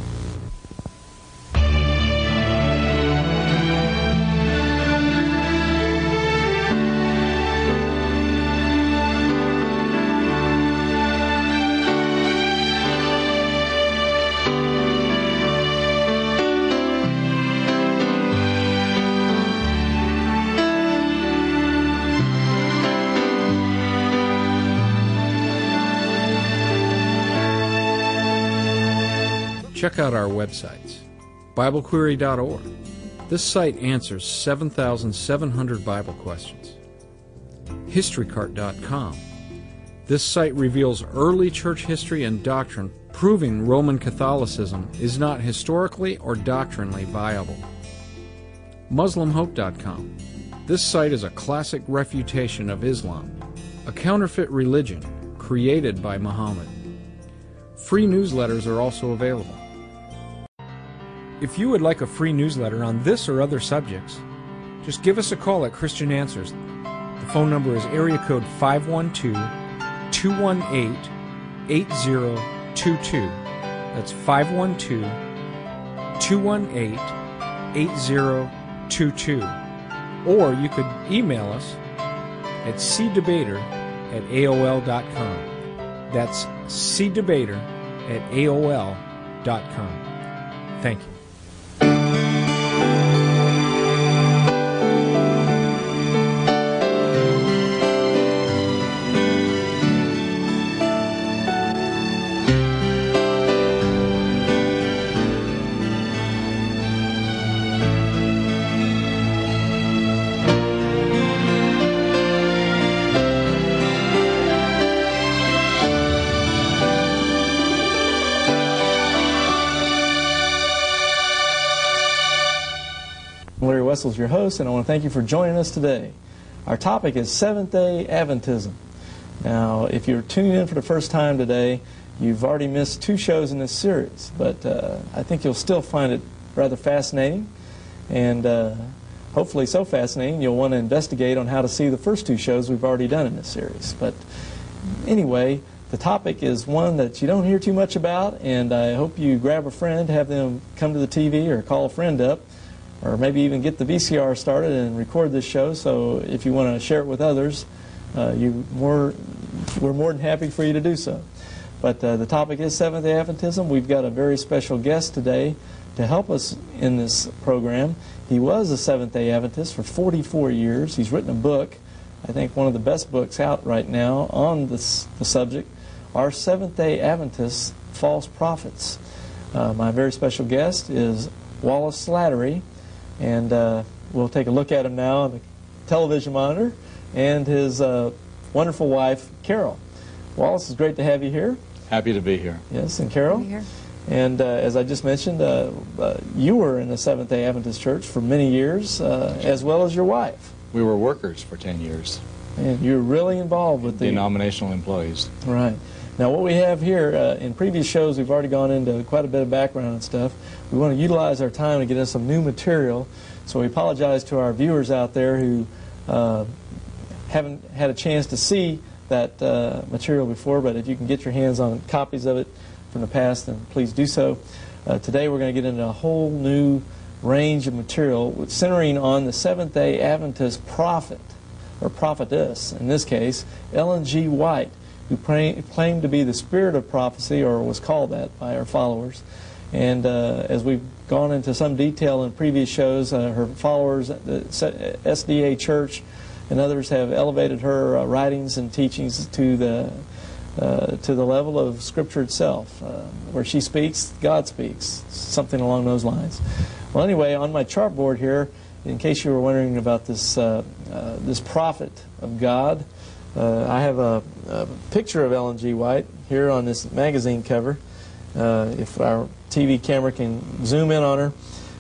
check out our websites. Bible Query dot org. This site answers seven thousand seven hundred Bible questions. History Cart dot com. This site reveals early church history and doctrine, proving Roman Catholicism is not historically or doctrinally viable. Muslim Hope dot com. This site is a classic refutation of Islam, a counterfeit religion created by Muhammad. Free newsletters are also available. If you would like a free newsletter on this or other subjects, just give us a call at Christian Answers. The phone number is area code five one two, two one eight, eight zero two two. That's five one two, two one eight, eight zero two two. Or you could email us at c debater at A O L dot com. That's c debater at A O L dot com. Thank you. Wessels, your host, and I want to thank you for joining us today. Our topic is Seventh-day Adventism. Now, if you're tuning in for the first time today, you've already missed two shows in this series, but uh, I think you'll still find it rather fascinating, and uh, hopefully so fascinating you'll want to investigate on how to see the first two shows we've already done in this series. But anyway, the topic is one that you don't hear too much about, and I hope you grab a friend, have them come to the T V or call a friend up, or maybe even get the V C R started and record this show. So if you want to share it with others, uh, you more, we're more than happy for you to do so. But uh, the topic is Seventh-day Adventism. We've got a very special guest today to help us in this program. He was a Seventh-day Adventist for forty-four years. He's written a book, I think one of the best books out right now on this, the subject, Our Seventh-day Adventist False Prophets. Uh, my very special guest is Wallace Slattery. And uh, we'll take a look at him now on the television monitor, and his uh, wonderful wife, Carol. Wallace, it's great to have you here. Happy to be here. Yes, and Carol. Happy to be here. And uh, as I just mentioned, uh, uh, you were in the Seventh-day Adventist Church for many years, uh, as well as your wife. We were workers for ten years. And you were really involved with the... Denominational employees. Right. Now, what we have here, uh, in previous shows, we've already gone into quite a bit of background and stuff. We want to utilize our time to get in some new material, so we apologize to our viewers out there who uh, haven't had a chance to see that uh, material before, but if you can get your hands on copies of it from the past, then please do so. Uh, today, we're going to get into a whole new range of material centering on the Seventh-day Adventist prophet, or prophetess, in this case, Ellen G. White, who claimed to be the spirit of prophecy, or was called that by her followers. And uh, as we've gone into some detail in previous shows, uh, her followers, the S D A Church and others, have elevated her uh, writings and teachings to the, uh, to the level of Scripture itself. Uh, where she speaks, God speaks, something along those lines. Well, anyway, on my chart board here, in case you were wondering about this, uh, uh, this prophet of God, Uh, I have a, a picture of Ellen G. White here on this magazine cover. Uh, if our T V camera can zoom in on her,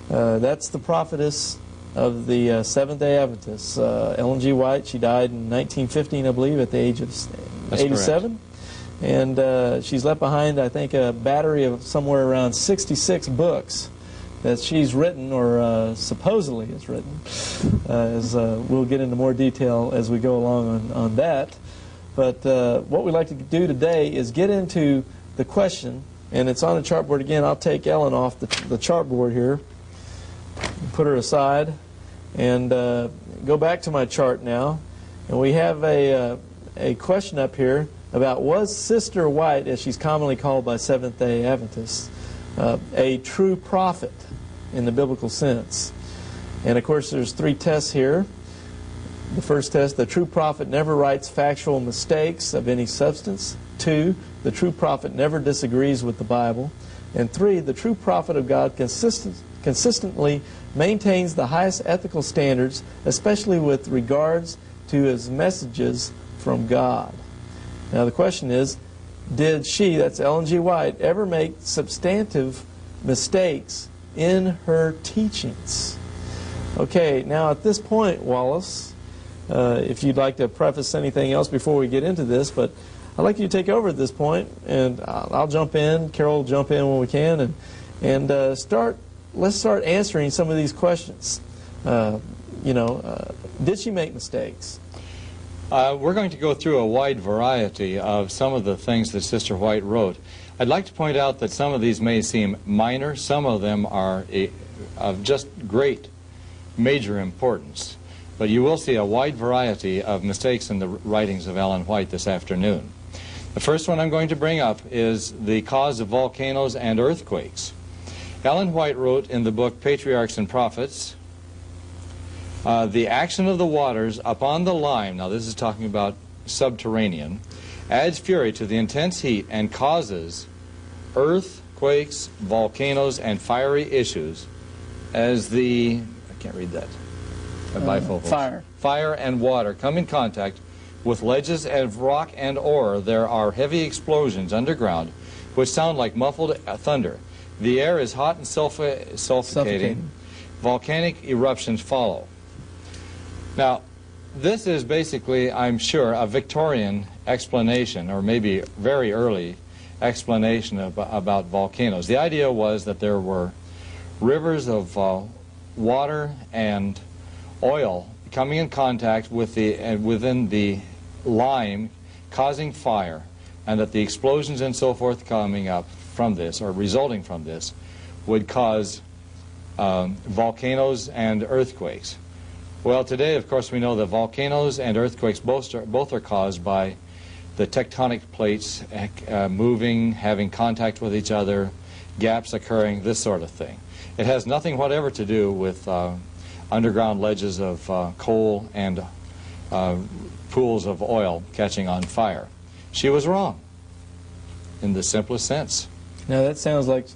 uh, that's the prophetess of the uh, Seventh-day Adventists, uh, Ellen G. White. She died in nineteen fifteen, I believe, at the age of that's eighty-seven. Correct. And uh, she's left behind, I think, a battery of somewhere around sixty-six books that she's written, or uh, supposedly is written, uh, as uh, we'll get into more detail as we go along on, on that. But uh, what we'd like to do today is get into the question, and it's on the chart board again. I'll take Ellen off the, the chart board here, put her aside, and uh, go back to my chart now. And we have a, uh, a question up here about, was Sister White, as she's commonly called by Seventh-day Adventists, Uh, a true prophet in the biblical sense? And of course, there's three tests here. The first test, the true prophet never writes factual mistakes of any substance. Two, the true prophet never disagrees with the Bible. And three, the true prophet of God consistent, consistently maintains the highest ethical standards, especially with regards to his messages from God. Now the question is, did she, that's Ellen G. White, ever make substantive mistakes in her teachings? Okay, now at this point, Wallace, uh, if you'd like to preface anything else before we get into this, but I'd like you to take over at this point, and I'll, I'll jump in, Carol will jump in when we can, and, and uh, start, let's start answering some of these questions. Uh, you know, uh, did she make mistakes? Uh, we're going to go through a wide variety of some of the things that Sister White wrote. I'd like to point out that some of these may seem minor, some of them are a, of just great, major importance. But you will see a wide variety of mistakes in the writings of Ellen White this afternoon. The first one I'm going to bring up is the cause of volcanoes and earthquakes. Ellen White wrote in the book Patriarchs and Prophets, Uh, the action of the waters upon the lime, now this is talking about subterranean, adds fury to the intense heat and causes earthquakes, volcanoes, and fiery issues as the, I can't read that, uh, bifocals. Fire. Fire and water come in contact with ledges of rock and ore. There are heavy explosions underground which sound like muffled thunder. The air is hot and sulfa sulficating. Suffocating. Volcanic eruptions follow. Now, this is basically, I'm sure, a Victorian explanation, or maybe very early explanation of, about volcanoes. The idea was that there were rivers of uh, water and oil coming in contact with the, uh, within the lime, causing fire, and that the explosions and so forth coming up from this, or resulting from this, would cause um, volcanoes and earthquakes. Well, today, of course, we know that volcanoes and earthquakes both are, both are caused by the tectonic plates uh, moving, having contact with each other, gaps occurring, this sort of thing. It has nothing whatever to do with uh, underground ledges of uh, coal and uh, pools of oil catching on fire. She was wrong, in the simplest sense. Now, that sounds like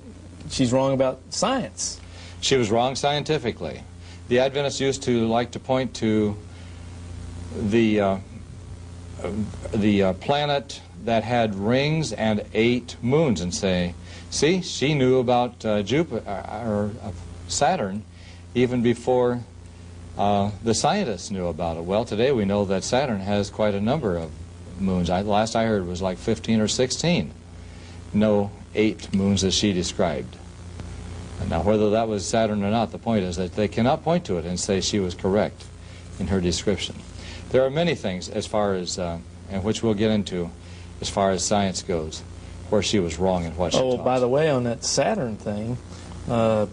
she's wrong about science. She was wrong scientifically. The Adventists used to like to point to the, uh, the uh, planet that had rings and eight moons and say, see, she knew about uh, Jupiter or uh, Saturn even before uh, the scientists knew about it. Well, today we know that Saturn has quite a number of moons. I, last I heard was like fifteen or sixteen. No eight moons as she described. Now, whether that was Saturn or not, the point is that they cannot point to it and say she was correct in her description. There are many things, as far as, uh, and which we'll get into, as far as science goes, where she was wrong and what she taught. Oh, by the way, on that Saturn thing, uh,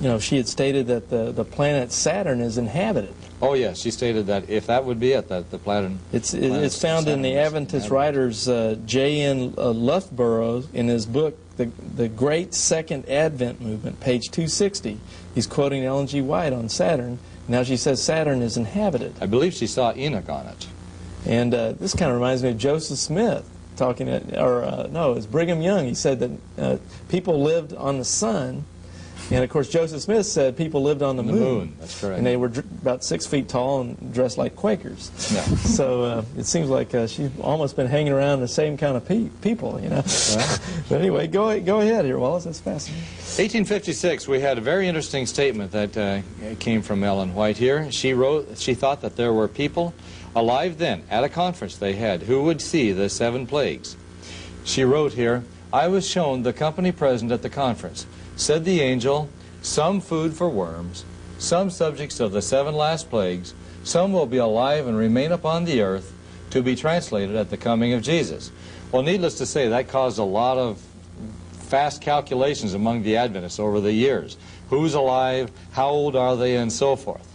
you know, she had stated that the, the planet Saturn is inhabited. Oh, yes, she stated that if that would be it, that the planet... It's, it, it's found Saturn in the Adventist writers uh, J N Uh, Loughborough in his book, The, the Great Second Advent Movement, page two sixty. He's quoting Ellen G. White on Saturn. Now she says Saturn is inhabited. I believe she saw Enoch on it. And uh, this kind of reminds me of Joseph Smith talking, at, or uh, no, it was Brigham Young. He said that uh, people lived on the sun. And of course, Joseph Smith said people lived on the, the moon. moon. That's correct. And they were dr about six feet tall and dressed like Quakers. Yeah. So uh, it seems like uh, she's almost been hanging around the same kind of pe people, you know. Right. But anyway, go go ahead here, Wallace. That's fascinating. eighteen fifty-six, we had a very interesting statement that uh, came from Ellen White here. She wrote, she thought that there were people alive then at a conference they had who would see the seven plagues. She wrote here, I was shown the company present at the conference. Said the angel, some food for worms, some subjects of the seven last plagues, some will be alive and remain upon the earth to be translated at the coming of Jesus. Well, needless to say, that caused a lot of fast calculations among the Adventists over the years. Who's alive, how old are they, and so forth.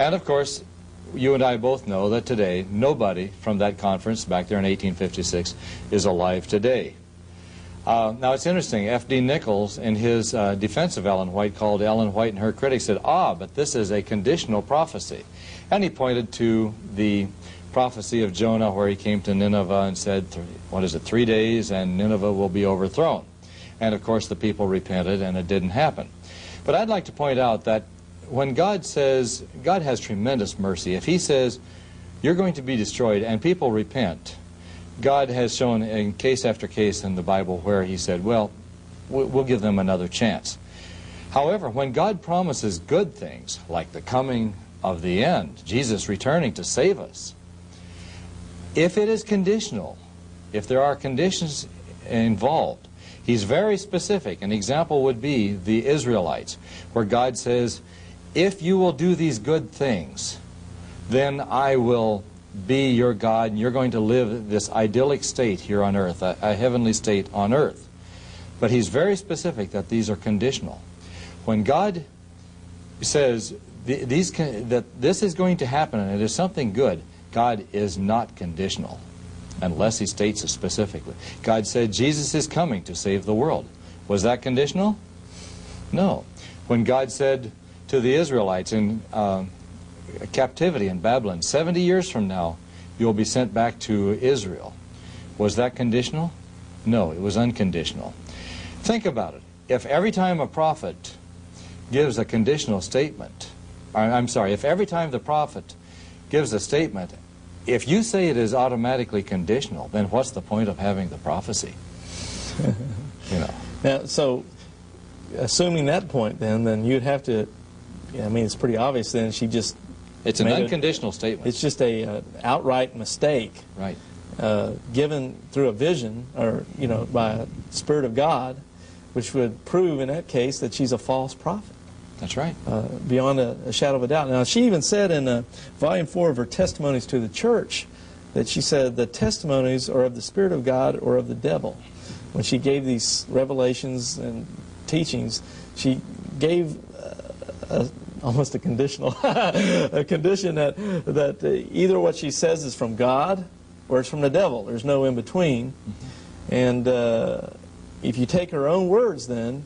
And of course, you and I both know that today, nobody from that conference back there in eighteen fifty-six is alive today. Uh, now, it's interesting, F D Nichols, in his uh, defense of Ellen White, called Ellen White and her critics, said, ah, but this is a conditional prophecy. And he pointed to the prophecy of Jonah, where he came to Nineveh and said, what is it, three days, and Nineveh will be overthrown. And, of course, the people repented, and it didn't happen. But I'd like to point out that when God says, God has tremendous mercy. If he says, you're going to be destroyed, and people repent, God has shown in case after case in the Bible where he said, well, we'll give them another chance. However, when God promises good things, like the coming of the end, Jesus returning to save us, if it is conditional, if there are conditions involved, he's very specific. An example would be the Israelites, where God says, if you will do these good things, then I will be your God, and you're going to live this idyllic state here on earth, a, a heavenly state on earth. But he's very specific that these are conditional. When God says th these con that this is going to happen and it is something good, God is not conditional, unless he states it specifically. God said Jesus is coming to save the world. Was that conditional? No. When God said to the Israelites in uh, captivity in Babylon, seventy years from now, you'll be sent back to Israel. Was that conditional? No, it was unconditional. Think about it. If every time a prophet gives a conditional statement, or, I'm sorry, if every time the prophet gives a statement, if you say it is automatically conditional, then what's the point of having the prophecy? You know. Now, so assuming that point, then, then you'd have to. Yeah, I mean, it's pretty obvious. Then she just. It's an unconditional a, statement. It's just a uh, outright mistake. Right. Uh, given through a vision, or you know, by a Spirit of God, which would prove in that case that she's a false prophet. That's right. Uh, beyond a, a shadow of a doubt. Now, she even said in uh, volume four of her Testimonies to the Church that she said the testimonies are of the Spirit of God or of the devil. When she gave these revelations and teachings, she gave uh, a, almost a conditional, a condition that, that uh, either what she says is from God or it's from the devil. There's no in between. Mm-hmm. And uh, if you take her own words then,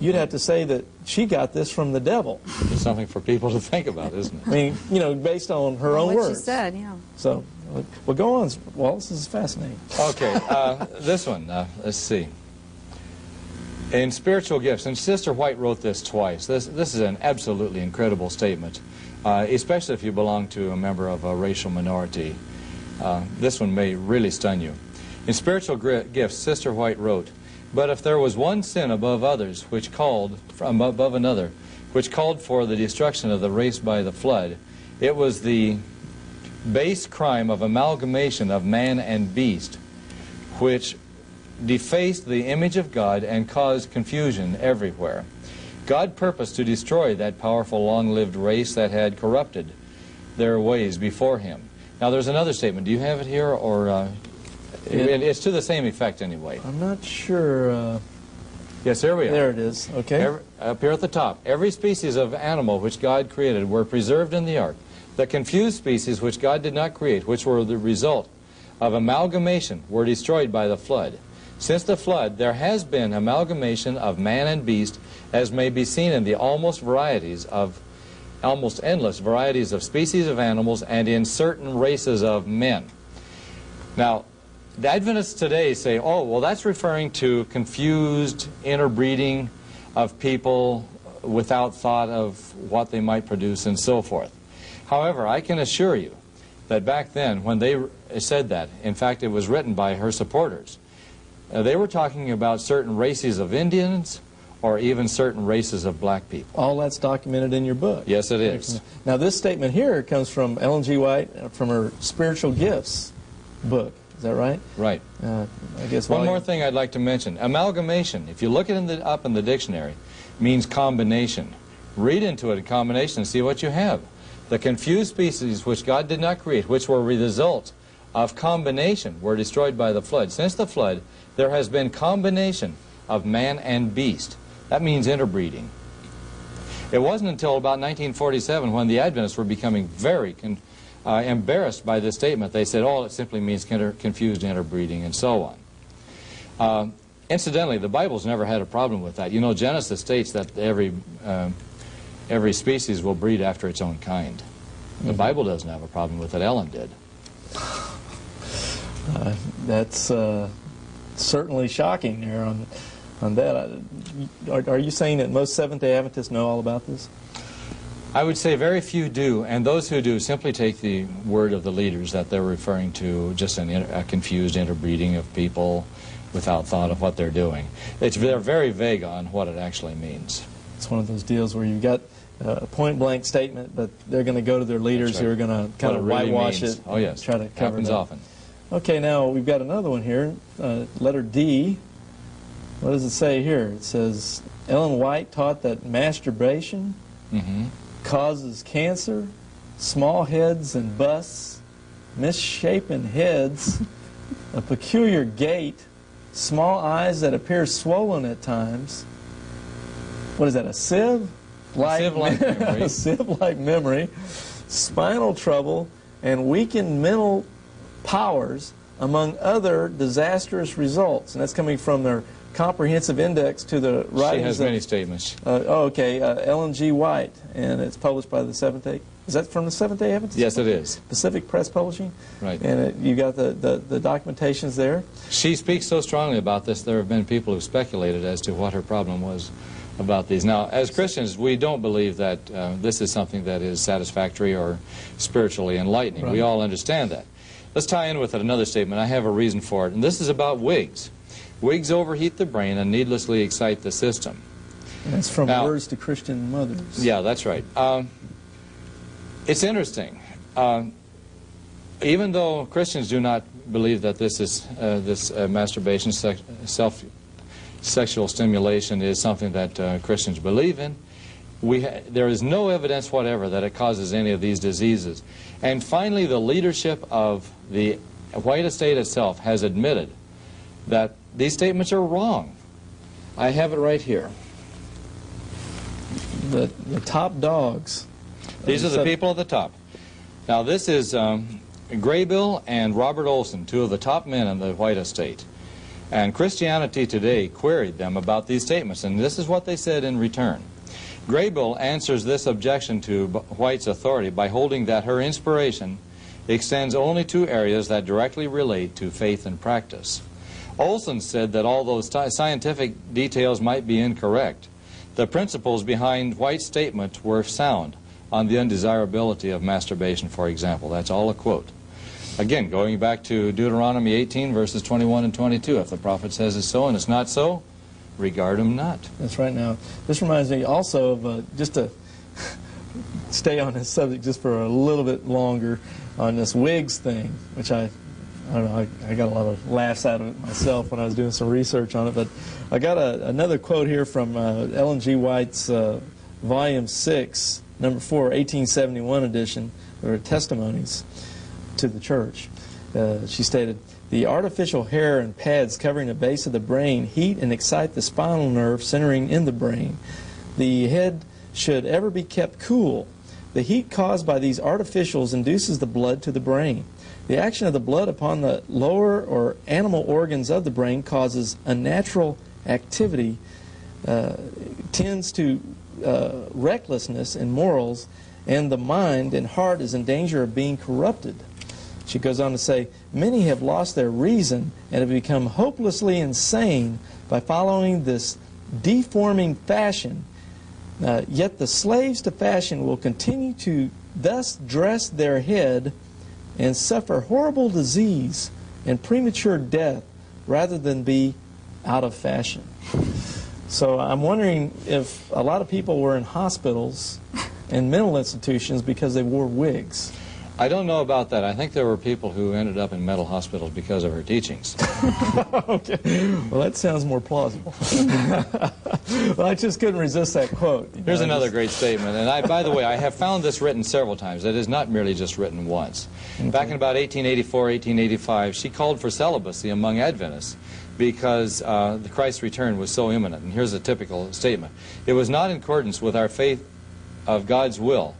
you'd have to say that she got this from the devil. It's something for people to think about, isn't it? I mean, you know, based on her well, own what words. What she said, yeah. So, well, go on, Wallace. This is fascinating. Okay, uh, this one. Uh, let's see. In Spiritual Gifts, and Sister White wrote this twice. This, this is an absolutely incredible statement, uh, especially if you belong to a member of a racial minority. Uh, this one may really stun you. In Spiritual Gifts, Sister White wrote, but if there was one sin above others, which called, from above another, which called for the destruction of the race by the flood, it was the base crime of amalgamation of man and beast, which defaced the image of God and caused confusion everywhere. God purposed to destroy that powerful, long-lived race that had corrupted their ways before him. Now, there's another statement. Do you have it here, or... Uh, It, it's to the same effect anyway. I'm not sure. Uh, yes, here we are. There it is. Okay. Every, up here at the top. Every species of animal which God created were preserved in the ark. The confused species which God did not create, which were the result of amalgamation, were destroyed by the flood. Since the flood, there has been amalgamation of man and beast, as may be seen in the almost varieties of, almost endless varieties of species of animals and in certain races of men. Now, the Adventists today say, oh, well, that's referring to confused interbreeding of people without thought of what they might produce and so forth. However, I can assure you that back then when they said that, in fact, it was written by her supporters, uh, they were talking about certain races of Indians or even certain races of black people. All that's documented in your book. Yes, it is. Now, this statement here comes from Ellen G. White, from her Spiritual Gifts book. Is that right? Right. Uh, I guess one more thing I'd like to mention. Amalgamation, if you look it in the, up in the dictionary, means combination. Read into it a combination and see what you have. The confused species which God did not create, which were the result of combination, were destroyed by the flood. Since the flood, there has been combination of man and beast. That means interbreeding. It wasn't until about nineteen forty-seven when the Adventists were becoming very confused. Uh, embarrassed by this statement, they said, oh, it simply means confused interbreeding and so on. Uh, incidentally, the Bible's never had a problem with that. You know, Genesis states that every, uh, every species will breed after its own kind. The mm-hmm. Bible doesn't have a problem with it. Ellen did. Uh, that's uh, certainly shocking there on, on that. I, are, are you saying that most Seventh-day Adventists know all about this? I would say very few do, and those who do simply take the word of the leaders that they're referring to, just an inter a confused interbreeding of people without thought of what they're doing. It's, they're very vague on what it actually means. It's one of those deals where you've got uh, a point-blank statement, but they're going to go to their leaders who are going to kind of whitewash it. Oh, yes. Try to cover it up. Happens often. Okay, now we've got another one here, uh, letter D. What does it say here? It says, Ellen White taught that masturbation mm-hmm. causes cancer, small heads and busts, misshapen heads, a peculiar gait, small eyes that appear swollen at times. What is that, a sieve? Like, a sieve-like memory. A sieve-like memory, spinal trouble, and weakened mental powers, among other disastrous results. And that's coming from their comprehensive index to the writings. She has many of, statements. Uh, oh, okay, uh, Ellen G. White, and it's published by the Seventh-day. Is that from the Seventh-day Adventist? Yes, it is. Pacific Press Publishing. Right. And it, you got the, the, the documentations there. She speaks so strongly about this, there have been people who speculated as to what her problem was about these. Now, as Christians, we don't believe that uh, this is something that is satisfactory or spiritually enlightening. Right. We all understand that. Let's tie in with it another statement. I have a reason for it, and this is about wigs. Wigs overheat the brain and needlessly excite the system. And that's from now, words to Christian mothers. Yeah, that's right. Um, it's interesting. Um, even though Christians do not believe that this is uh, this uh, masturbation, sex, self, sexual stimulation is something that uh, Christians believe in, we ha there is no evidence whatever that it causes any of these diseases. And finally, the leadership of the White Estate itself has admitted that these statements are wrong. I have it right here. The, the top dogs. These are the people at the top. Now this is um, Graybill and Robert Olson, two of the top men in the White Estate. And Christianity Today queried them about these statements, and this is what they said in return. Graybill answers this objection to White's authority by holding that her inspiration extends only to areas that directly relate to faith and practice. Olson said that although scientific details might be incorrect, the principles behind White's statements were sound on the undesirability of masturbation, for example. That's all a quote. Again, going back to Deuteronomy eighteen, verses twenty-one and twenty-two, if the prophet says it's so and it's not so, regard him not. That's right. Now, this reminds me also of, uh, just to stay on this subject just for a little bit longer, on this wigs thing, which I... I don't know, I, I got a lot of laughs out of it myself when I was doing some research on it, but I got a, another quote here from uh, Ellen G. White's uh, Volume six, Number four, eighteen seventy-one edition, or Testimonies to the Church. Uh, she stated, "The artificial hair and pads covering the base of the brain heat and excite the spinal nerve centering in the brain. The head should ever be kept cool. The heat caused by these artificials induces the blood to the brain. The action of the blood upon the lower or animal organs of the brain causes unnatural activity, uh, tends to uh, recklessness in morals, and the mind and heart is in danger of being corrupted." She goes on to say, "Many have lost their reason and have become hopelessly insane by following this deforming fashion. Uh, yet the slaves to fashion will continue to thus dress their head and suffer horrible disease and premature death rather than be out of fashion." So I'm wondering if a lot of people were in hospitals and mental institutions because they wore wigs. I don't know about that. I think there were people who ended up in mental hospitals because of her teachings. Okay. Well, that sounds more plausible. Well, I just couldn't resist that quote. You know, here's another just... great statement. And I, by the way, I have found this written several times. It is not merely just written once. Okay. Back in about eighteen eighty-four, eighteen eighty-five, she called for celibacy among Adventists because uh, the Christ's return was so imminent. And here's a typical statement. "It was not in accordance with our faith of God's will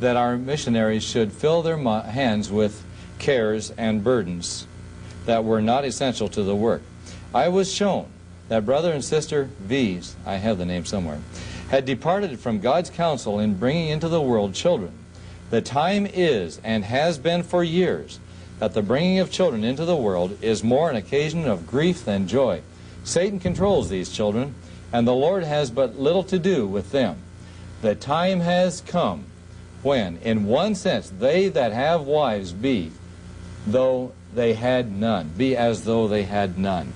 that our missionaries should fill their hands with cares and burdens that were not essential to the work. I was shown that brother and sister V's," I have the name somewhere, "had departed from God's counsel in bringing into the world children. The time is, and has been for years, that the bringing of children into the world is more an occasion of grief than joy, Satan controls these children, and the Lord has but little to do with them. The time has come when, in one sense, they that have wives be, though they had none, be as though they had none.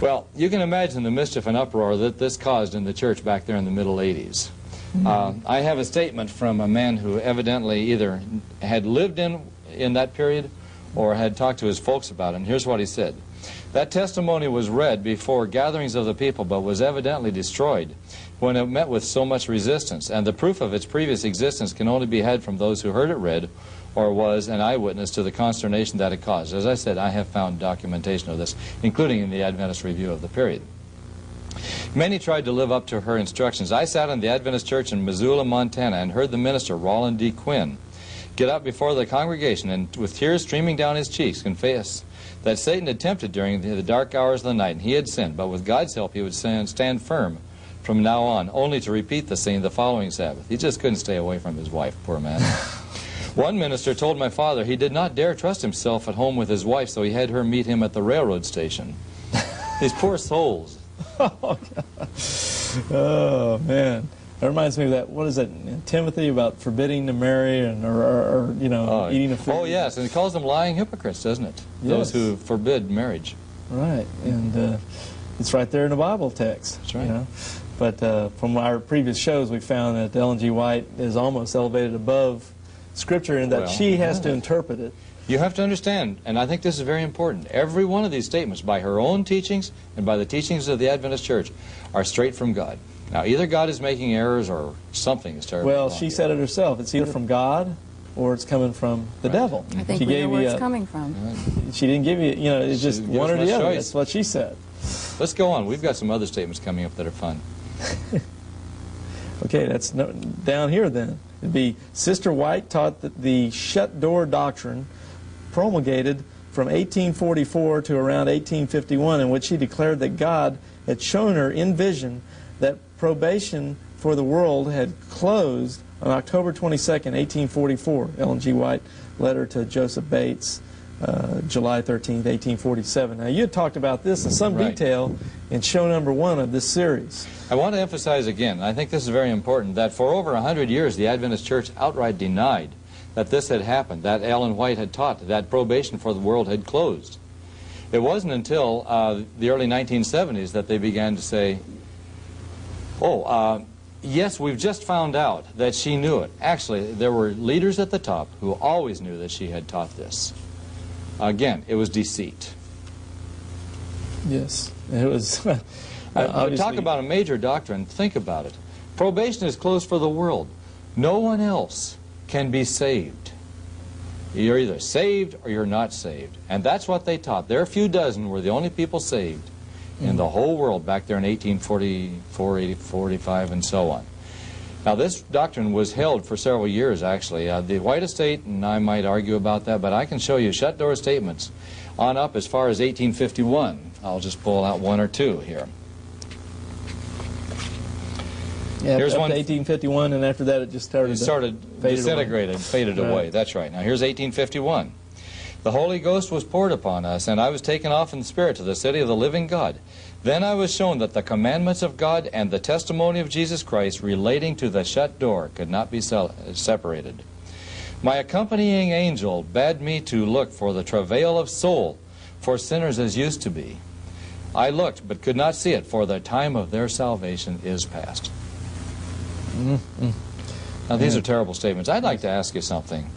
Well, you can imagine the mischief and uproar that this caused in the church back there in the middle eighties. Mm-hmm. uh, I have a statement from a man who evidently either had lived in, in that period or had talked to his folks about it, and here's what he said. That testimony was read before gatherings of the people, but was evidently destroyed when it met with so much resistance, and the proof of its previous existence can only be had from those who heard it read or was an eyewitness to the consternation that it caused. As I said, I have found documentation of this, including in the Adventist Review of the period. Many tried to live up to her instructions. I sat in the Adventist church in Missoula, Montana, and heard the minister, Roland D. Quinn, get up before the congregation and, with tears streaming down his cheeks, confess that Satan had tempted during the dark hours of the night, and he had sinned, but with God's help he would stand firm from now on, only to repeat the sin the following Sabbath. He just couldn't stay away from his wife, poor man. One minister told my father he did not dare trust himself at home with his wife, so he had her meet him at the railroad station. These poor souls. Oh, God. Oh, man. That reminds me of that, what is it, Timothy, about forbidding to marry and, or, or, or, you know, oh, eating a food. Oh, yes, and it calls them lying hypocrites, doesn't it? Yes. Those who forbid marriage. Right, and uh, it's right there in the Bible text. That's right. You know? But uh, from our previous shows, we found that Ellen G. White is almost elevated above Scripture in that well, she has yeah. to interpret it. You have to understand, and I think this is very important, every one of these statements, by her own teachings and by the teachings of the Adventist Church, are straight from God. Now, either God is making errors or something is terrible. Well, she said it herself. It's either from God or it's coming from the right. devil. I think she we gave know where it's a, coming from. She didn't give you, you know, it's she just one or the other. Choice. That's what she said. Let's go on. We've got some other statements coming up that are fun. Okay, that's no, down here then. It'd be Sister White taught that the shut door doctrine promulgated from eighteen forty-four to around eighteen fifty-one, in which she declared that God had shown her in vision that probation for the world had closed on October twenty-second, eighteen forty-four. Ellen G. White, letter to Joseph Bates, uh, July thirteenth, eighteen forty-seven. Now, you had talked about this in some right. detail in show number one of this series. I want to emphasize again, and I think this is very important, that for over a hundred years, the Adventist Church outright denied that this had happened, that Ellen White had taught, that probation for the world had closed. It wasn't until uh, the early nineteen seventies that they began to say, Oh, uh, yes, we've just found out that she knew it. Actually, there were leaders at the top who always knew that she had taught this. Again, it was deceit. Yes, it was. uh, uh, talk about a major doctrine. Think about it. Probation is closed for the world. No one else can be saved. You're either saved or you're not saved. And that's what they taught. There are a few dozen were the only people saved in the whole world back there in eighteen forty-four, eighteen forty-five, and so on. Now, this doctrine was held for several years, actually. Uh, the White Estate, and I might argue about that, but I can show you shut door statements on up as far as eighteen fifty-one. I'll just pull out one or two here. Yeah, here's one, eighteen fifty-one, and after that it just started, it started faded disintegrated, away. faded right. away. That's right. Now, here's eighteen fifty-one. The Holy Ghost was poured upon us, and I was taken off in the Spirit to the city of the living God. Then I was shown that the commandments of God and the testimony of Jesus Christ relating to the shut door could not be separated. My accompanying angel bade me to look for the travail of soul for sinners as used to be. I looked, but could not see it, for the time of their salvation is past. Mm-hmm. Now, these yeah. are terrible statements. I'd like to ask you something.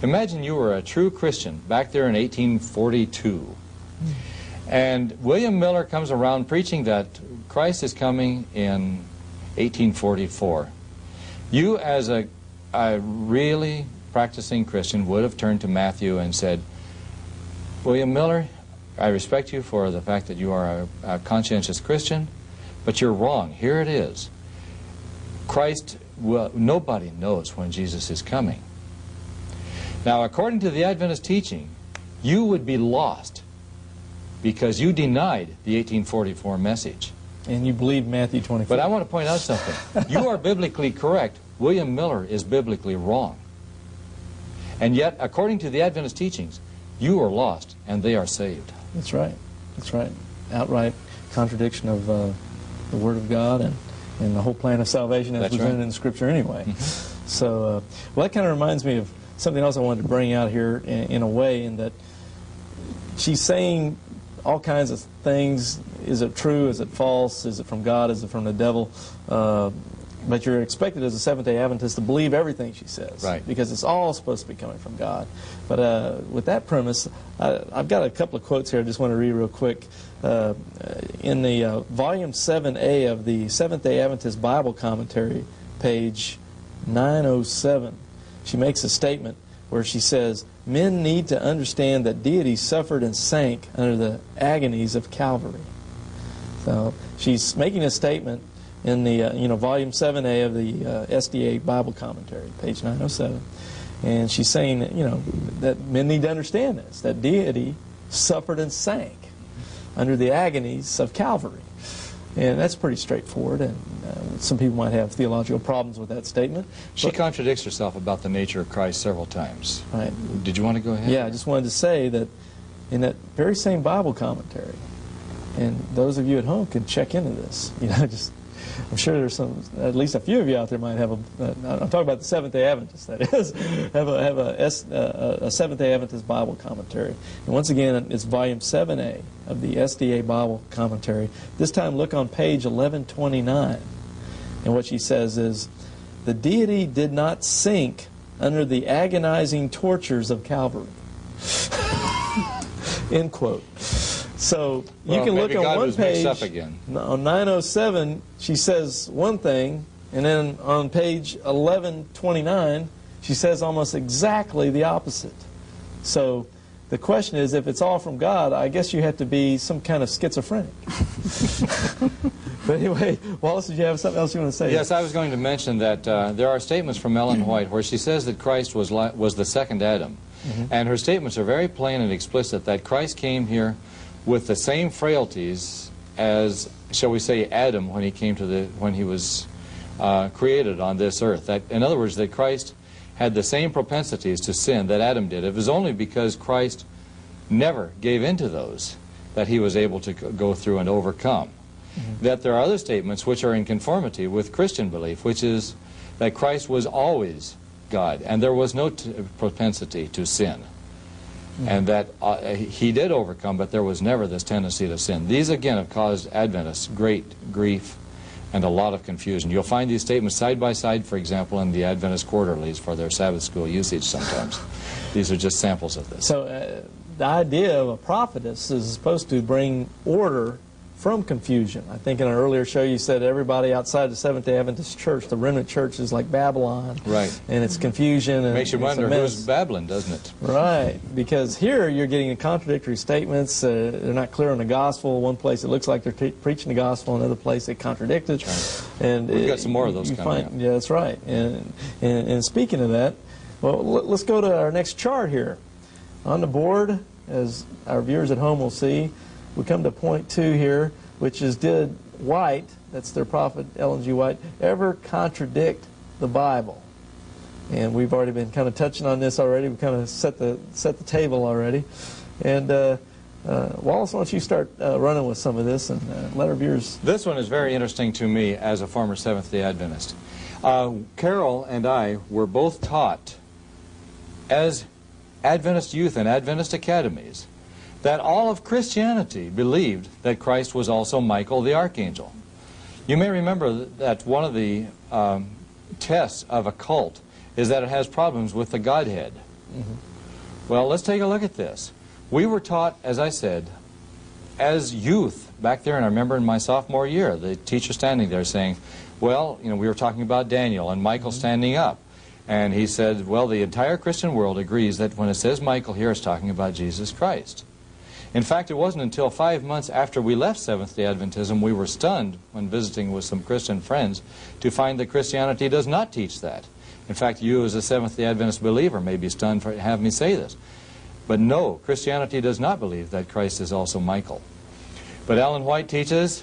Imagine you were a true Christian back there in eighteen forty-two, and William Miller comes around preaching that Christ is coming in eighteen forty-four. You, as a, a really practicing Christian, would have turned to Matthew and said, William Miller, I respect you for the fact that you are a, a conscientious Christian, but you're wrong. Here it is. Christ, well, nobody knows when Jesus is coming. Now, according to the Adventist teaching, you would be lost because you denied the eighteen forty-four message. And you believe Matthew twenty-four. But I want to point out something. You are biblically correct. William Miller is biblically wrong. And yet, according to the Adventist teachings, you are lost and they are saved. That's right. That's right. outright contradiction of uh, the Word of God and, and the whole plan of salvation as That's presented right. in Scripture anyway. Mm-hmm. So, uh, well, that kind of reminds me of something else I wanted to bring out here in, in a way, in that she's saying all kinds of things. Is it true? Is it false? Is it from God? Is it from the devil? Uh, but you're expected as a Seventh-day Adventist to believe everything she says, right? Because it's all supposed to be coming from God. But uh, with that premise, I, I've got a couple of quotes here I just want to read real quick. Uh, in the uh, volume seven A of the Seventh-day Adventist Bible Commentary, page nine oh seven, she makes a statement where she says, "Men need to understand that deity suffered and sank under the agonies of Calvary." So she's making a statement in the uh, you know volume seven A of the uh, S D A Bible Commentary, page nine oh seven, and she's saying that, you know that men need to understand this, that deity suffered and sank under the agonies of Calvary, and that's pretty straightforward. And uh, some people might have theological problems with that statement. She but, contradicts herself about the nature of Christ several times. Right. Did you want to go ahead? Yeah, I just wanted to say that in that very same Bible commentary. And those of you at home can check into this. You know, just I'm sure there's some, at least a few of you out there might have a. Uh, I'm talking about the Seventh-day Adventists, that is, have a have a, S, uh, a Seventh-day Adventist Bible commentary. And once again, it's volume seven A of the S D A Bible commentary. This time, look on page eleven twenty-nine, and what she says is, "The deity did not sink under the agonizing tortures of Calvary." End quote. So you well, can look on God one page, up again. On nine oh seven, she says one thing, and then on page eleven twenty-nine, she says almost exactly the opposite. So the question is, if it's all from God, I guess you have to be some kind of schizophrenic. But anyway, Wallace, did you have something else you want to say? Yes, I was going to mention that uh, there are statements from Ellen White where she says that Christ was, li was the second Adam. Mm-hmm. And her statements are very plain and explicit, that Christ came here with the same frailties as, shall we say, Adam when he came to the when he was uh, created on this earth. That, in other words, that Christ had the same propensities to sin that Adam did. It was only because Christ never gave in to those that he was able to go through and overcome. Mm-hmm. That there are other statements which are in conformity with Christian belief, which is that Christ was always God and there was no t propensity to sin. Mm-hmm. And that uh, he did overcome, but there was never this tendency to sin. These, again, have caused Adventists great grief and a lot of confusion. You'll find these statements side by side, for example, in the Adventist quarterlies for their Sabbath school usage sometimes. These are just samples of this. So uh, the idea of a prophetess is supposed to bring order from confusion. I think in an earlier show you said everybody outside the Seventh-day Adventist Church, the remnant church, is like Babylon. Right. And it's confusion. And makes you wonder who's babbling, doesn't it? Right. Because here you're getting contradictory statements. Uh, they're not clear on the gospel. One place it looks like they're preaching the gospel. Another place they contradict it. Right. And we've it, got some more of those coming find, out. Yeah, that's right. And, and, and speaking of that, well, let's go to our next chart here. On the board, as our viewers at home will see, we come to point two here, which is, did White, that's their prophet, Ellen G. White, ever contradict the Bible? And we've already been kind of touching on this already. We've kind of set the, set the table already. And uh, uh, Wallace, why don't you start uh, running with some of this and uh, let our viewers... This one is very interesting to me as a former Seventh-day Adventist. Uh, Carol and I were both taught as Adventist youth in Adventist academies that all of Christianity believed that Christ was also Michael the Archangel. You may remember that one of the um, tests of a cult is that it has problems with the Godhead. Mm-hmm. Well, let's take a look at this. We were taught, as I said, as youth back there, and I remember in my sophomore year, the teacher standing there saying, well, you know, we were talking about Daniel and Michael mm-hmm. standing up. And he said, well, the entire Christian world agrees that when it says Michael here, it's talking about Jesus Christ. In fact, it wasn't until five months after we left Seventh-day Adventism we were stunned when visiting with some Christian friends to find that Christianity does not teach that. In fact, you as a Seventh-day Adventist believer may be stunned for having me say this. But no, Christianity does not believe that Christ is also Michael. But Ellen White teaches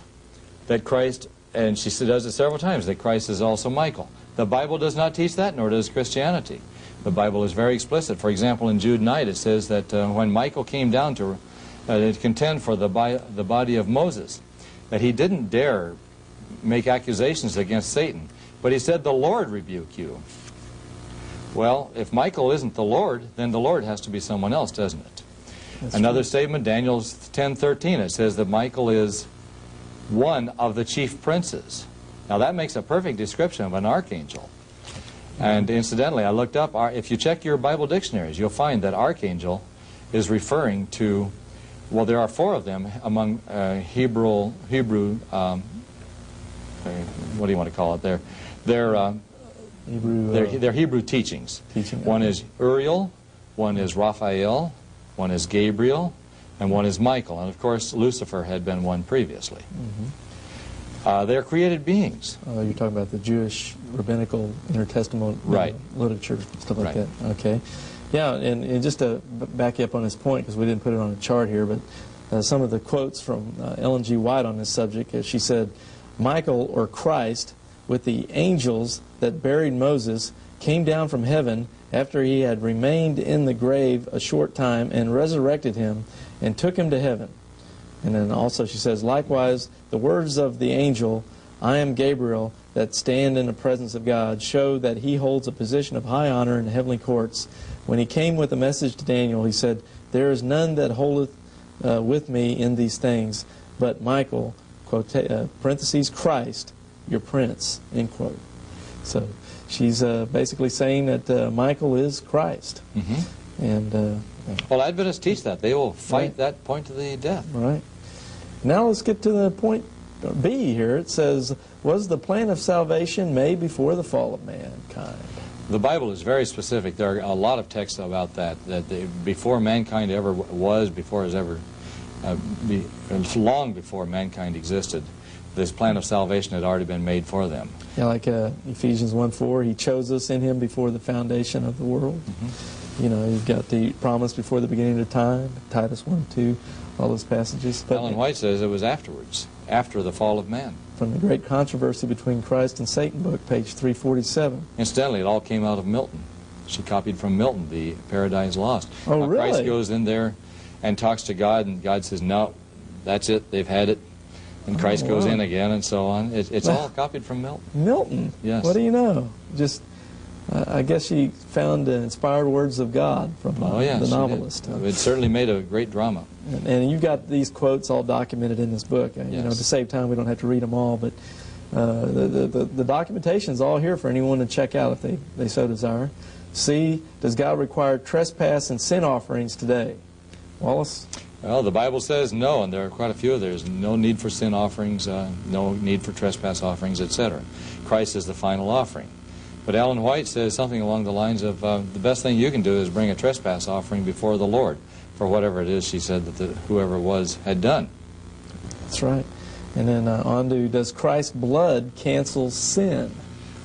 that Christ, and she does it several times, that Christ is also Michael. The Bible does not teach that, nor does Christianity. The Bible is very explicit. For example, in Jude nine it says that uh, when Michael came down to uh, to contend for the, bi the body of Moses, that he didn't dare make accusations against Satan, but he said, the Lord rebuke you. Well, if Michael isn't the Lord, then the Lord has to be someone else, doesn't it? That's Another true. statement, Daniel ten thirteen, it says that Michael is one of the chief princes. Now that makes a perfect description of an archangel. And incidentally, I looked up, if you check your Bible dictionaries, you'll find that archangel is referring to, well, there are four of them among uh, Hebrew, Hebrew um, what do you want to call it there? They're, uh, Hebrew, uh, they're, they're Hebrew teachings. Teaching, one okay. is Uriel, one is Raphael, one is Gabriel, and one is Michael. And of course, Lucifer had been one previously. Mm-hmm. uh, they're created beings. Uh, you're talking about the Jewish rabbinical intertestamental right. literature, stuff like right. that. Okay. Yeah, and, and just to back you up on this point, because we didn't put it on a chart here, but uh, some of the quotes from uh, Ellen G. White on this subject, as she said, Michael, or Christ, with the angels that buried Moses, came down from heaven after he had remained in the grave a short time and resurrected him and took him to heaven. And then also she says, likewise, the words of the angel, I am Gabriel, that stand in the presence of God, show that he holds a position of high honor in the heavenly courts. When he came with a message to Daniel, he said, there is none that holdeth uh, with me in these things, but Michael, quote, uh, parentheses, Christ, your prince, end quote. So she's uh, basically saying that uh, Michael is Christ. Mm-hmm. And uh, well, Adventists teach that. They will fight right. that point to the death. Right. Now let's get to the point B here. It says, was the plan of salvation made before the fall of mankind? The Bible is very specific. There are a lot of texts about that, that they, before mankind ever was, before it was ever, uh, be, long before mankind existed, this plan of salvation had already been made for them. Yeah, like uh, Ephesians one four, he chose us in him before the foundation of the world. Mm-hmm. You know, you've got the promise before the beginning of time, Titus one two, all those passages. But Ellen White says it was afterwards, after the fall of man. From the Great Controversy Between Christ and Satan book, page three forty-seven. Incidentally, it all came out of Milton. She copied from Milton, the Paradise Lost. Oh, now, really? Christ goes in there and talks to God, and God says, no, that's it, they've had it. And Christ oh, wow. goes in again, and so on. It, it's well, all copied from Milton. Milton? Yes. What do you know? Just, uh, I guess she found the uh, inspired words of God from uh, oh, yes, the novelist. It, it certainly made a great drama. And, and you've got these quotes all documented in this book. Uh, yes. You know, to save time, we don't have to read them all, but uh, the, the, the, the documentation is all here for anyone to check out if they, they so desire. C, does God require trespass and sin offerings today? Wallace? Well, the Bible says no, and there are quite a few of there's no need for sin offerings, uh, no need for trespass offerings, et cetera. Christ is the final offering. But Ellen White says something along the lines of, uh, the best thing you can do is bring a trespass offering before the Lord for whatever it is, she said, that the, whoever was had done. That's right. And then uh, on to, does Christ's blood cancel sin?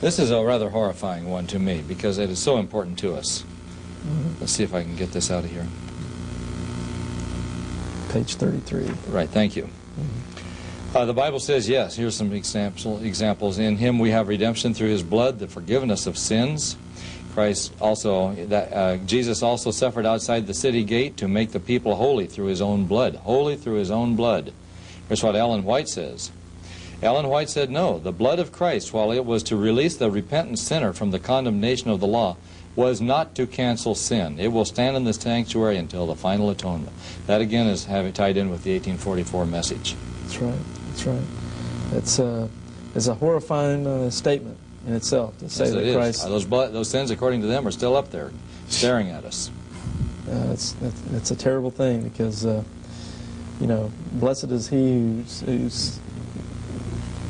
This is a rather horrifying one to me because it is so important to us. Mm-hmm. Let's see if I can get this out of here. Page thirty-three. Right, thank you. Mm-hmm. uh, the Bible says, yes, here's some example, examples. In him we have redemption through his blood, the forgiveness of sins. Christ also, that, uh, Jesus also suffered outside the city gate to make the people holy through his own blood. Holy through his own blood. Here's what Ellen White says. Ellen White said, no, the blood of Christ, while it was to release the repentant sinner from the condemnation of the law, was not to cancel sin. It will stand in the sanctuary until the final atonement. That, again, is have it tied in with the eighteen forty-four message. That's right. That's right. It's, uh, it's a horrifying uh, statement in itself to say yes, that it Christ... Uh, those, those sins, according to them, are still up there, staring at us. Uh, it's, that's, that's a terrible thing because, uh, you know, blessed is he who's... who's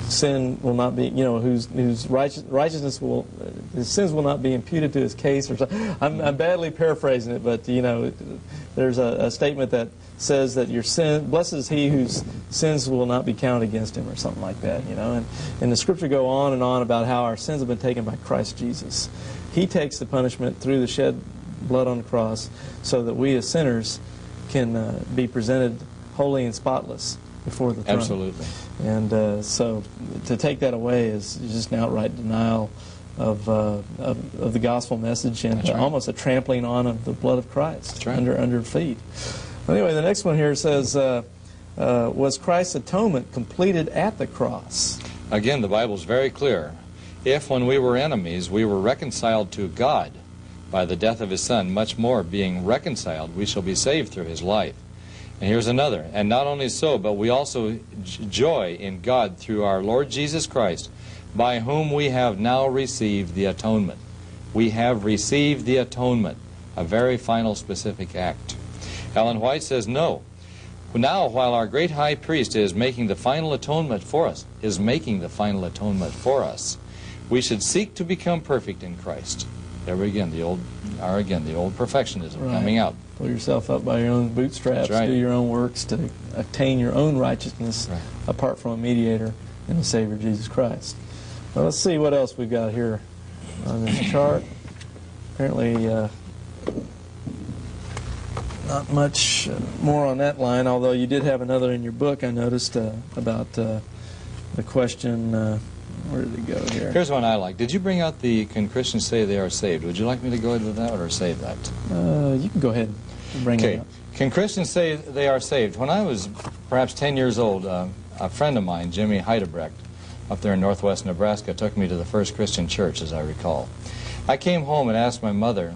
sin will not be, you know, whose whose righteous, righteousness will, his sins will not be imputed to his case, or something. I'm, I'm badly paraphrasing it, but you know, there's a, a statement that says that your sin, blessed is he whose sins will not be counted against him, or something like that, you know. And and the scripture go on and on about how our sins have been taken by Christ Jesus. He takes the punishment through the shed blood on the cross, so that we as sinners can uh, be presented holy and spotless before the throne. Absolutely. And uh, so to take that away is just an outright denial of, uh, of, of the gospel message and right. almost a trampling on of the blood of Christ right. under, under feet. Anyway, the next one here says, uh, uh, was Christ's atonement completed at the cross? Again, the Bible is very clear. If when we were enemies, we were reconciled to God by the death of his Son, much more being reconciled, we shall be saved through his life. And here's another. And not only so, but we also joy in God through our Lord Jesus Christ, by whom we have now received the atonement. We have received the atonement, a very final specific act. Ellen White says, no. Now, while our great high priest is making the final atonement for us, is making the final atonement for us, we should seek to become perfect in Christ. There we again, the old, are again, the old perfectionism right. coming out. Pull yourself up by your own bootstraps, right. do your own works to attain your own righteousness right. apart from a mediator and the Savior, Jesus Christ. Well, let's see what else we've got here on this chart. Apparently, uh, not much more on that line, although you did have another in your book, I noticed, uh, about uh, the question... Uh, Where did it go here? Here's one I like. Did you bring out the Can Christians Say They Are Saved? Would you like me to go into that or save that? Uh, you can go ahead and bring okay. it up. Can Christians Say They Are Saved? When I was perhaps ten years old, uh, a friend of mine, Jimmy Heidebrecht, up there in northwest Nebraska, took me to the first Christian church, as I recall. I came home and asked my mother,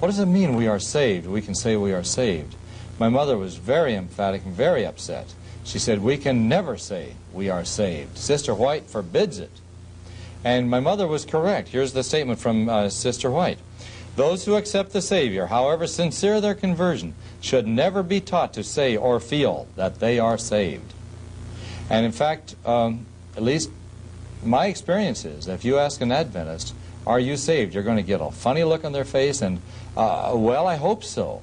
what does it mean we are saved? We can say we are saved. My mother was very emphatic and very upset. She said, we can never say we are saved. Sister White forbids it. And my mother was correct. Here's the statement from uh, Sister White. Those who accept the Savior, however sincere their conversion, should never be taught to say or feel that they are saved. And in fact, um, at least my experience is, if you ask an Adventist, are you saved? You're going to get a funny look on their face and, uh, well, I hope so.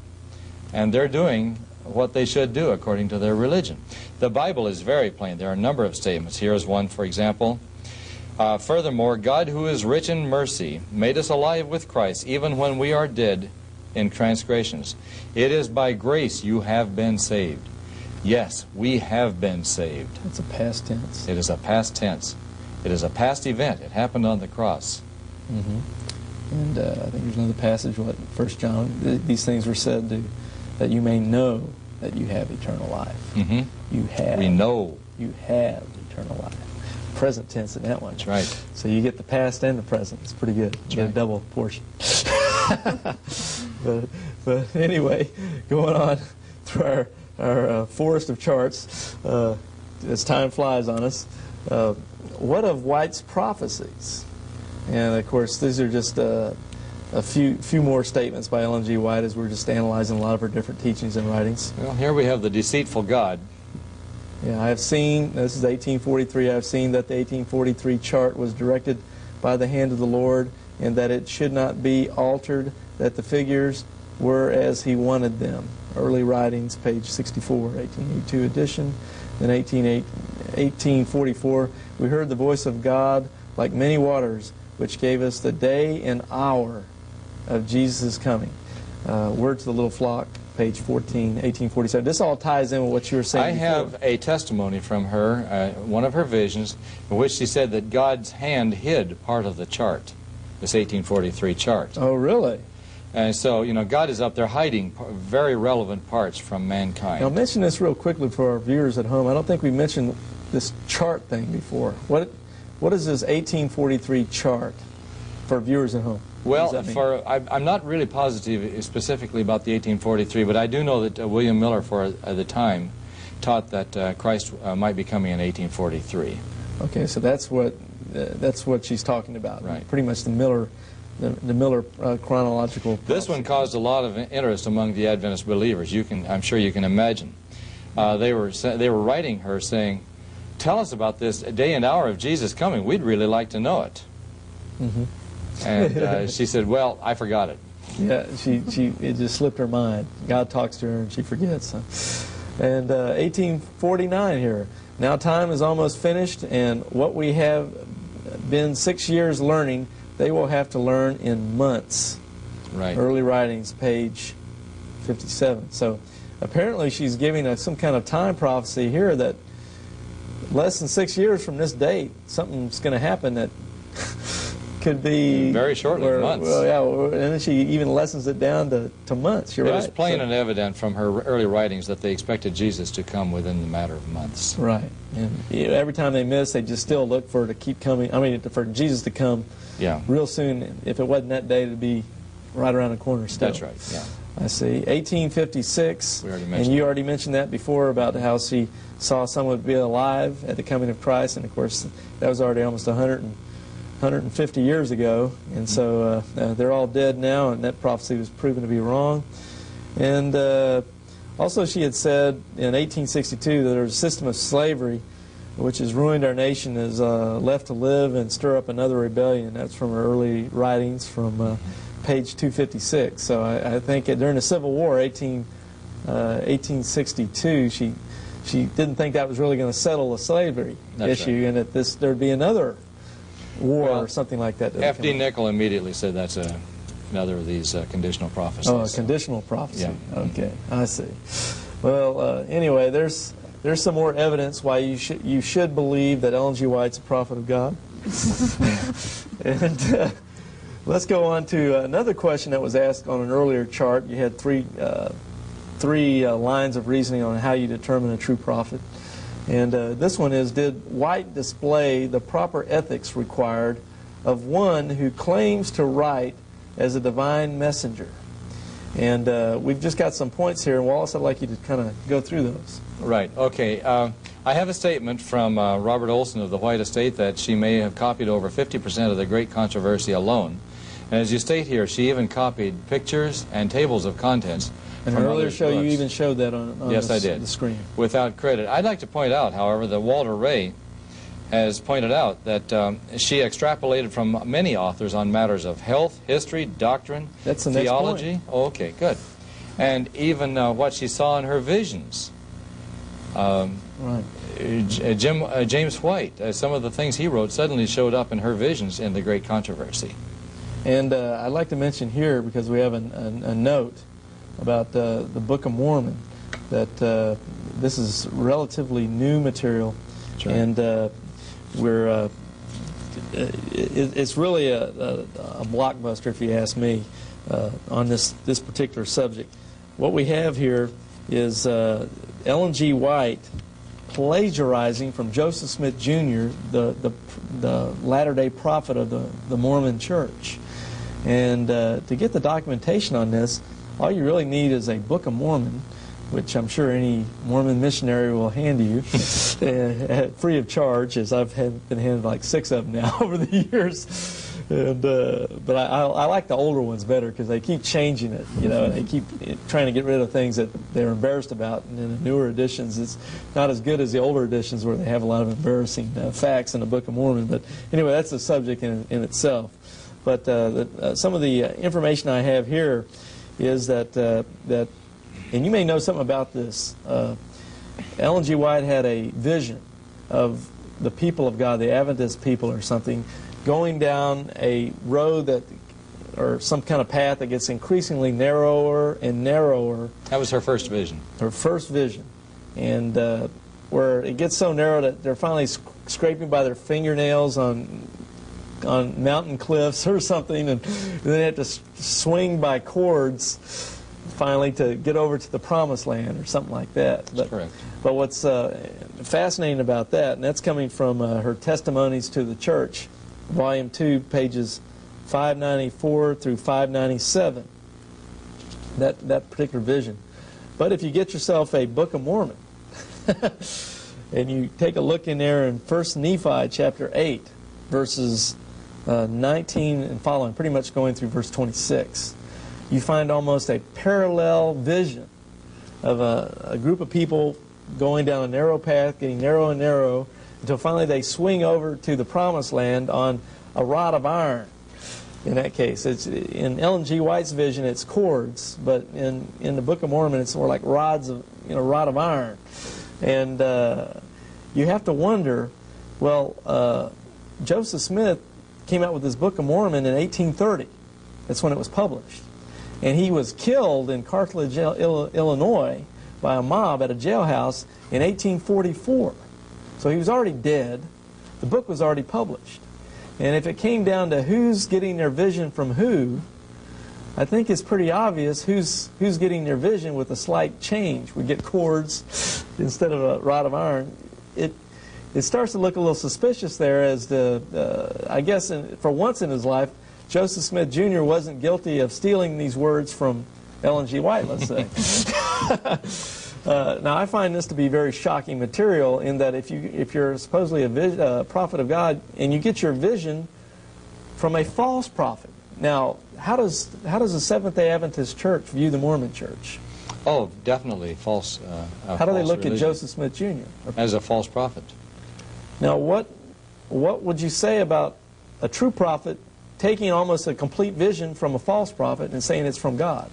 And they're doing what they should do according to their religion. The Bible is very plain. There are a number of statements. Here is one, for example. Uh, Furthermore, God, who is rich in mercy, made us alive with Christ, even when we are dead in transgressions. It is by grace you have been saved. Yes, we have been saved. It's a past tense. It is a past tense. It is a past event. It happened on the cross. Mm-hmm. And uh, I think there's another passage, what, First John, these things were said to... that you may know that you have eternal life. Mm-hmm. You have. We know. You have eternal life. Present tense in that one. That's right. So you get the past and the present. It's pretty good. You get right. a double portion. but, but anyway, going on through our, our uh, forest of charts, uh, as time flies on us, uh, what of White's prophecies? And of course, these are just... Uh, A few few more statements by Ellen G. White as we're just analyzing a lot of her different teachings and writings. Well, here we have the deceitful God. Yeah, I have seen, this is eighteen forty-three, I have seen that the eighteen forty-three chart was directed by the hand of the Lord and that it should not be altered, that the figures were as he wanted them. Early Writings, page sixty-four, eighteen eighty-two edition. In eighteen forty-four, we heard the voice of God like many waters, which gave us the day and hour of Jesus' coming. Uh, Word to the Little Flock, page fourteen, eighteen forty-seven. This all ties in with what you were saying I before. Have a testimony from her, uh, one of her visions, in which she said that God's hand hid part of the chart, this eighteen forty-three chart. Oh, really? And so, you know, God is up there hiding very relevant parts from mankind. Now, I'll mention this real quickly for our viewers at home. I don't think we mentioned this chart thing before. What, what is this eighteen forty-three chart for viewers at home? Well, for, I, I'm not really positive specifically about the eighteen forty-three, but I do know that uh, William Miller, for uh, the time, taught that uh, Christ uh, might be coming in eighteen forty-three. Okay, so that's what uh, that's what she's talking about. Right. Pretty much the Miller, the, the Miller uh, chronological. This one caused a lot of interest among the Adventist believers. You can, I'm sure you can imagine, uh, they were they were writing her saying, "Tell us about this day and hour of Jesus coming. We'd really like to know it." Mm-hmm. And uh, she said, well, I forgot it. Yeah, she, she, it just slipped her mind. God talks to her and she forgets. Huh? And uh, eighteen forty-nine here. Now time is almost finished, and what we have been six years learning, they will have to learn in months. Right. Early Writings, page fifty-seven. So apparently she's giving us some kind of time prophecy here that less than six years from this date, something's going to happen that... could be very shortly, where, months. Well, yeah, and then she even lessens it down to, to months. You're it right. It was plain so, and evident from her early writings that they expected Jesus to come within the matter of months. Right. And you know, every time they miss, they just still look for it to keep coming. I mean, for Jesus to come. Yeah. Real soon. If it wasn't that day, it'd be right around the corner still. That's right. Yeah. I see. eighteen fifty-six. We already mentioned. And you that. already mentioned that before about how she saw someone be alive at the coming of Christ, and of course that was already almost one hundred and fifty years ago, and so uh, they're all dead now, and that prophecy was proven to be wrong. And uh, also she had said in eighteen sixty-two that her system of slavery, which has ruined our nation, is uh, left to live and stir up another rebellion. That's from her early writings from uh, page two fifty-six. So I, I think it, during the Civil War, eighteen, uh, eighteen sixty-two, she She didn't think that was really going to settle the slavery That's issue, right. and that this there'd be another war well, or something like that. that F D Nichols immediately said that's a, another of these uh, conditional prophecies. Oh, a conditional prophecy. Yeah. Okay, I see. Well, uh, anyway, there's there's some more evidence why you should you should believe that Ellen G. White's a prophet of God. and uh, let's go on to another question that was asked on an earlier chart. You had three. Uh, three uh, lines of reasoning on how you determine a true prophet. And uh, this one is, did White display the proper ethics required of one who claims to write as a divine messenger? And uh, we've just got some points here, and Wallace, I'd like you to kind of go through those. Right, okay. Uh, I have a statement from uh, Robert Olson of the White Estate that she may have copied over fifty percent of the Great Controversy alone. And as you state here, she even copied pictures and tables of contents. And earlier show books. You even showed that on, on yes, the, I did. the screen. Without credit. I'd like to point out, however, that Walter Rea has pointed out that um, she extrapolated from many authors on matters of health, history, doctrine, That's the theology. Next point. Oh, okay, good. And even uh, what she saw in her visions. Um, right. Uh, Jim, uh, James White, uh, some of the things he wrote suddenly showed up in her visions in the Great Controversy. And uh, I'd like to mention here, because we have an, an, a note about uh, the Book of Mormon, that uh, this is relatively new material, sure. and uh, we're uh, it, it's really a, a, a blockbuster, if you ask me, uh, on this this particular subject. What we have here is uh, Ellen G. White plagiarizing from Joseph Smith Junior, the the, the Latter-day prophet of the the Mormon Church, and uh, to get the documentation on this. All you really need is a Book of Mormon, which I'm sure any Mormon missionary will hand you, uh, free of charge, as I've had, been handed like six of them now over the years. And, uh, but I, I, I like the older ones better because they keep changing it, you know, and they keep trying to get rid of things that they're embarrassed about. And in the newer editions, it's not as good as the older editions where they have a lot of embarrassing uh, facts in the Book of Mormon. But anyway, that's a subject in, in itself. But uh, the, uh, some of the uh, information I have here is that, uh, that, and you may know something about this, uh, Ellen G. White had a vision of the people of God, the Adventist people or something, going down a road that, or some kind of path that gets increasingly narrower and narrower. That was her first vision. Her first vision. And uh, where it gets so narrow that they're finally sc scraping by their fingernails on on mountain cliffs or something, and then they have to swing by cords finally to get over to the promised land or something like that. But, that's correct. But what's uh, fascinating about that, and that's coming from uh, her Testimonies to the Church, Volume two, pages five ninety-four through five ninety-seven, that, that particular vision. But if you get yourself a Book of Mormon, and you take a look in there in First Nephi, chapter eight, verses Uh, nineteen and following, pretty much going through verse twenty-six, you find almost a parallel vision of a, a group of people going down a narrow path, getting narrow and narrow, until finally they swing over to the promised land on a rod of iron. In that case, it's in Ellen G. White's vision, it's cords, but in in the Book of Mormon, it's more like rods of you know rod of iron, and uh, you have to wonder. Well, uh, Joseph Smith came out with his Book of Mormon in eighteen thirty. That's when it was published. And he was killed in Carthage, Illinois by a mob at a jailhouse in eighteen forty-four. So he was already dead. The book was already published. And if it came down to who's getting their vision from who, I think it's pretty obvious who's who's getting their vision with a slight change. We get cords instead of a rod of iron. It it starts to look a little suspicious there as the, uh, I guess in, for once in his life, Joseph Smith Junior wasn't guilty of stealing these words from Ellen G. White, let's say. uh, now, I find this to be very shocking material in that if, you, if you're supposedly a vis uh, prophet of God and you get your vision from a false prophet. Now, how does, how does the Seventh-day Adventist Church view the Mormon Church? Oh, definitely false. Uh, how do they look religion. at Joseph Smith Junior? As a false prophet. Now, what, what would you say about a true prophet taking almost a complete vision from a false prophet and saying it's from God?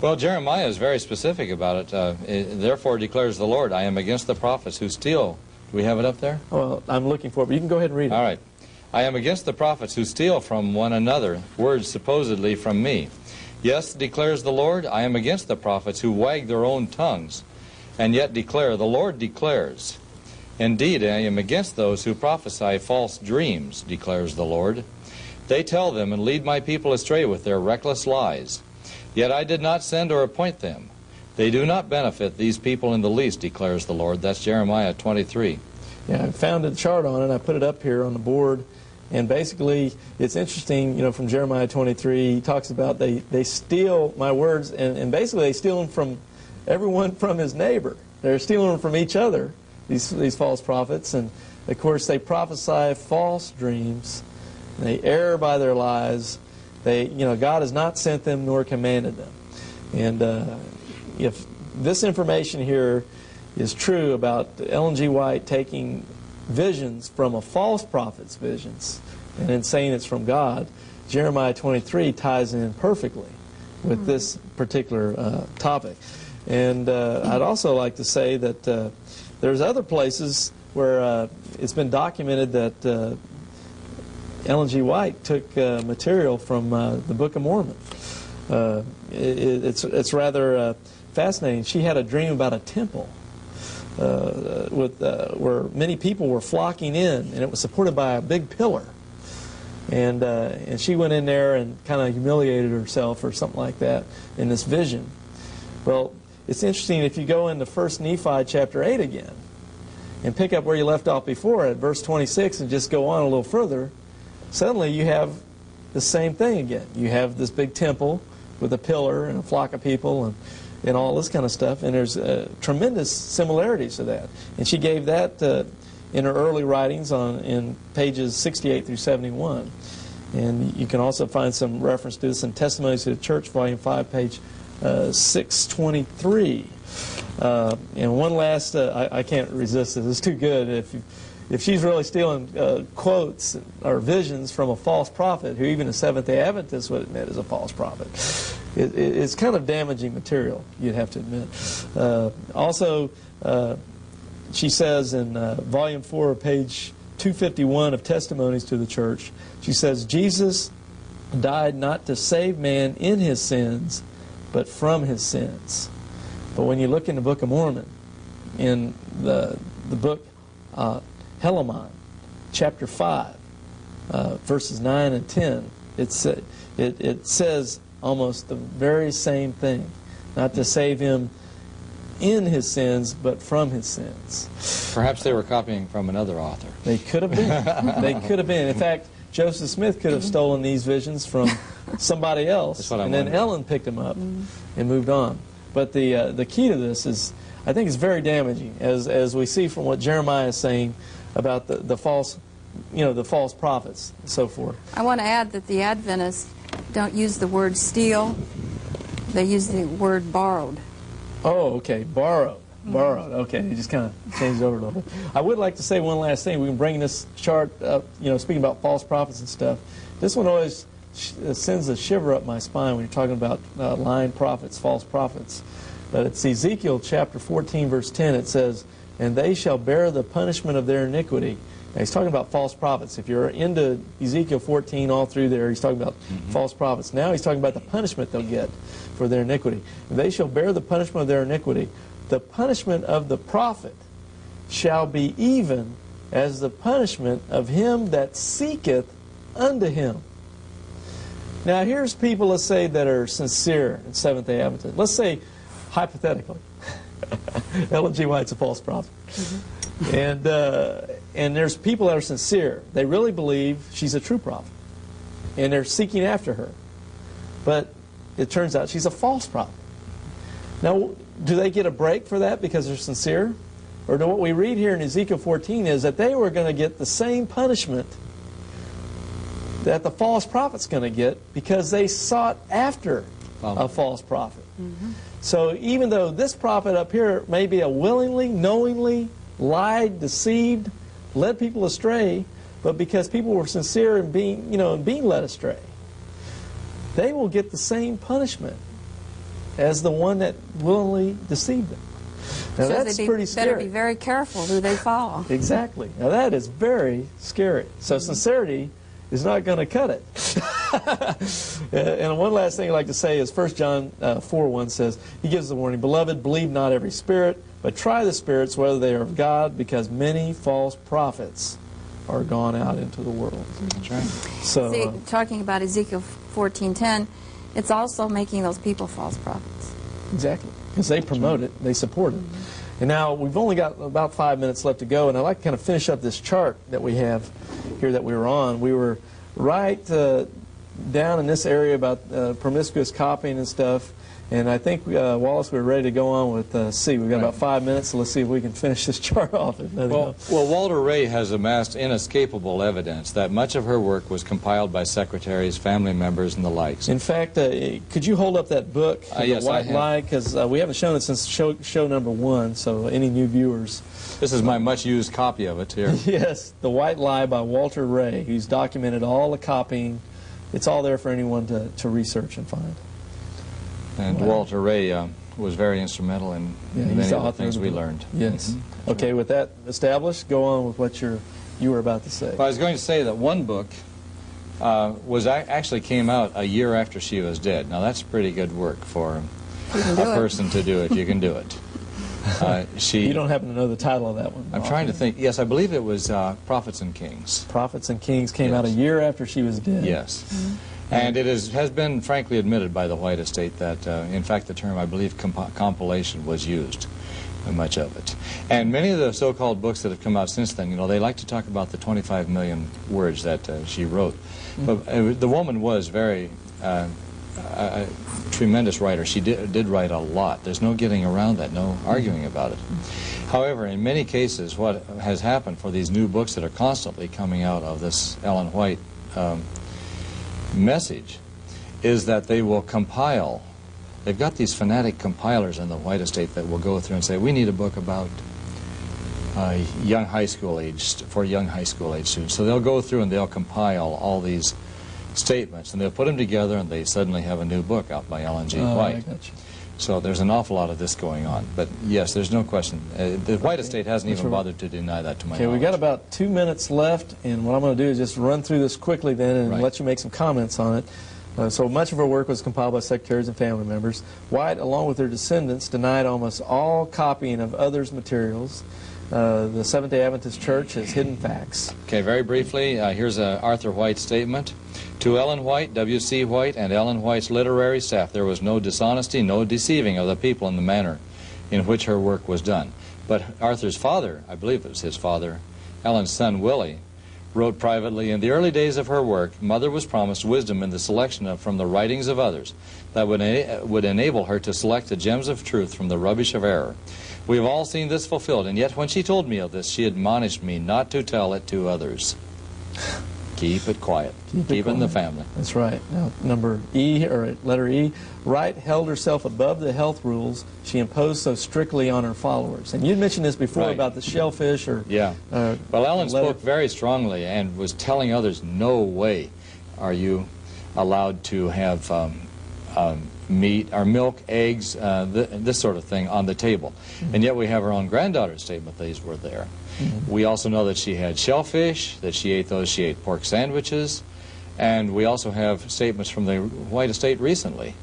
Well, Jeremiah is very specific about it. Uh, it therefore declares the Lord, I am against the prophets who steal. Do we have it up there? Well, I'm looking for it, but you can go ahead and read it. All right. I am against the prophets who steal from one another, words supposedly from me. Yes, declares the Lord, I am against the prophets who wag their own tongues, and yet declare, the Lord declares. Indeed, I am against those who prophesy false dreams, declares the Lord. They tell them and lead my people astray with their reckless lies. Yet I did not send or appoint them. They do not benefit these people in the least, declares the Lord. That's Jeremiah twenty-three. Yeah, I found a chart on it. I put it up here on the board. And basically, it's interesting, you know, from Jeremiah twenty-three, he talks about they, they steal my words, and, and basically they steal them from everyone from his neighbor. They're stealing them from each other, these, these false prophets. And, of course, they prophesy false dreams. They err by their lies. They, you know, God has not sent them nor commanded them. And uh, if this information here is true about Ellen G. White taking visions from a false prophet's visions and then saying it's from God, Jeremiah twenty-three ties in perfectly with this particular uh, topic. And uh, I'd also like to say that uh, there's other places where uh, it's been documented that uh, Ellen G. White took uh, material from uh, the Book of Mormon. Uh, it, it's, it's rather uh, fascinating. She had a dream about a temple Uh, with, uh, where many people were flocking in, and it was supported by a big pillar. And, uh, and she went in there and kind of humiliated herself or something like that in this vision. Well, it's interesting if you go into First Nephi chapter eight again and pick up where you left off before at verse twenty-six and just go on a little further, suddenly you have the same thing again. You have this big temple with a pillar and a flock of people and and all this kind of stuff, and there's uh, tremendous similarities to that. And she gave that uh, in her early writings on in pages sixty-eight through seventy-one. And you can also find some reference to this in Testimonies to the Church, Volume five, page uh, six twenty-three. Uh, and one last, uh, I, I can't resist this, it's too good. If, you, if she's really stealing uh, quotes or visions from a false prophet, who even a Seventh-day Adventist would admit is a false prophet, It, it, it's kind of damaging material, you'd have to admit. Uh, also, uh, she says in uh, Volume four, page two fifty-one of Testimonies to the Church, she says, Jesus died not to save man in his sins, but from his sins. But when you look in the Book of Mormon, in the, the book uh, Helamon, chapter five, uh, verses nine and ten, it's, it, it says almost the very same thing, not to save him in his sins, but from his sins. Perhaps they were copying from another author. They could have been. They could have been. In fact, Joseph Smith could have stolen these visions from somebody else, and wondering. Then Ellen picked them up mm. and moved on. But the uh, the key to this is, I think, it's very damaging, as as we see from what Jeremiah is saying about the the false, you know, the false prophets and so forth. I want to add that the Adventists don't use the word steal, they use the word borrowed. Oh, okay, borrowed, borrowed, okay, you just kind of changed over a little bit. I would like to say one last thing. We can bring this chart up, you know, speaking about false prophets and stuff. This one always sh sends a shiver up my spine when you're talking about uh, lying prophets, false prophets. But it's Ezekiel chapter fourteen, verse ten, it says, and they shall bear the punishment of their iniquity. Now, he's talking about false prophets. If you're into Ezekiel fourteen all through there, he's talking about mm-hmm. false prophets. Now he's talking about the punishment they'll get for their iniquity. They shall bear the punishment of their iniquity. The punishment of the prophet shall be even as the punishment of him that seeketh unto him. Now here's people, let's say, that are sincere in Seventh-day Adventism. Let's say, hypothetically, Ellen G. White's a false prophet. Mm-hmm. and, uh, and there's people that are sincere. They really believe she's a true prophet. And they're seeking after her. But it turns out she's a false prophet. Now, do they get a break for that because they're sincere? Or do what we read here in Ezekiel fourteen is that they were going to get the same punishment that the false prophet's going to get because they sought after a false prophet. Mm-hmm. So even though this prophet up here may be a willingly, knowingly lied, deceived, led people astray, but because people were sincere in being, you know, in being led astray, they will get the same punishment as the one that willingly deceived them. Now so that's be, pretty scary. Better be very careful who they follow. Exactly. Now that is very scary. So mm-hmm. sincerity is not going to cut it. And one last thing I'd like to say is First John four one says, he gives the warning, "Beloved, believe not every spirit, but try the spirits whether they are of God, because many false prophets are gone out into the world." That's right. So, See, uh, talking about Ezekiel fourteen ten, it's also making those people false prophets. Exactly. Because they promote it, they support it. And now we've only got about five minutes left to go, and I'd like to kind of finish up this chart that we have here that we were on. We were right uh, down in this area about uh, promiscuous copying and stuff, and I think, uh, Wallace, we were ready to go on with uh, C. We've got right. about five minutes, so let's see if we can finish this chart off. Well, well, Walter Rea has amassed inescapable evidence that much of her work was compiled by secretaries, family members, and the likes. In fact, uh, could you hold up that book, uh, yes, White Lie, because uh, we haven't shown it since show, show number one, so any new viewers. This is my much-used copy of it here. Yes, The White Lie by Walter Rea. He's documented all the copying. It's all there for anyone to, to research and find. And wow. Walter Rea uh, was very instrumental in yeah, many of the things we learned. Yes. Mm-hmm. Okay, with that established, go on with what you're, you were about to say. Well, I was going to say that one book uh, was actually came out a year after she was dead. Now, that's pretty good work for a person it. to do it. You can do it. Uh, she, you don't happen to know the title of that one? I'm often. trying to think. Yes, I believe it was uh, Prophets and Kings. Prophets and Kings came yes. out a year after she was dead. Yes. Mm-hmm. And it is, has been frankly admitted by the White Estate that, uh, in fact, the term, I believe, comp compilation was used, uh, much of it. And many of the so-called books that have come out since then, you know, they like to talk about the twenty-five million words that uh, she wrote. Mm-hmm. But uh, the woman was very uh, a, a tremendous writer. She did, did write a lot. There's no getting around that, no arguing about it. Mm-hmm. However, in many cases, what has happened for these new books that are constantly coming out of this Ellen White um, message is that they will compile. They've got these fanatic compilers in the White Estate that will go through and say, we need a book about uh, young high school age, for young high school age students. So they'll go through and they'll compile all these statements and they'll put them together and they suddenly have a new book out by Ellen G. Oh, White. So there's an awful lot of this going on. But yes, there's no question. Uh, the White okay. Estate hasn't That's even right. bothered to deny that to my knowledge. Okay, we've got about two minutes left, and what I'm going to do is just run through this quickly then and right. let you make some comments on it. Uh, so much of her work was compiled by secretaries and family members. White, along with her descendants, denied almost all copying of others' materials. Uh, the Seventh-day Adventist Church has hidden facts. Okay, very briefly, uh, here's a Arthur White statement. To Ellen White, W C White, and Ellen White's literary staff, there was no dishonesty, no deceiving of the people in the manner in which her work was done. But Arthur's father, I believe it was his father, Ellen's son Willie, wrote privately, in the early days of her work, Mother was promised wisdom in the selection of, from the writings of others that would, ena would enable her to select the gems of truth from the rubbish of error. We have all seen this fulfilled, and yet when she told me of this, she admonished me not to tell it to others. Keep it quiet. Keep, Keep it, it in the family. That's right. Now, number E, or letter E, Wright held herself above the health rules she imposed so strictly on her followers. And you mentioned this before right. about the shellfish or... Yeah. Uh, well, Ellen letter. spoke very strongly and was telling others, no way are you allowed to have um, um, meat or milk, eggs, uh, th this sort of thing on the table. Mm-hmm. And yet we have our own granddaughter's statement these were there. Mm-hmm. We also know that she had shellfish, that she ate those, she ate pork sandwiches, and we also have statements from the White Estate recently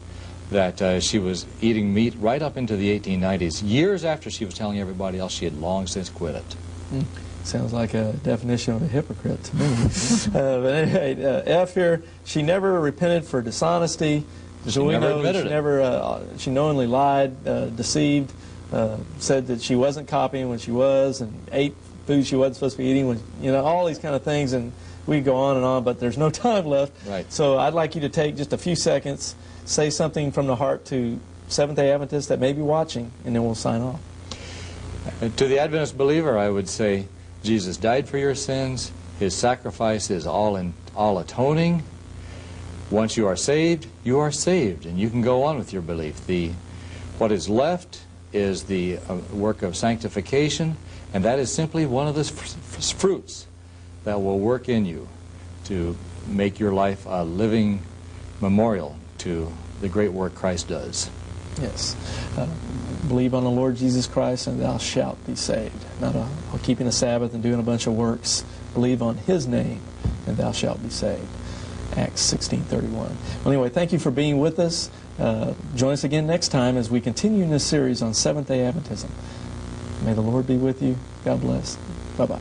that uh, she was eating meat right up into the eighteen nineties, years after she was telling everybody else she had long since quit it. Mm-hmm. Sounds like a definition of a hypocrite to me. uh, but anyway, uh, F here, she never repented for dishonesty. So we know she never, uh, she knowingly lied, uh, deceived, uh, said that she wasn't copying when she was, and ate food she wasn't supposed to be eating, when, you know, all these kind of things, and we go on and on, but there's no time left. Right. So I'd like you to take just a few seconds, say something from the heart to Seventh-day Adventists that may be watching, and then we'll sign off. To the Adventist believer, I would say, Jesus died for your sins. His sacrifice is all in, all atoning. Once you are saved, you are saved, and you can go on with your belief. The, what is left is the uh, work of sanctification, and that is simply one of the fruits that will work in you to make your life a living memorial to the great work Christ does. Yes. Uh, believe on the Lord Jesus Christ, and thou shalt be saved. Not a, a keeping the Sabbath and doing a bunch of works. Believe on His name, and thou shalt be saved. Acts sixteen thirty-one. Well, anyway, thank you for being with us. Uh, join us again next time as we continue in this series on Seventh-day Adventism. May the Lord be with you. God bless. Bye-bye.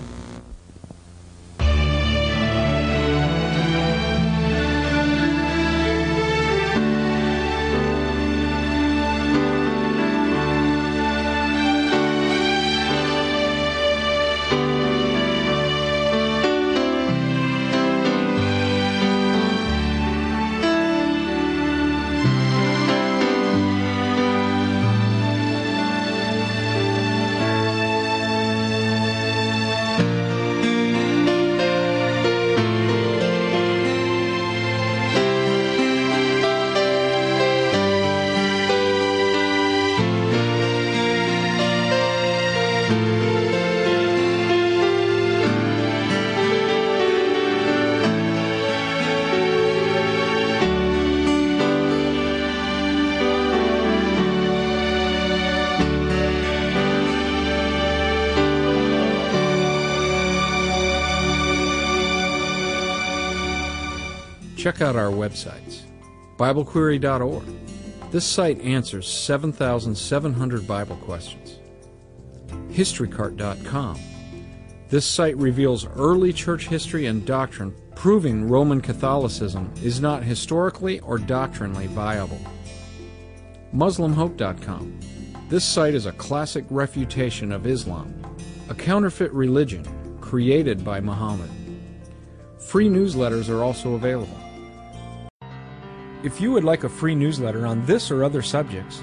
Check out our websites, Bible Query dot org. This site answers seven thousand seven hundred Bible questions. History Cart dot com. This site reveals early church history and doctrine, proving Roman Catholicism is not historically or doctrinally viable. Muslim Hope dot com. This site is a classic refutation of Islam, a counterfeit religion created by Muhammad. Free newsletters are also available. If you would like a free newsletter on this or other subjects,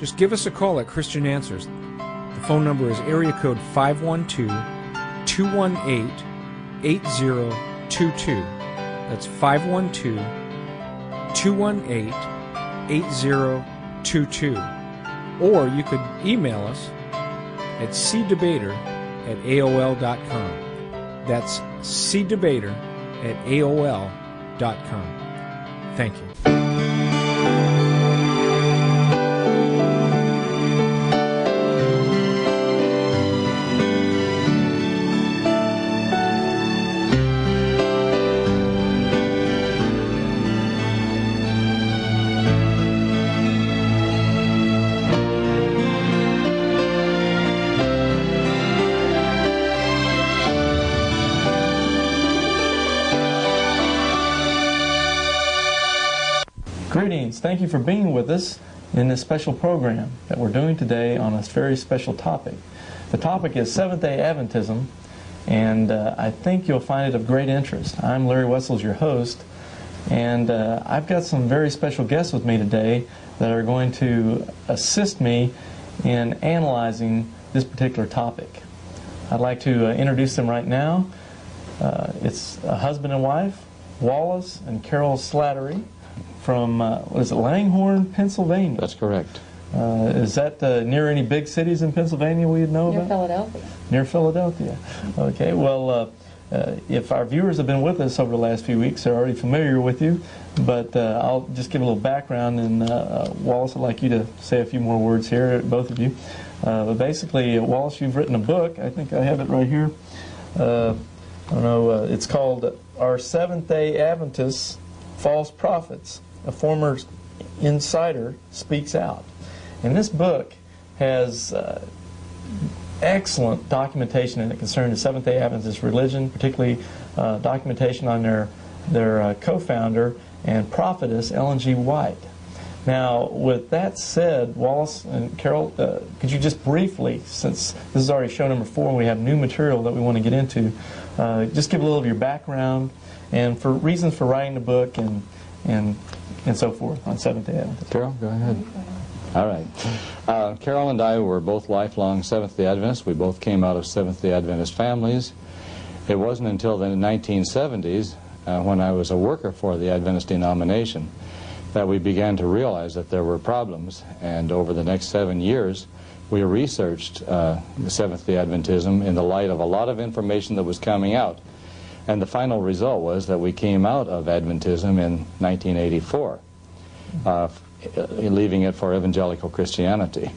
just give us a call at Christian Answers. The phone number is area code five one two, two one eight, eight zero two two. That's five one two, two one eight, eight zero two two. Or you could email us at c debater at A O L dot com. That's c debater at A O L dot com. Thank you. Thank you for being with us in this special program that we're doing today on a very special topic. The topic is Seventh-day Adventism, and uh, I think you'll find it of great interest. I'm Larry Wessels, your host, and uh, I've got some very special guests with me today that are going to assist me in analyzing this particular topic. I'd like to uh, introduce them right now. Uh, it's a husband and wife, Wallace and Carol Slattery, from, uh, was it Langhorne, Pennsylvania? That's correct. Uh, is that uh, near any big cities in Pennsylvania we would know near about? Near Philadelphia. Near Philadelphia. Okay, well, uh, uh, if our viewers have been with us over the last few weeks, they're already familiar with you, but uh, I'll just give a little background, and uh, uh, Wallace, I'd like you to say a few more words here, both of you. Uh, but basically, uh, Wallace, you've written a book. I think I have it right here. Uh, I don't know, uh, it's called Our Seventh-day Adventists False Prophets. A former insider speaks out. And this book has uh, excellent documentation in it concerning the Seventh-day Adventist religion, particularly uh, documentation on their, their uh, co-founder and prophetess, Ellen G. White. Now, with that said, Wallace and Carol, uh, could you just briefly, since this is already show number four and we have new material that we want to get into, uh, just give a little of your background and for reasons for writing the book and and and so forth on Seventh-day Adventists. Carol, go ahead. All right. Uh, Carol and I were both lifelong Seventh-day Adventists. We both came out of Seventh-day Adventist families. It wasn't until the nineteen seventies, uh, when I was a worker for the Adventist denomination, that we began to realize that there were problems, and over the next seven years we researched uh, the Seventh-day Adventism in the light of a lot of information that was coming out, and the final result was that we came out of Adventism in nineteen eighty-four, uh, leaving it for evangelical Christianity.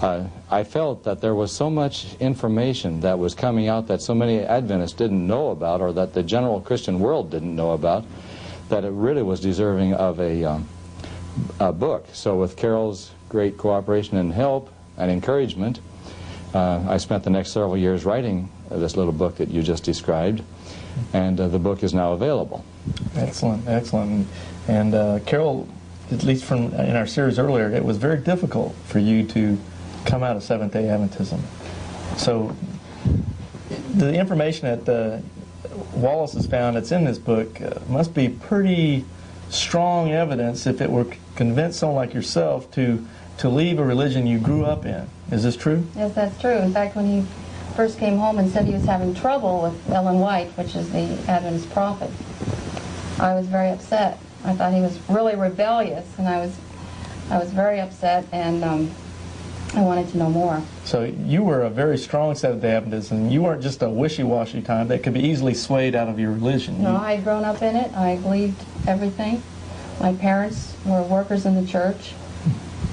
Uh, I felt that there was so much information that was coming out that so many Adventists didn't know about, or that the general Christian world didn't know about, that it really was deserving of a, um, a book. So with Carol's great cooperation and help and encouragement, uh, I spent the next several years writing this little book that you just described, and uh, the book is now available. Excellent, excellent. And uh, Carol, at least from in our series earlier, it was very difficult for you to come out of Seventh-day Adventism. So the information at the Wallace has found that's in this book uh, must be pretty strong evidence if it were convince someone like yourself to to leave a religion you grew up in. Is this true? Yes, that's true. In fact, when he first came home and said he was having trouble with Ellen White, which is the Adventist prophet, I was very upset. I thought he was really rebellious, and I was I was very upset, and um, I wanted to know more. So you were a very strong Seventh-day Adventist, and you weren't just a wishy-washy type that could be easily swayed out of your religion. No, I had grown up in it. I believed everything. My parents were workers in the church,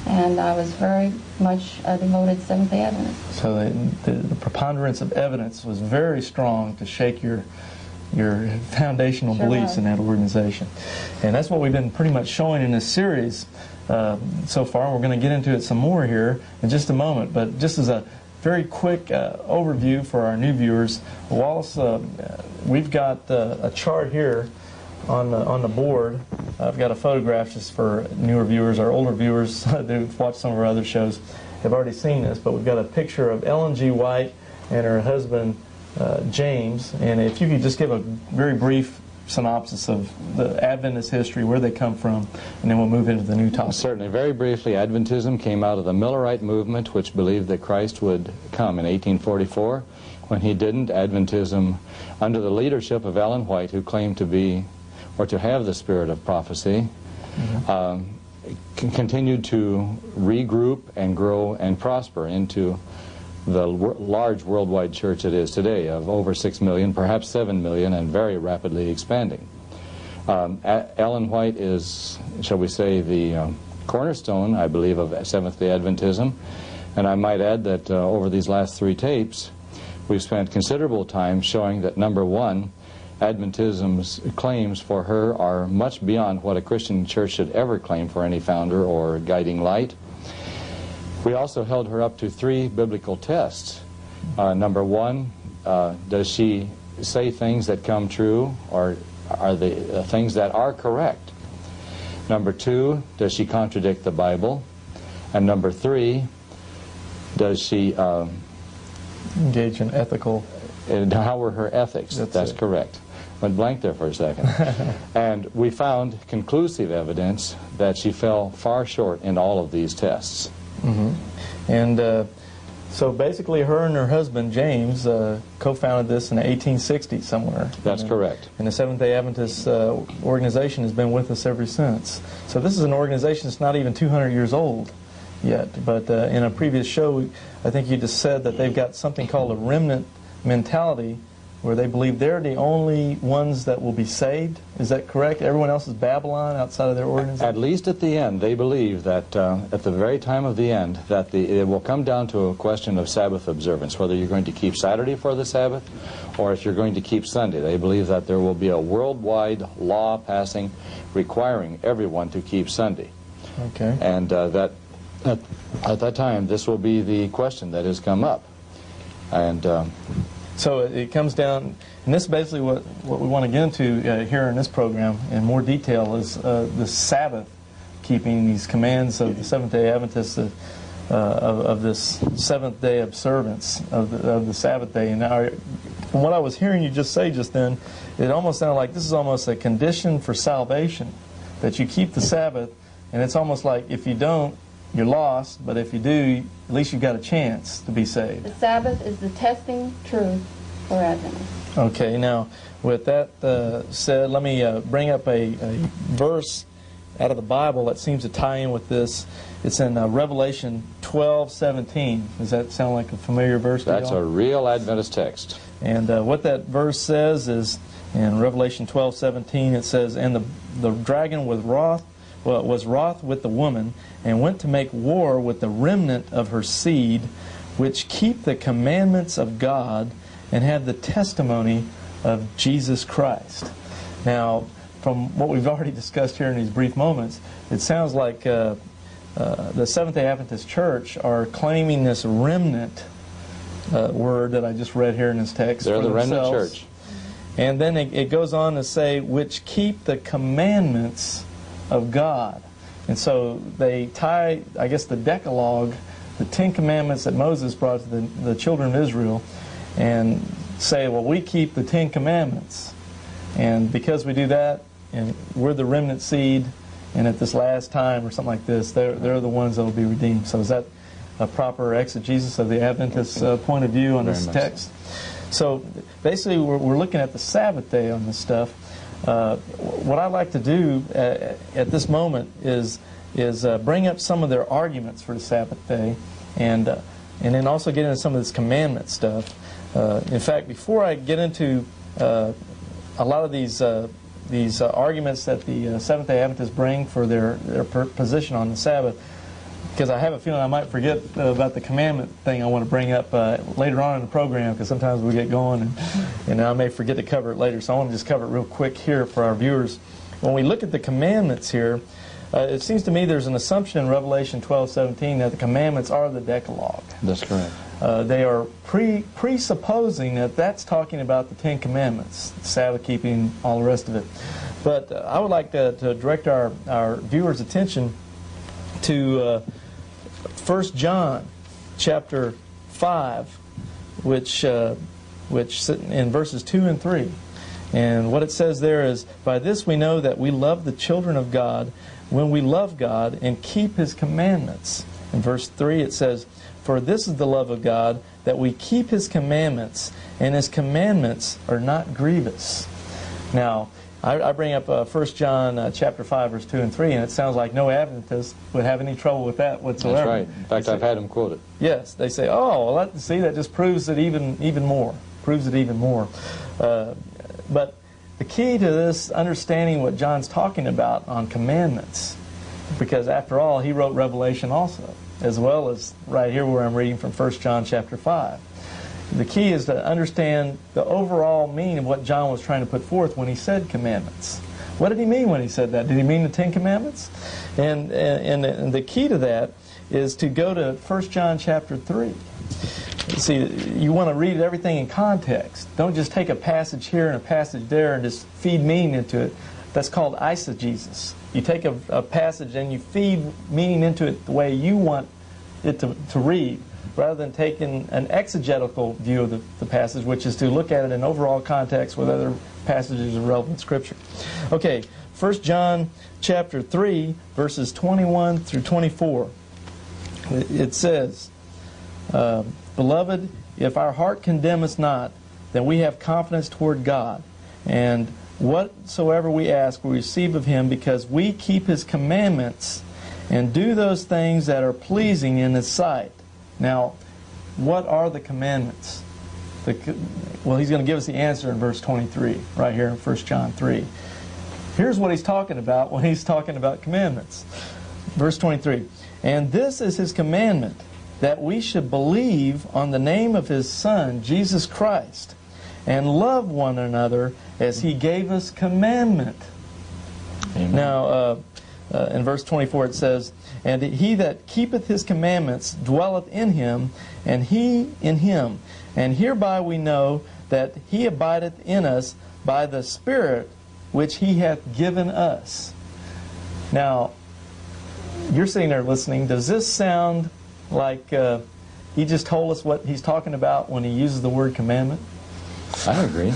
and I was very much a devoted Seventh-day Adventist. So the, the, the preponderance of evidence was very strong to shake your your foundational sure beliefs was. in that organization. And that's what we've been pretty much showing in this series. Uh, so far, we're going to get into it some more here in just a moment, but just as a very quick uh, overview for our new viewers, Wallace, uh, we've got uh, a chart here on the, on the board. I've got a photograph just for newer viewers. Our older viewers who've watched some of our other shows have already seen this, but we've got a picture of Ellen G. White and her husband, uh, James, and if you could just give a very brief synopsis of the Adventist history, where they come from, and then we'll move into the new topic. Certainly. Very briefly, Adventism came out of the Millerite movement, which believed that Christ would come in eighteen forty-four. When he didn't, Adventism, under the leadership of Ellen White, who claimed to be or to have the spirit of prophecy, mm-hmm. um, continued to regroup and grow and prosper into the large worldwide church it is today, of over six million, perhaps seven million, and very rapidly expanding. Um, Ellen White is, shall we say, the um, cornerstone, I believe, of Seventh-day Adventism, and I might add that uh, over these last three tapes, we've spent considerable time showing that, number one, Adventism's claims for her are much beyond what a Christian church should ever claim for any founder or guiding light. We also held her up to three biblical tests. Uh, number one, uh, does she say things that come true, or are the uh, things that are correct? Number two, does she contradict the Bible? And number three, does she um, engage in ethical? Uh, how were her ethics? That's, That's correct. Went blank there for a second. And we found conclusive evidence that she fell far short in all of these tests. Mm-hmm. And uh, so basically her and her husband, James, uh, co-founded this in the eighteen sixties somewhere. That's and, correct. And the Seventh-day Adventist uh, organization has been with us ever since. So this is an organization that's not even two hundred years old yet. But uh, in a previous show, I think you just said that they've got something called a remnant mentality, where they believe they're the only ones that will be saved. Is that correct? Everyone else is Babylon outside of their organism? At least at the end, they believe that uh, at the very time of the end, that the, it will come down to a question of Sabbath observance, whether you're going to keep Saturday for the Sabbath or if you're going to keep Sunday. They believe that there will be a worldwide law passing requiring everyone to keep Sunday. Okay. And uh, that at, at that time, this will be the question that has come up. And um, so it, it comes down, and this is basically what, what we want to get into uh, here in this program in more detail is uh, the Sabbath keeping, these commands of the Seventh-day Adventists, uh, uh, of, of this seventh-day observance of the, of the Sabbath day. And our, from what I was hearing you just say just then, it almost sounded like this is almost a condition for salvation, that you keep the Sabbath, and it's almost like if you don't, you're lost, but if you do, at least you've got a chance to be saved. The Sabbath is the testing truth for Adventists. Okay, now, with that uh, said, let me uh, bring up a, a verse out of the Bible that seems to tie in with this. It's in uh, Revelation twelve seventeen. Does that sound like a familiar verse to you all? That's a real Adventist text. And uh, what that verse says is, in Revelation twelve seventeen, it says, "And the, the dragon was wroth, well, was wroth with the woman, and went to make war with the remnant of her seed, which keep the commandments of God, and have the testimony of Jesus Christ." Now, from what we've already discussed here in these brief moments, it sounds like uh, uh, the Seventh-day Adventist Church are claiming this remnant uh, word that I just read here in this text. They're the remnant church. And then it, it goes on to say, which keep the commandments of God. And so they tie, I guess, the Decalogue, the Ten Commandments that Moses brought to the, the children of Israel, and say, well, we keep the Ten Commandments. And because we do that, and we're the remnant seed, and at this last time or something like this, they're, they're the ones that will be redeemed. So is that a proper exegesis of the Adventist uh, point of view on this text? So basically, we're, we're looking at the Sabbath day on this stuff. Uh, what I like to do at, at this moment is is uh, bring up some of their arguments for the Sabbath day, and uh, and then also get into some of this commandment stuff. Uh, in fact, before I get into uh, a lot of these uh, these uh, arguments that the uh, Seventh-day Adventists bring for their their position on the Sabbath, because I have a feeling I might forget uh, about the commandment thing I want to bring up uh, later on in the program, because sometimes we get going and, and I may forget to cover it later. So I want to just cover it real quick here for our viewers. When we look at the commandments here, uh, it seems to me there's an assumption in Revelation twelve seventeen that the commandments are the Decalogue. That's correct. Uh, they are pre presupposing that that's talking about the Ten Commandments, Sabbath keeping, all the rest of it. But uh, I would like to, to direct our, our viewers' attention to Uh, First John chapter five, which uh, which in verses two and three. And what it says there is, "By this we know that we love the children of God, when we love God and keep His commandments." In verse three it says, "For this is the love of God, that we keep His commandments, and His commandments are not grievous." Now, I bring up uh, First John uh, chapter five, verse two and three, and it sounds like no Adventist would have any trouble with that whatsoever. That's right. In fact, say, I've had them quote it. Yes. They say, oh, well, that, see, that just proves it even, even more, proves it even more. Uh, but the key to this, understanding what John's talking about on commandments, because after all, he wrote Revelation also, as well as right here where I'm reading from First John chapter five. The key is to understand the overall meaning of what John was trying to put forth when he said commandments. What did he mean when he said that? Did he mean the Ten Commandments? And, and, and the key to that is to go to First John chapter three. See, you want to read everything in context. Don't just take a passage here and a passage there and just feed meaning into it. That's called eisegesis. You take a, a passage and you feed meaning into it the way you want it to, to read, rather than taking an exegetical view of the, the passage, which is to look at it in overall context with other passages of relevant Scripture. Okay, First John chapter three, verses twenty-one through twenty-four. It says, uh, "Beloved, if our heart condemn us not, then we have confidence toward God. And whatsoever we ask, we receive of Him, because we keep His commandments and do those things that are pleasing in His sight." Now, what are the commandments? The, well, he's going to give us the answer in verse twenty-three, right here in First John three. Here's what he's talking about when he's talking about commandments. Verse twenty-three, "And this is His commandment, that we should believe on the name of His Son, Jesus Christ, and love one another as He gave us commandment." Amen. Now, uh, uh, in verse twenty-four it says, And he that keepeth his commandments dwelleth in him, and he in him. And hereby we know that he abideth in us by the Spirit which he hath given us. Now, you're sitting there listening. Does this sound like uh, he just told us what he's talking about when he uses the word commandment? I agree.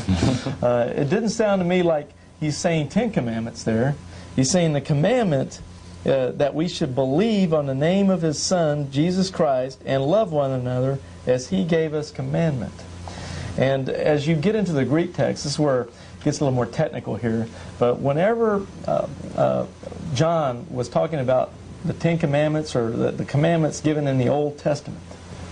uh, it didn't sound to me like he's saying Ten Commandments there. He's saying the commandment uh, that we should believe on the name of his Son, Jesus Christ, and love one another as he gave us commandment. And as you get into the Greek text, this is where it gets a little more technical here, but whenever uh, uh, John was talking about the Ten Commandments, or the, the commandments given in the Old Testament,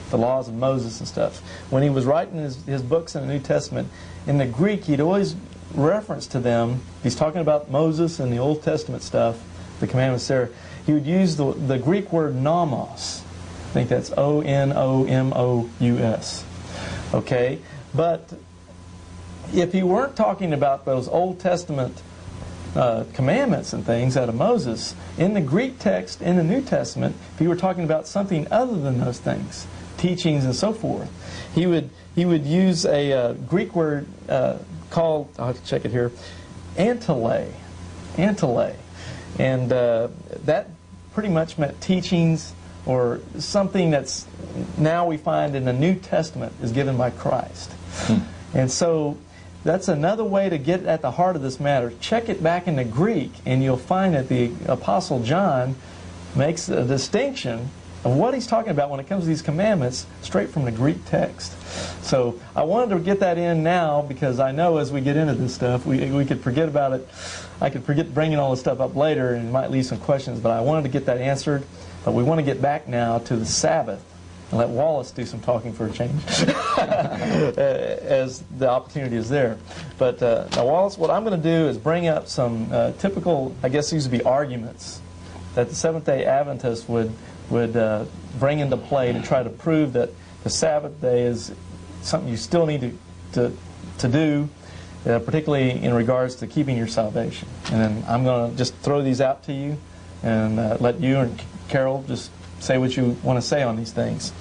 the laws of Moses and stuff, when he was writing his, his books in the New Testament, in the Greek he'd always reference to them. He's talking about Moses and the Old Testament stuff, the commandments there. He would use the, the Greek word nomos. I think that's O N O M O U S. Okay? But if he weren't talking about those Old Testament uh, commandments and things out of Moses, in the Greek text, in the New Testament, if he were talking about something other than those things, teachings and so forth, he would he would use a uh, Greek word uh, called, I'll check it here, antele, antele. And uh, that pretty much meant teachings or something that's now we find in the New Testament is given by Christ. Hmm. And so that's another way to get at the heart of this matter. Check it back in the Greek and you'll find that the Apostle John makes a distinction of what he's talking about when it comes to these commandments straight from the Greek text. So I wanted to get that in now because I know as we get into this stuff, we, we could forget about it. I could forget bringing all this stuff up later and it might leave some questions, but I wanted to get that answered. But we want to get back now to the Sabbath and let Wallace do some talking for a change as the opportunity is there. But uh, now, Wallace, what I'm going to do is bring up some uh, typical, I guess these would be arguments that the Seventh-day Adventists would would uh, bring into play to try to prove that the Sabbath day is something you still need to, to, to do, uh, particularly in regards to keeping your salvation. And then I'm going to just throw these out to you and uh, let you and Carol just say what you want to say on these things.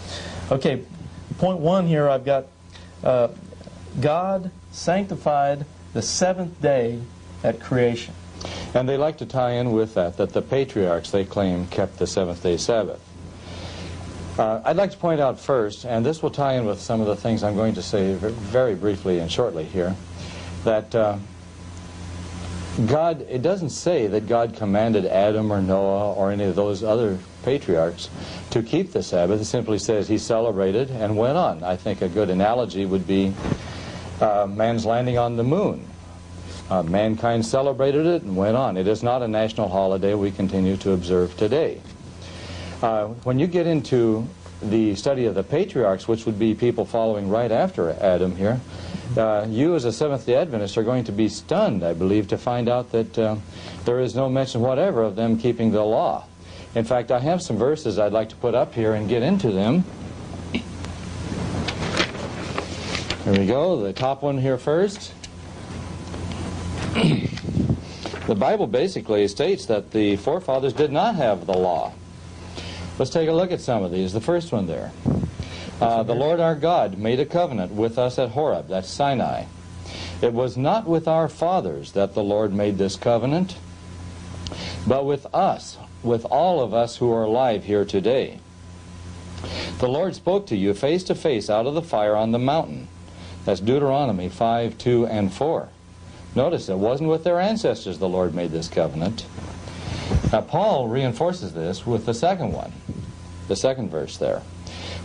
Okay, point one here, I've got uh, God sanctified the seventh day at creation. And they like to tie in with that, that the patriarchs, they claim, kept the seventh-day Sabbath. Uh, I'd like to point out first, and this will tie in with some of the things I'm going to say very briefly and shortly here, that uh, God, it doesn't say that God commanded Adam or Noah or any of those other patriarchs to keep the Sabbath. It simply says he celebrated and went on. I think a good analogy would be uh, man's landing on the moon. Uh, mankind celebrated it and went on. It is not a national holiday we continue to observe today. Uh, when you get into the study of the patriarchs, which would be people following right after Adam here, uh, you as a Seventh-day Adventist are going to be stunned, I believe, to find out that uh, there is no mention whatever of them keeping the law. In fact, I have some verses I'd like to put up here and get into them. Here we go, the top one here first. The Bible basically states that the forefathers did not have the law. Let's take a look at some of these. The first one there. Uh, the Lord our God made a covenant with us at Horeb, that's Sinai. It was not with our fathers that the Lord made this covenant, but with us, with all of us who are alive here today. The Lord spoke to you face to face out of the fire on the mountain. That's Deuteronomy five, two, and four. Notice it wasn't with their ancestors the Lord made this covenant. Now Paul reinforces this with the second one, the second verse there.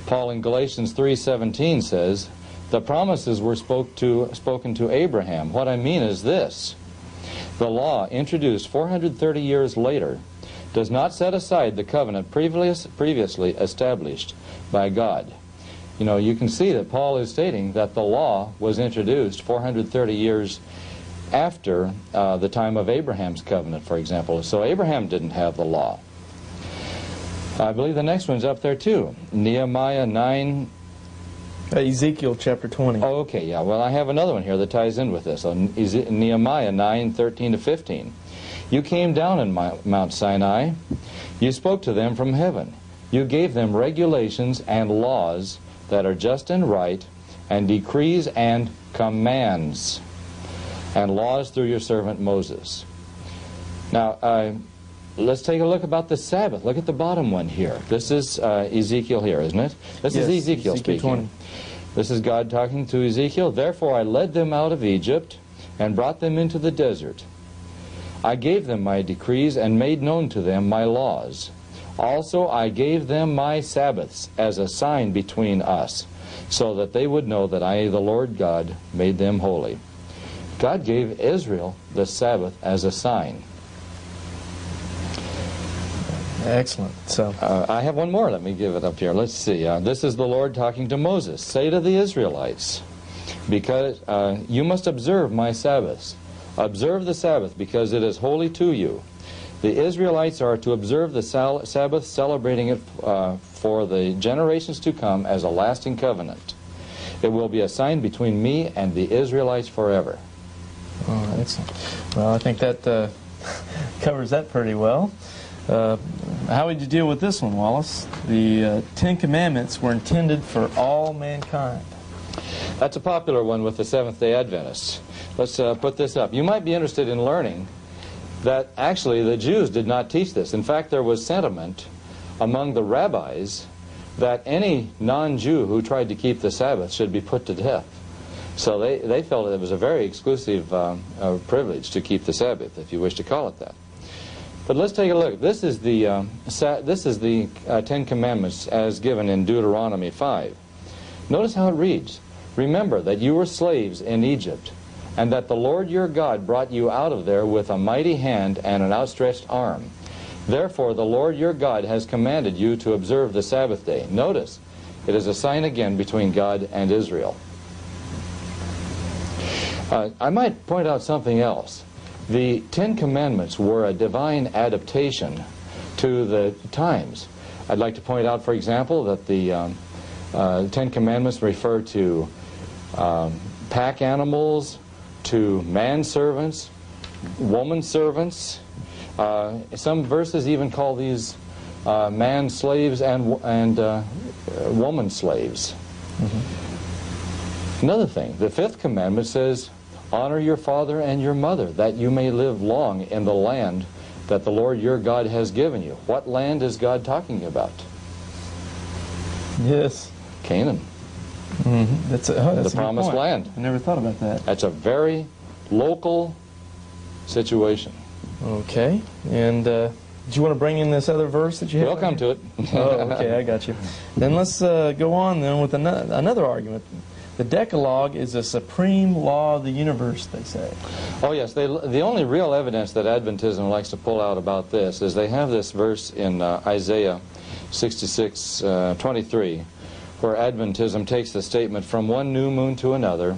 Paul in Galatians three seventeen says, the promises were spoke to, spoken to Abraham. What I mean is this, the law introduced four hundred thirty years later does not set aside the covenant previous, previously established by God. You know, you can see that Paul is stating that the law was introduced four hundred thirty years after uh, the time of Abraham's covenant, for example. So Abraham didn't have the law. I believe the next one's up there too. Nehemiah nine... Ezekiel chapter twenty. Oh, okay, yeah. Well, I have another one here that ties in with this. So, Nehemiah nine, thirteen to fifteen. You came down in Mount Sinai You spoke to them from heaven. You gave them regulations and laws that are just and right, and decrees and commands, and laws through your servant Moses. Now, uh, let's take a look about the Sabbath. Look at the bottom one here. This is uh, Ezekiel here, isn't it? This yes, is Ezekiel, Ezekiel speaking. twenty. This is God talking to Ezekiel. Therefore I led them out of Egypt and brought them into the desert. I gave them my decrees and made known to them my laws. Also I gave them my Sabbaths as a sign between us, so that they would know that I, the Lord God, made them holy. God gave Israel the Sabbath as a sign. Excellent. So uh, I have one more. Let me give it up here. Let's see. Uh, this is the Lord talking to Moses. Say to the Israelites, because uh, you must observe my Sabbaths. Observe the Sabbath, because it is holy to you. The Israelites are to observe the sal Sabbath, celebrating it uh, for the generations to come as a lasting covenant. It will be a sign between me and the Israelites forever. Oh, excellent. Well, I think that uh, covers that pretty well. Uh, how would you deal with this one, Wallace? The uh, Ten Commandments were intended for all mankind. That's a popular one with the Seventh-day Adventists. Let's uh, put this up. You might be interested in learning that actually the Jews did not teach this. In fact, there was sentiment among the rabbis that any non-Jew who tried to keep the Sabbath should be put to death. So they, they felt it was a very exclusive um, uh, privilege to keep the Sabbath, if you wish to call it that. But let's take a look. This is the, um, sa this is the uh, Ten Commandments as given in Deuteronomy five. Notice how it reads. Remember that you were slaves in Egypt, and that the Lord your God brought you out of there with a mighty hand and an outstretched arm. Therefore, the Lord your God has commanded you to observe the Sabbath day. Notice, it is a sign again between God and Israel. Uh, I might point out something else. The Ten Commandments were a divine adaptation to the times. I'd like to point out, for example, that the um, uh, Ten Commandments refer to um, pack animals, to manservants, woman servants. Uh, some verses even call these uh, man slaves and, and uh, woman slaves. Mm-hmm. Another thing, the Fifth Commandment says, honor your father and your mother, that you may live long in the land that the Lord your God has given you. What land is God talking about? Yes. Canaan. Mm-hmm. That's, a, oh, that's the promised land. I never thought about that. That's a very local situation. Okay. And uh, do you want to bring in this other verse that you have? We'll come to it. Oh, okay. I got you. Then let's uh, go on then with another, another argument. The Decalogue is a supreme law of the universe, they say. Oh, yes. They, the only real evidence that Adventism likes to pull out about this is they have this verse in uh, Isaiah sixty-six, twenty-three, where Adventism takes the statement, from one new moon to another,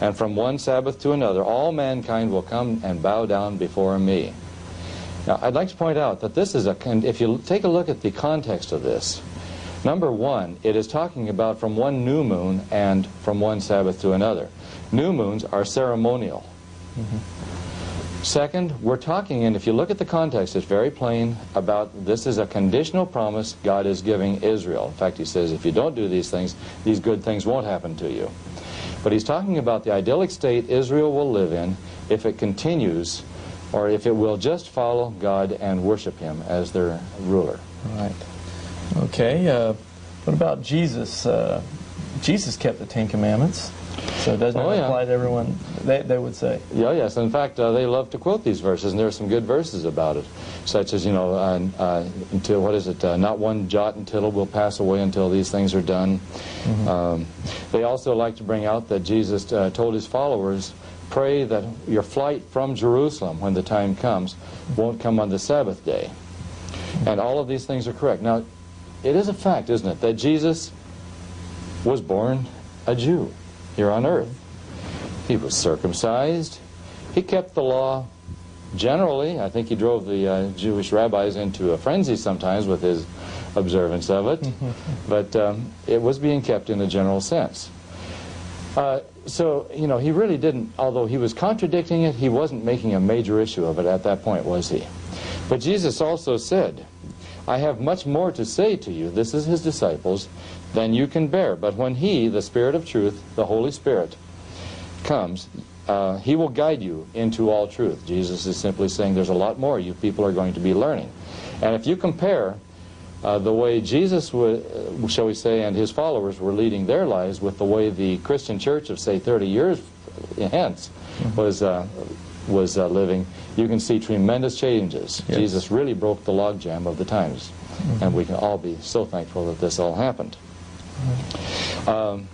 and from one Sabbath to another, all mankind will come and bow down before me. Now, I'd like to point out that this is a, if you take a look at the context of this, number one, it is talking about from one new moon and from one Sabbath to another. New moons are ceremonial. Mm-hmm. Second, we're talking, and if you look at the context, it's very plain about this is a conditional promise God is giving Israel. In fact, he says, if you don't do these things, these good things won't happen to you. But he's talking about the idyllic state Israel will live in if it continues, or if it will just follow God and worship him as their ruler. All right. Okay, uh, what about Jesus? Uh, Jesus kept the Ten Commandments, so it doesn't oh, yeah. apply to everyone, they, they would say. Yeah, yes. In fact, uh, they love to quote these verses, and there are some good verses about it, such as, you know, uh, uh, until, what is it, uh, not one jot and tittle will pass away until these things are done. Mm-hmm. um, they also like to bring out that Jesus uh, told his followers, pray that your flight from Jerusalem, when the time comes, won't come on the Sabbath day. Mm-hmm. And all of these things are correct. Now, it is a fact, isn't it, that Jesus was born a Jew here on earth. He was circumcised. He kept the law generally. I think he drove the uh, Jewish rabbis into a frenzy sometimes with his observance of it. But um, it was being kept in a general sense. Uh, so, you know, he really didn't, although he was contradicting it, he wasn't making a major issue of it at that point, was he? But Jesus also said, I have much more to say to you, this is his disciples, than you can bear. But when he, the Spirit of truth, the Holy Spirit, comes, uh, he will guide you into all truth. Jesus is simply saying there's a lot more you people are going to be learning. And if you compare uh, the way Jesus, uh, shall we say, and his followers were leading their lives with the way the Christian church of, say, thirty years hence was uh, was uh, living, you can see tremendous changes. Yes. Jesus really broke the logjam of the times, mm-hmm. and we can all be so thankful that this all happened. Mm-hmm. um,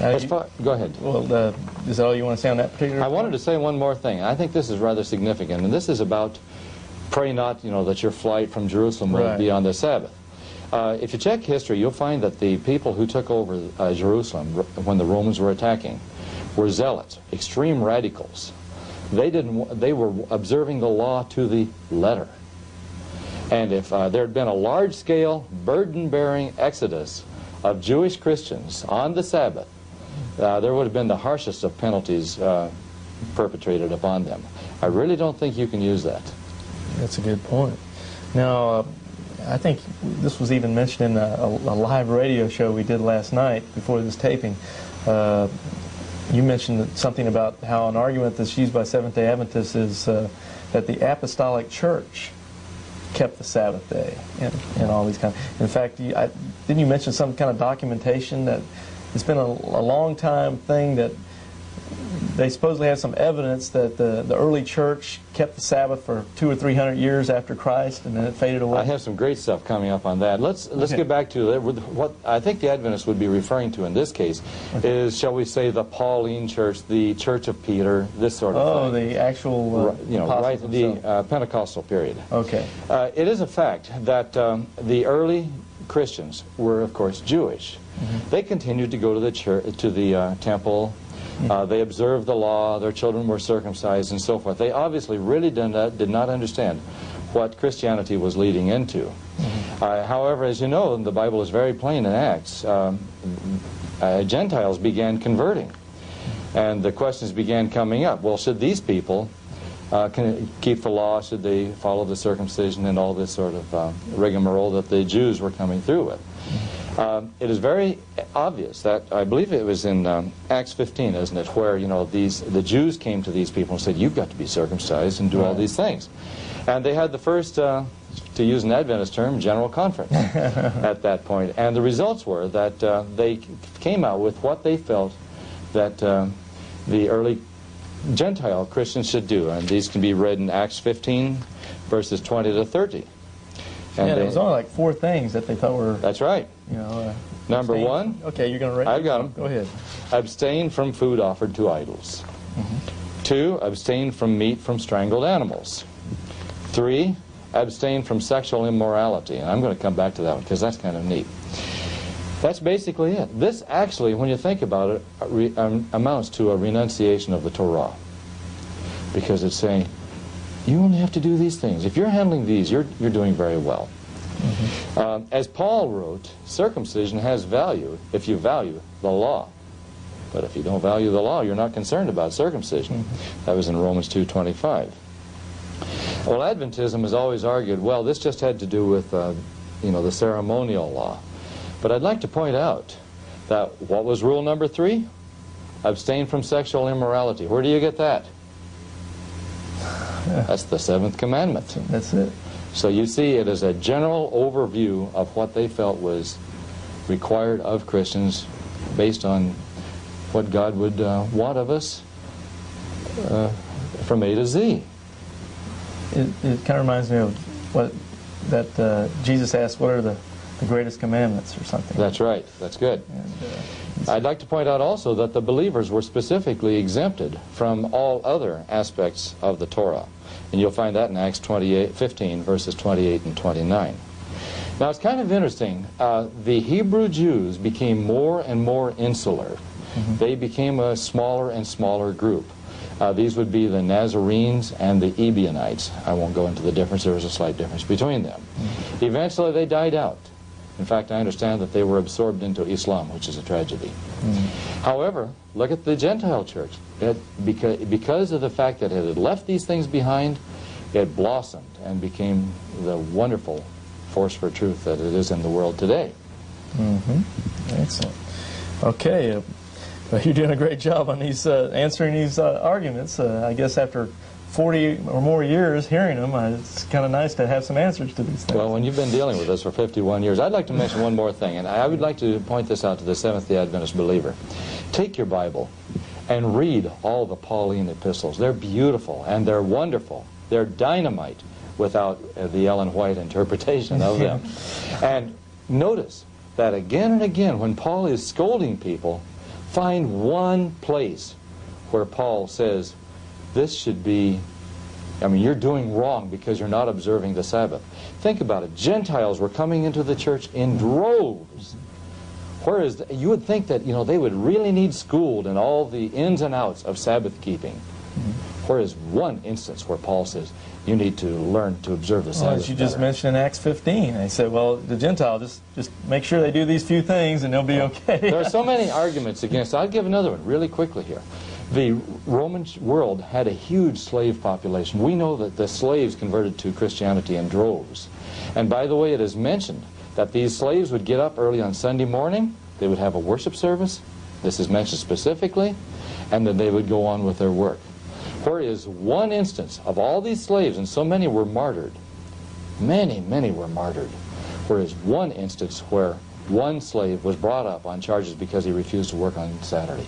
uh, you, far, go ahead. Well, uh, is that all you want to say on that particular I point? Wanted to say one more thing. I think this is rather significant, and this is about pray not, you know, that your flight from Jerusalem will right. be on the Sabbath. Uh, if you check history, you'll find that the people who took over uh, Jerusalem when the Romans were attacking were zealots, extreme radicals. They didn't. They were observing the law to the letter. And if uh, there had been a large-scale, burden-bearing exodus of Jewish Christians on the Sabbath, uh, there would have been the harshest of penalties uh, perpetrated upon them. I really don't think you can use that. That's a good point. Now, uh, I think this was even mentioned in a, a live radio show we did last night before this taping. Uh, You mentioned something about how an argument that's used by Seventh-day Adventists is uh, that the Apostolic Church kept the Sabbath day and, and all these kind of... In fact, you, I, didn't you mention some kind of documentation that it's been a, a long time thing that they supposedly have some evidence that the, the early church kept the Sabbath for two or three hundred years after Christ, and then it faded away? I have some great stuff coming up on that. Let's let's okay. get back to what I think the Adventists would be referring to in this case okay. is, shall we say, the Pauline Church, the Church of Peter, this sort of oh, thing. Oh, the actual uh, you know, right the uh, Pentecostal period. Okay. Uh, it is a fact that um, the early Christians were, of course, Jewish. Mm-hmm. They continued to go to the church, to the uh, temple. Uh, they observed the law, their children were circumcised, and so forth. They obviously really did not, did not understand what Christianity was leading into. Uh, however, as you know, the Bible is very plain in Acts. Um, uh, Gentiles began converting, and the questions began coming up. Well, should these people uh, can keep the law? Should they follow the circumcision and all this sort of uh, rigmarole that the Jews were coming through with? Uh, it is very obvious that, I believe it was in um, Acts fifteen, isn't it, where, you know, these the Jews came to these people and said, you've got to be circumcised and do right. all these things. And they had the first, uh, to use an Adventist term, general conference at that point. And the results were that uh, they came out with what they felt that uh, the early Gentile Christians should do. And these can be read in Acts fifteen, verses twenty to thirty. And yeah, there was only like four things that they thought were... That's right. You know, uh, Number abstain. one... Okay, you're going to... I've got them. Go ahead. Abstain from food offered to idols. Mm-hmm. Two, abstain from meat from strangled animals. Three, abstain from sexual immorality. And I'm going to come back to that one because that's kind of neat. That's basically it. This actually, when you think about it, re um, amounts to a renunciation of the Torah. Because it's saying... You only have to do these things. If you're handling these, you're, you're doing very well. Mm-hmm. um, as Paul wrote, circumcision has value if you value the law. But if you don't value the law, you're not concerned about circumcision. Mm-hmm. That was in Romans two twenty-five. Well, Adventism has always argued, well, this just had to do with uh, you know, the ceremonial law. But I'd like to point out that what was rule number three? Abstain from sexual immorality. Where do you get that? That's the seventh commandment. That's it. So you see, it is a general overview of what they felt was required of Christians based on what God would uh, want of us uh, from A to Z. It, it kind of reminds me of what that uh, Jesus asked, what are the, the greatest commandments or something? That's right. That's good. And, uh, I'd like to point out also that the believers were specifically exempted from all other aspects of the Torah. And you'll find that in Acts fifteen, verses twenty-eight and twenty-nine. Now, it's kind of interesting. Uh, the Hebrew Jews became more and more insular. Mm-hmm. They became a smaller and smaller group. Uh, these would be the Nazarenes and the Ebionites. I won't go into the difference. There was a slight difference between them. Mm-hmm. Eventually, they died out. In fact, I understand that they were absorbed into Islam, which is a tragedy. Mm-hmm. However, look at the Gentile church. It, because, because of the fact that it had left these things behind, it blossomed and became the wonderful force for truth that it is in the world today. Mm-hmm. Excellent. Okay. Uh, well, you're doing a great job on these uh, answering these uh, arguments. Uh, I guess after forty or more years hearing them, uh, it's kind of nice to have some answers to these things. Well, when you've been dealing with this for fifty-one years, I'd like to mention one more thing, and I would like to point this out to the Seventh-day Adventist believer. Take your Bible and read all the Pauline epistles. They're beautiful and they're wonderful. They're dynamite without uh, the Ellen White interpretation of them. And notice that again and again, when Paul is scolding people, find one place where Paul says, this should be, I mean, you're doing wrong because you're not observing the Sabbath. Think about it. Gentiles were coming into the church in droves. Whereas the, you would think that, you know, they would really need schooled in all the ins and outs of Sabbath keeping. Whereas one instance where Paul says, you need to learn to observe the Sabbath. Well, as you better. just mentioned in Acts fifteen, they said, well, the Gentile, just, just make sure they do these few things and they'll be okay. There are so many arguments against it. I'll give another one really quickly here. The Roman world had a huge slave population. We know that the slaves converted to Christianity in droves. And by the way, it is mentioned that these slaves would get up early on Sunday morning, they would have a worship service, this is mentioned specifically, and then they would go on with their work. There is one instance of all these slaves, and so many were martyred, many, many were martyred, there is one instance where one slave was brought up on charges because he refused to work on Saturday.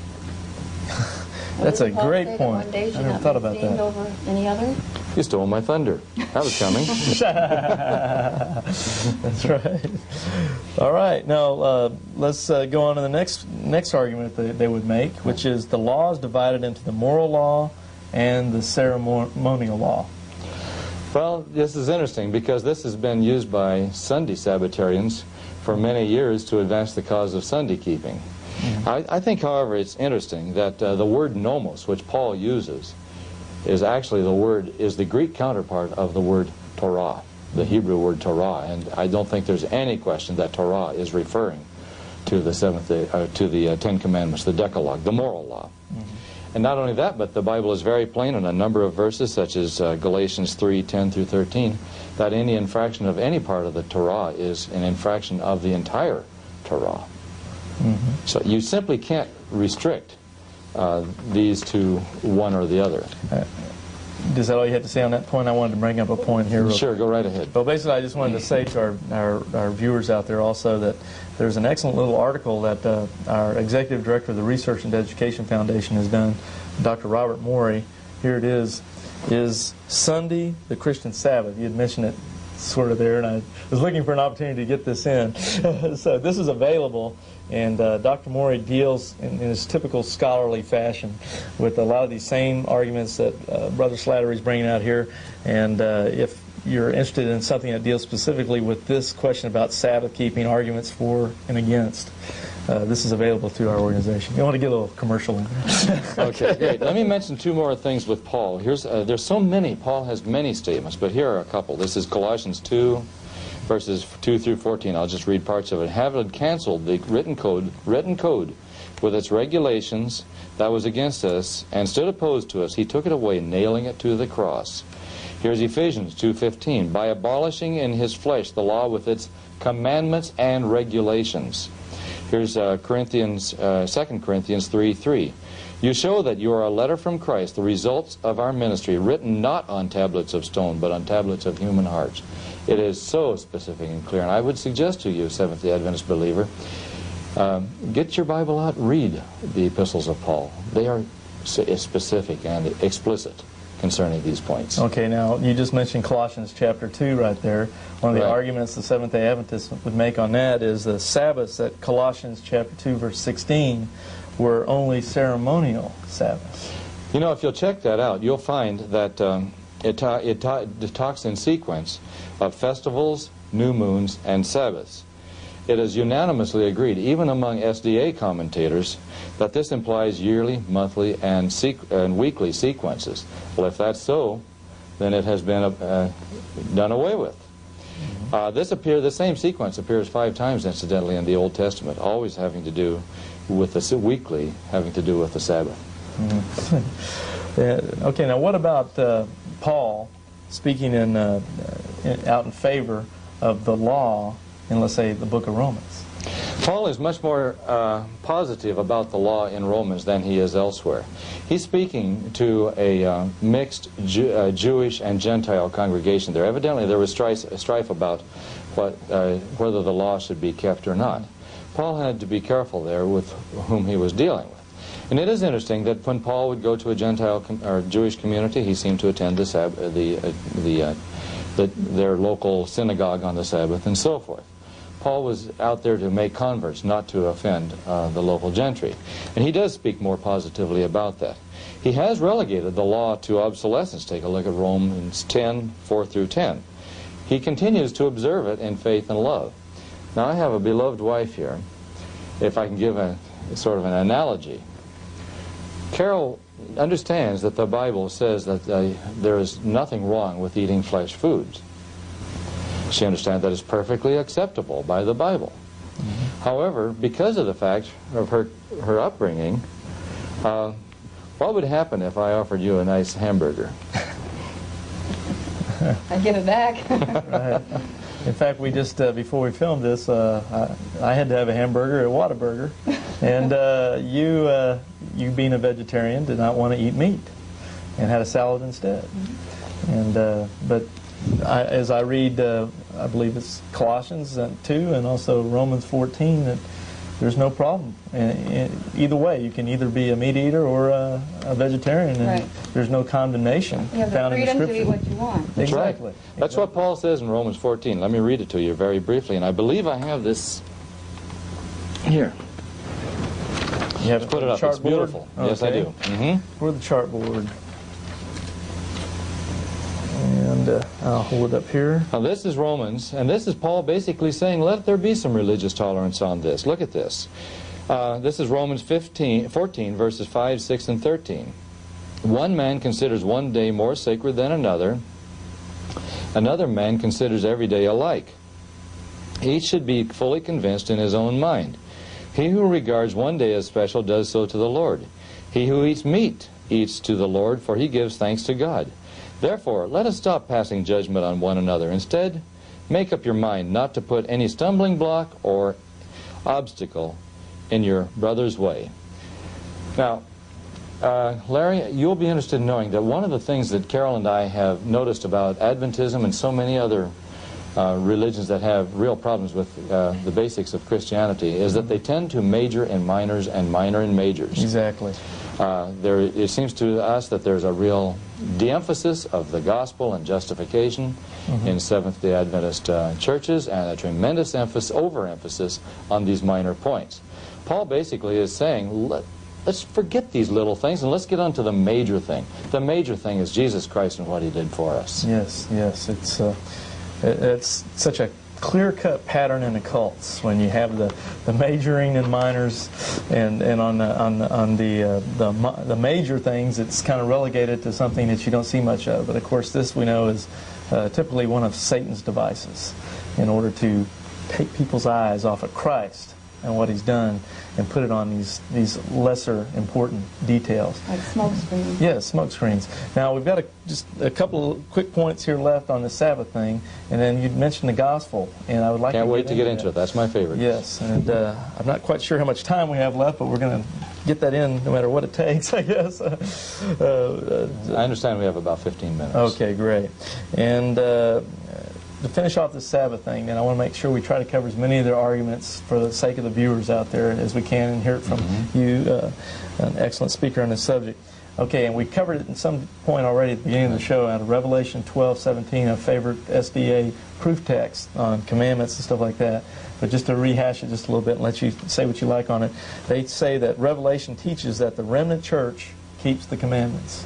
That's a great point. I never thought about that. Over any other? You stole my thunder. That was coming. That's right. All right. Now uh, let's uh, go on to the next next argument that they would make, which is the law is divided into the moral law and the ceremonial law. Well, this is interesting because this has been used by Sunday Sabbatarians for many years to advance the cause of Sunday keeping. I, I think, however, it's interesting that uh, the word nomos, which Paul uses, is actually the word, is the Greek counterpart of the word Torah, the Hebrew word Torah, and I don't think there's any question that Torah is referring to the seventh, uh, to the uh, Ten Commandments, the Decalogue, the moral law. Mm-hmm. And not only that, but the Bible is very plain in a number of verses, such as uh, Galatians three, ten through thirteen, that any infraction of any part of the Torah is an infraction of the entire Torah. Mm-hmm. So you simply can't restrict uh, these to one or the other. Uh, is that all you had to say on that point? I wanted to bring up a point here. Sure, quick. Go right ahead. Well, basically, I just wanted to say to our, our, our viewers out there also that there's an excellent little article that uh, our executive director of the Research and Education Foundation has done, Doctor Robert Morey. Here it is. Is Sunday the Christian Sabbath? You had mentioned it sort of there, and I was looking for an opportunity to get this in. So this is available. And uh, Doctor Morey deals in, in his typical scholarly fashion with a lot of these same arguments that uh, Brother Slattery is bringing out here. And uh, if you're interested in something that deals specifically with this question about Sabbath keeping, arguments for and against, uh, this is available through our organization. You want to get a little commercial in there. Okay, great. Let me mention two more things with Paul. Here's uh, there's so many. Paul has many statements, but here are a couple. This is Colossians two, verses two through fourteen. I'll just read parts of it. Having canceled the written code, written code with its regulations that was against us and stood opposed to us, he took it away, nailing it to the cross. Here's Ephesians two fifteen. By abolishing in his flesh the law with its commandments and regulations. Here's uh, Corinthians, uh, Second Corinthians three three. You show that you are a letter from Christ, the results of our ministry, written not on tablets of stone, but on tablets of human hearts. It is so specific and clear, and I would suggest to you, Seventh-day Adventist believer, um, get your Bible out, read the epistles of Paul. They are specific and explicit concerning these points. Okay, now you just mentioned Colossians chapter two right there. One of the right. arguments the Seventh-day Adventists would make on that is the Sabbaths at Colossians chapter two verse sixteen were only ceremonial Sabbaths. You know, if you'll check that out, you'll find that um, it, ta it, ta it talks in sequence of festivals, new moons, and Sabbaths. It is unanimously agreed, even among S D A commentators, that this implies yearly, monthly, and, sequ and weekly sequences. Well, if that's so, then it has been uh, done away with. Uh, this appear, the same sequence appears five times, incidentally, in the Old Testament, always having to do with the weekly, having to do with the Sabbath. Mm-hmm. Yeah, okay, now what about uh, Paul speaking in... Uh, out in favor of the law in, let's say, the book of Romans. Paul is much more uh, positive about the law in Romans than he is elsewhere. He's speaking to a uh, mixed Jew, uh, Jewish and Gentile congregation there. Evidently there was strife, strife about what, uh, whether the law should be kept or not. Paul had to be careful there with whom he was dealing with. And it is interesting that when Paul would go to a Gentile com or Jewish community, he seemed to attend the Sab the, uh, the, uh, the, their local synagogue on the Sabbath and so forth. Paul was out there to make converts, not to offend uh, the local gentry. And he does speak more positively about that. He has relegated the law to obsolescence. Take a look at Romans ten, four through ten. He continues to observe it in faith and love. Now, I have a beloved wife here, if I can give a sort of an analogy. Carol understands that the Bible says that uh, there is nothing wrong with eating flesh foods. She understands that is perfectly acceptable by the Bible. Mm-hmm. However, because of the fact of her, her upbringing, uh, what would happen if I offered you a nice hamburger? I'd give it back. Right. In fact, we just, uh, before we filmed this, uh, I, I had to have a hamburger at Whataburger, and uh, you, uh, you being a vegetarian, did not want to eat meat and had a salad instead. Mm-hmm. And, uh, but I, as I read, uh, I believe it's Colossians two and also Romans fourteen, that there's no problem. And, and either way, you can either be a meat eater or a, a vegetarian, and right. there's no condemnation you have found the in the Scripture. You freedom to eat what you want. That's exactly. Right. That's exactly. what Paul says in Romans fourteen. Let me read it to you very briefly, and I believe I have this here. You have to put it up. It's beautiful. Okay. Yes, I do. Mm-hmm. Where's the chart board? And uh, I'll hold it up here. Now this is Romans, and this is Paul basically saying, let there be some religious tolerance on this. Look at this. Uh, this is Romans fourteen, verses five, six, and thirteen. One man considers one day more sacred than another. Another man considers every day alike. Each should be fully convinced in his own mind. He who regards one day as special does so to the Lord. He who eats meat eats to the Lord, for he gives thanks to God. Therefore, let us stop passing judgment on one another. Instead, make up your mind not to put any stumbling block or obstacle in your brother's way. Now, uh, Larry, you'll be interested in knowing that one of the things that Carol and I have noticed about Adventism and so many other uh, religions that have real problems with uh, the basics of Christianity is that they tend to major in minors and minor in majors. Exactly. Uh, there, it seems to us that there's a real de-emphasis of the gospel and justification mm-hmm. in Seventh-day Adventist uh, churches, and a tremendous emphasis, overemphasis on these minor points. Paul basically is saying, Let, let's forget these little things and let's get on to the major thing. The major thing is Jesus Christ and what he did for us. Yes, yes. It's, uh, it, it's such a clear-cut pattern in the cults when you have the, the majoring and minors, and and on the, on the, on the, uh, the the major things it's kind of relegated to something that you don't see much of. But of course, this we know is uh, typically one of Satan's devices in order to take people's eyes off of Christ and what he's done, and put it on these these lesser important details. Like smoke screens. Yeah, smoke screens. Now we've got a, just a couple of quick points here left on the Sabbath thing, and then you'd mentioned the gospel, and I would like. Can't to wait get to get into that. It. That's my favorite. Yes, and uh, I'm not quite sure how much time we have left, but we're going to get that in no matter what it takes, I guess. Uh, uh, I understand we have about fifteen minutes. Okay, great, and. Uh, To finish off the Sabbath thing, and I want to make sure we try to cover as many of their arguments for the sake of the viewers out there as we can, and hear it from mm-hmm. you, uh, an excellent speaker on this subject. Okay, and we covered it at some point already at the beginning of the show out of Revelation twelve seventeen, a favorite S D A proof text on commandments and stuff like that. But just to rehash it just a little bit and let you say what you like on it, they say that Revelation teaches that the remnant church keeps the commandments.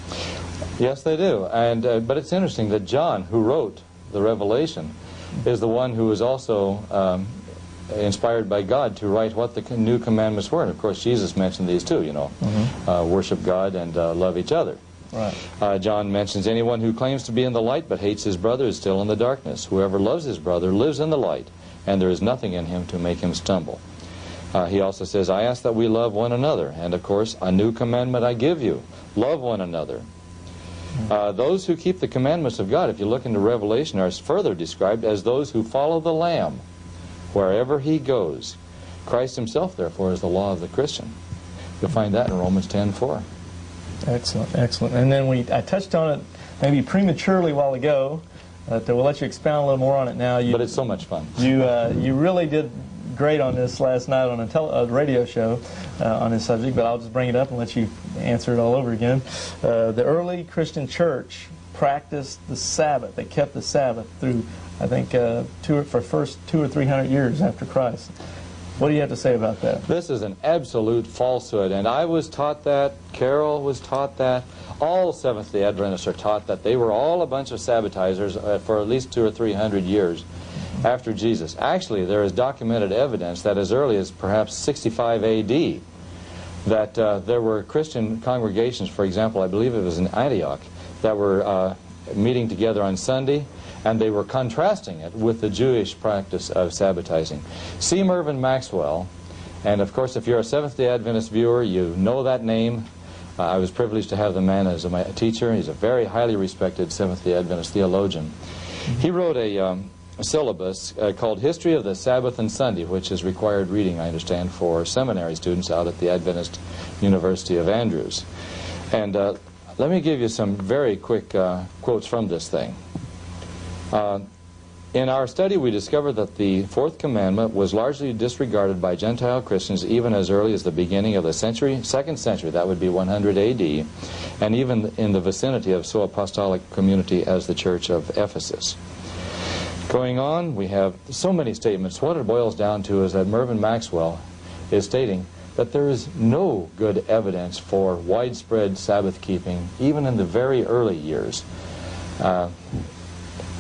Yes, they do. And uh, but it's interesting that John, who wrote the Revelation, is the one who was also um, inspired by God to write what the new commandments were. And of course, Jesus mentioned these too, you know, mm-hmm. uh, worship God and uh, love each other. Right. Uh, John mentions, anyone who claims to be in the light but hates his brother is still in the darkness. Whoever loves his brother lives in the light, and there is nothing in him to make him stumble. Uh, he also says, I ask that we love one another, and of course, a new commandment I give you, love one another. Uh, those who keep the commandments of God, if you look into Revelation, are further described as those who follow the Lamb wherever he goes. Christ himself, therefore, is the law of the Christian. You'll find that in Romans ten four. Excellent, excellent. And then we, I touched on it maybe prematurely a while ago, uh, so we'll let you expound a little more on it now. You, but it's so much fun. You, uh, you really did great on this last night on a, tele, a radio show uh, on this subject, but I'll just bring it up and let you answer it all over again. Uh, the early Christian church practiced the Sabbath. They kept the Sabbath through, I think, uh, two, for first two or three hundred years after Christ. What do you have to say about that? This is an absolute falsehood, and I was taught that, Carol was taught that, all Seventh-day Adventists are taught that. They were all a bunch of sabbatizers uh, for at least two or three hundred years after Jesus. Actually, there is documented evidence that as early as perhaps sixty-five A D that uh, there were Christian congregations, for example, I believe it was in Antioch, that were uh, meeting together on Sunday, and they were contrasting it with the Jewish practice of sabbatizing. C. Mervyn Maxwell, and of course if you're a Seventh-day Adventist viewer, you know that name. Uh, I was privileged to have the man as a, my teacher. He's a very highly respected Seventh-day Adventist theologian. He wrote a, um, a syllabus uh, called History of the Sabbath and Sunday, which is required reading, I understand, for seminary students out at the Adventist University of Andrews. And uh, let me give you some very quick uh, quotes from this thing. Uh, in our study, we discovered that the fourth commandment was largely disregarded by Gentile Christians even as early as the beginning of the century, second century, that would be one hundred A D, and even in the vicinity of so apostolic community as the Church of Ephesus. Going on, we have so many statements. What it boils down to is that Mervyn Maxwell is stating that there is no good evidence for widespread Sabbath keeping, even in the very early years. Uh,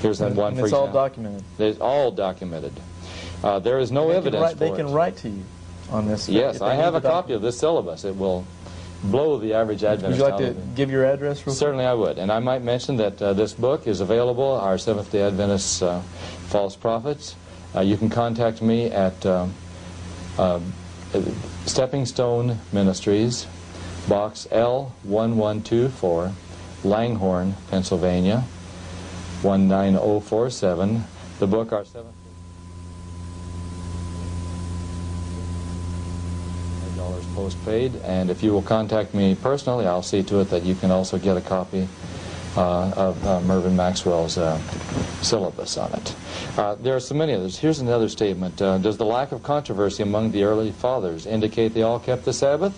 Here's that one. And it's all documented. It's all documented. Uh, there is no evidence. They can write to you on this. Yes, I have a copy of this syllabus. It will blow the average Adventist. Would you like to give your address? Certainly, I would. And I might mention that uh, this book is available. Our Seventh-day Adventist uh, False Prophets. Uh, you can contact me at um, uh, Stepping Stone Ministries, Box L one one two four, Langhorne, Pennsylvania one nine oh four seven. The book, Our Seventh dollars postpaid, and if you will contact me personally, I'll see to it that you can also get a copy uh, of uh, Mervyn Maxwell's uh, syllabus on it. Uh, there are so many others. Here's another statement. Uh, does the lack of controversy among the early fathers indicate they all kept the Sabbath?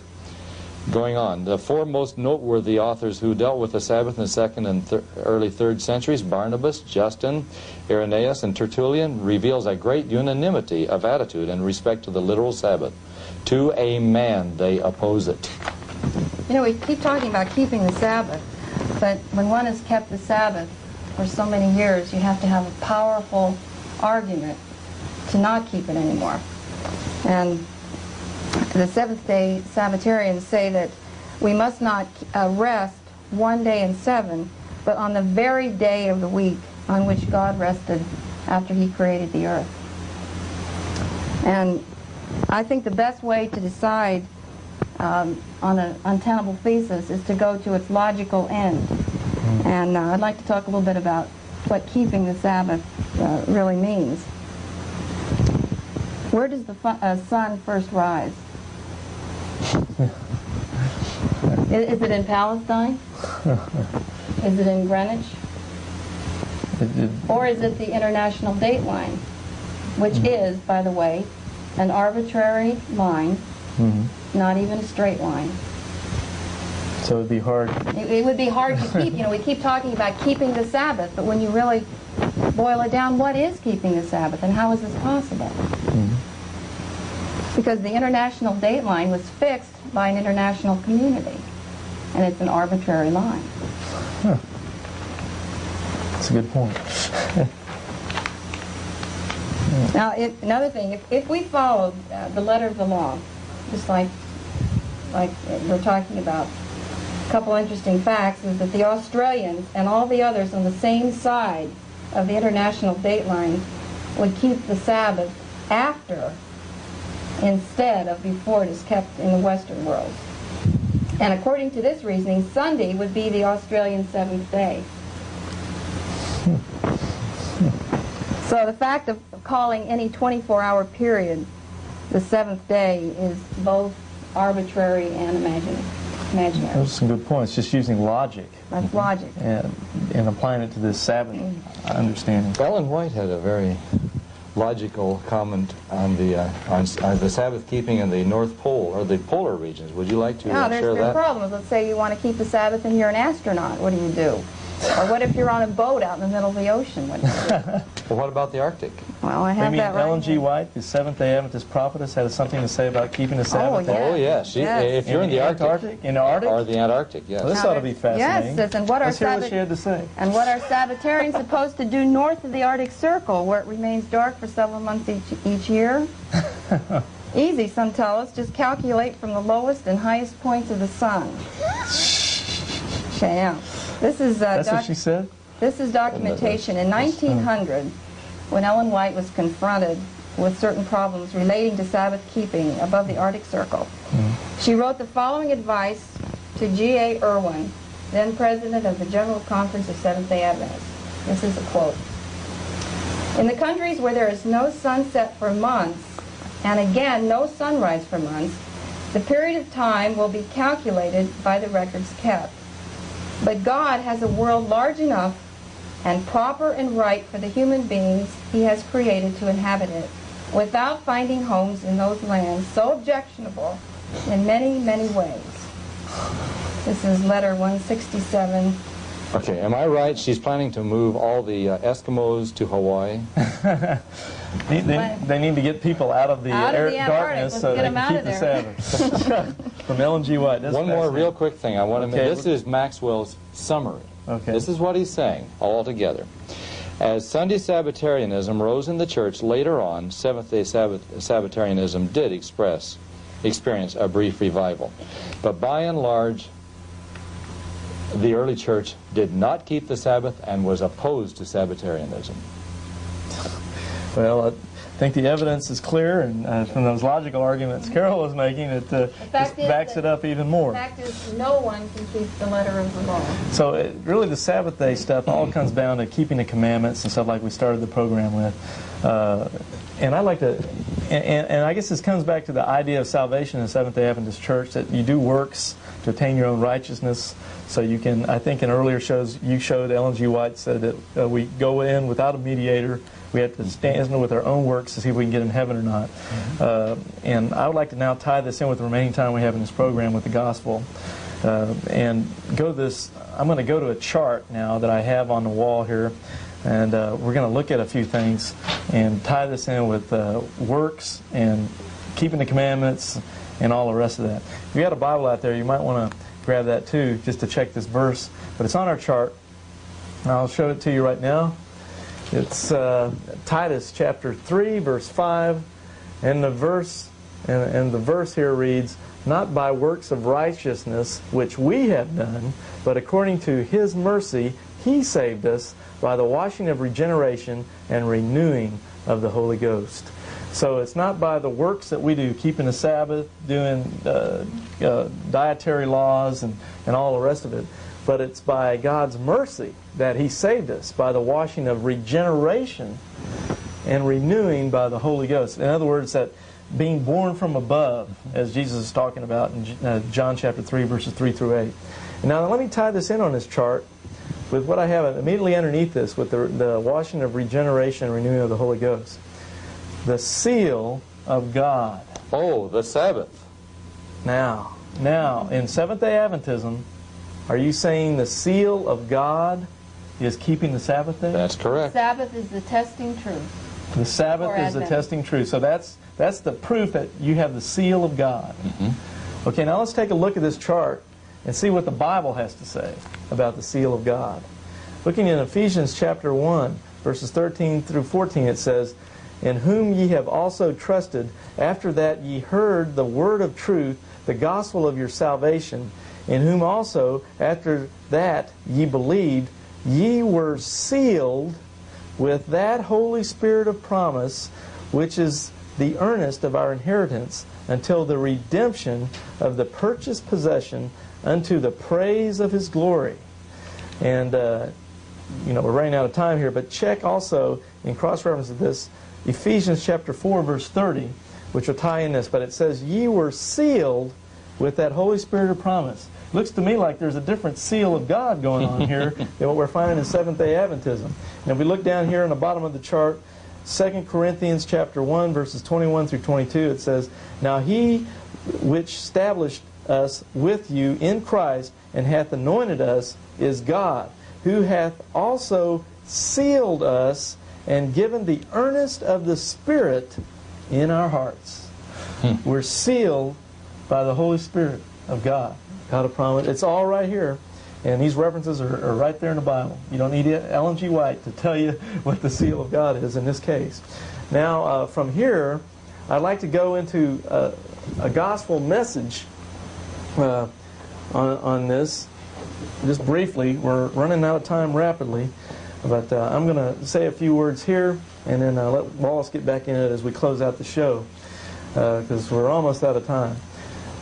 Going on, the four most noteworthy authors who dealt with the Sabbath in the second and thir early third centuries, Barnabas, Justin, Irenaeus, and Tertullian, reveals a great unanimity of attitude in respect to the literal Sabbath. To a man, they oppose it. You know, we keep talking about keeping the Sabbath, but when one has kept the Sabbath for so many years, you have to have a powerful argument to not keep it anymore. And the Seventh-day Sabbatarians say that we must not uh, rest one day in seven, but on the very day of the week on which God rested after he created the earth. And I think the best way to decide um, on an untenable thesis is to go to its logical end. And uh, I'd like to talk a little bit about what keeping the Sabbath uh, really means. Where does the uh, sun first rise? Is, is it in Palestine? Is it in Greenwich? Or is it the international date line, which is, by the way, an arbitrary line, mm-hmm. not even a straight line. So it would be hard. It, it would be hard to keep. You know, we keep talking about keeping the Sabbath, but when you really boil it down, what is keeping the Sabbath, and how is this possible? Because the international date line was fixed by an international community, and it's an arbitrary line. Huh. That's a good point. Yeah. Now, if, another thing, if, if we follow uh, the letter of the law, just like, like we're talking about, a couple interesting facts is that the Australians and all the others on the same side of the international date line would keep the Sabbath after instead of before it is kept in the Western world. And according to this reasoning, Sunday would be the Australian seventh day. So the fact of calling any twenty-four hour period the seventh day is both arbitrary and imaginary. Imaginary. Those are some good points. Just using logic. That's logic. And, and applying it to this Sabbath mm. understanding. Ellen White had a very logical comment on the uh, on uh, the Sabbath keeping in the North Pole or the polar regions. Would you like to no, uh, share that? No, there's no problems. Let's say you want to keep the Sabbath and you're an astronaut. What do you do? Or what if you're on a boat out in the middle of the ocean? What do you do? Well, what about the Arctic? Well, I have Maybe that right Ellen G. White, the Seventh-day Adventist prophetess, had something to say about keeping the Sabbath. Oh, yeah. Oh, yeah. She, yes. If you're in, in the Arctic, Arctic, in the Arctic, or the Antarctic, yes. Well, this now, ought to be fascinating. Yes, and what are Let's hear what she had to say. And what are Sabbatarians supposed to do north of the Arctic Circle, where it remains dark for several months each each year? Easy, some tell us. Just calculate from the lowest and highest points of the sun. Okay, now. This is, uh, That's what she said? This is documentation. In nineteen hundred, when Ellen White was confronted with certain problems relating to Sabbath keeping above the Arctic Circle, mm-hmm. she wrote the following advice to G A Irwin, then president of the General Conference of Seventh-day Adventists. This is a quote. In the countries where there is no sunset for months, and again no sunrise for months, the period of time will be calculated by the records kept. But God has a world large enough and proper and right for the human beings he has created to inhabit it, without finding homes in those lands so objectionable in many, many ways. This is letter one sixty-seven. Okay, am I right? She's planning to move all the uh, Eskimos to Hawaii. they, they, they need to get people out of the, out air, of the darkness so they can keep the Sabbath. From Ellen G. White. One more real quick thing I want to okay. make. This is Maxwell's summary. Okay. This is what he's saying all together. As Sunday Sabbatarianism rose in the church later on, Seventh-day Sabbath, Sabbatarianism did express, experience a brief revival. But by and large, the early church did not keep the Sabbath and was opposed to Sabbatarianism. Well, I think the evidence is clear, and uh, from those logical arguments Carol was making, it uh, just backs it up even more. The fact is, no one can keep the letter of the law. So it, really the Sabbath day stuff all comes down to keeping the commandments and stuff like we started the program with. Uh, and I like to, and, and, and I guess this comes back to the idea of salvation in Seventh-day Adventist Church, that you do works to attain your own righteousness. So you can, I think in earlier shows, you showed, Ellen G. White said that uh, we go in without a mediator. We have to stand with our own works to see if we can get in heaven or not. Mm-hmm. uh, and I would like to now tie this in with the remaining time we have in this program with the gospel. Uh, and go to this, I'm going to go to a chart now that I have on the wall here. And uh, we're going to look at a few things and tie this in with uh, works and keeping the commandments and all the rest of that. If you got a Bible out there, you might want to grab that too, just to check this verse. But it's on our chart. And I'll show it to you right now. It's uh, Titus chapter three, verse five, and the verse and, and the verse here reads, "Not by works of righteousness which we have done, but according to His mercy He saved us by the washing of regeneration and renewing of the Holy Ghost." So it's not by the works that we do, keeping the Sabbath, doing uh, uh, dietary laws, and and all the rest of it. But it's by God's mercy that He saved us, by the washing of regeneration and renewing by the Holy Ghost. In other words, that being born from above, as Jesus is talking about in John chapter three, verses three through eight. Now, let me tie this in on this chart with what I have immediately underneath this, with the, the washing of regeneration and renewing of the Holy Ghost. The seal of God. Oh, the Sabbath. Now, now in Seventh-day Adventism, are you saying the seal of God is keeping the Sabbath day? That's correct. The Sabbath is the testing truth. The Sabbath is the testing truth. So that's that's the proof that you have the seal of God. Mm-hmm. Okay, now let's take a look at this chart and see what the Bible has to say about the seal of God. Looking in Ephesians chapter one, verses thirteen through fourteen, it says, "In whom ye have also trusted, after that ye heard the word of truth, the gospel of your salvation, in whom also, after that ye believed, ye were sealed with that Holy Spirit of promise, which is the earnest of our inheritance until the redemption of the purchased possession unto the praise of his glory. And, uh, you know, we're running out of time here, but check also, in cross-reference to this, Ephesians chapter four, verse thirty, which will tie in this, but it says, ye were sealed with that Holy Spirit of promise. Looks to me like there's a different seal of God going on here than what we're finding in Seventh-day Adventism. And if we look down here on the bottom of the chart, Second Corinthians chapter one, verses twenty-one through twenty-two, it says, now he which established us with you in Christ and hath anointed us is God, who hath also sealed us and given the earnest of the Spirit in our hearts. Hmm. We're sealed by the Holy Spirit of God. God of promise. It's all right here. And these references are, are right there in the Bible. You don't need Ellen G. White to tell you what the seal of God is in this case. Now, uh, from here, I'd like to go into uh, a gospel message uh, on, on this. Just briefly, we're running out of time rapidly. But uh, I'm going to say a few words here, and then uh, let Wallace get back in it as we close out the show, because uh, we're almost out of time.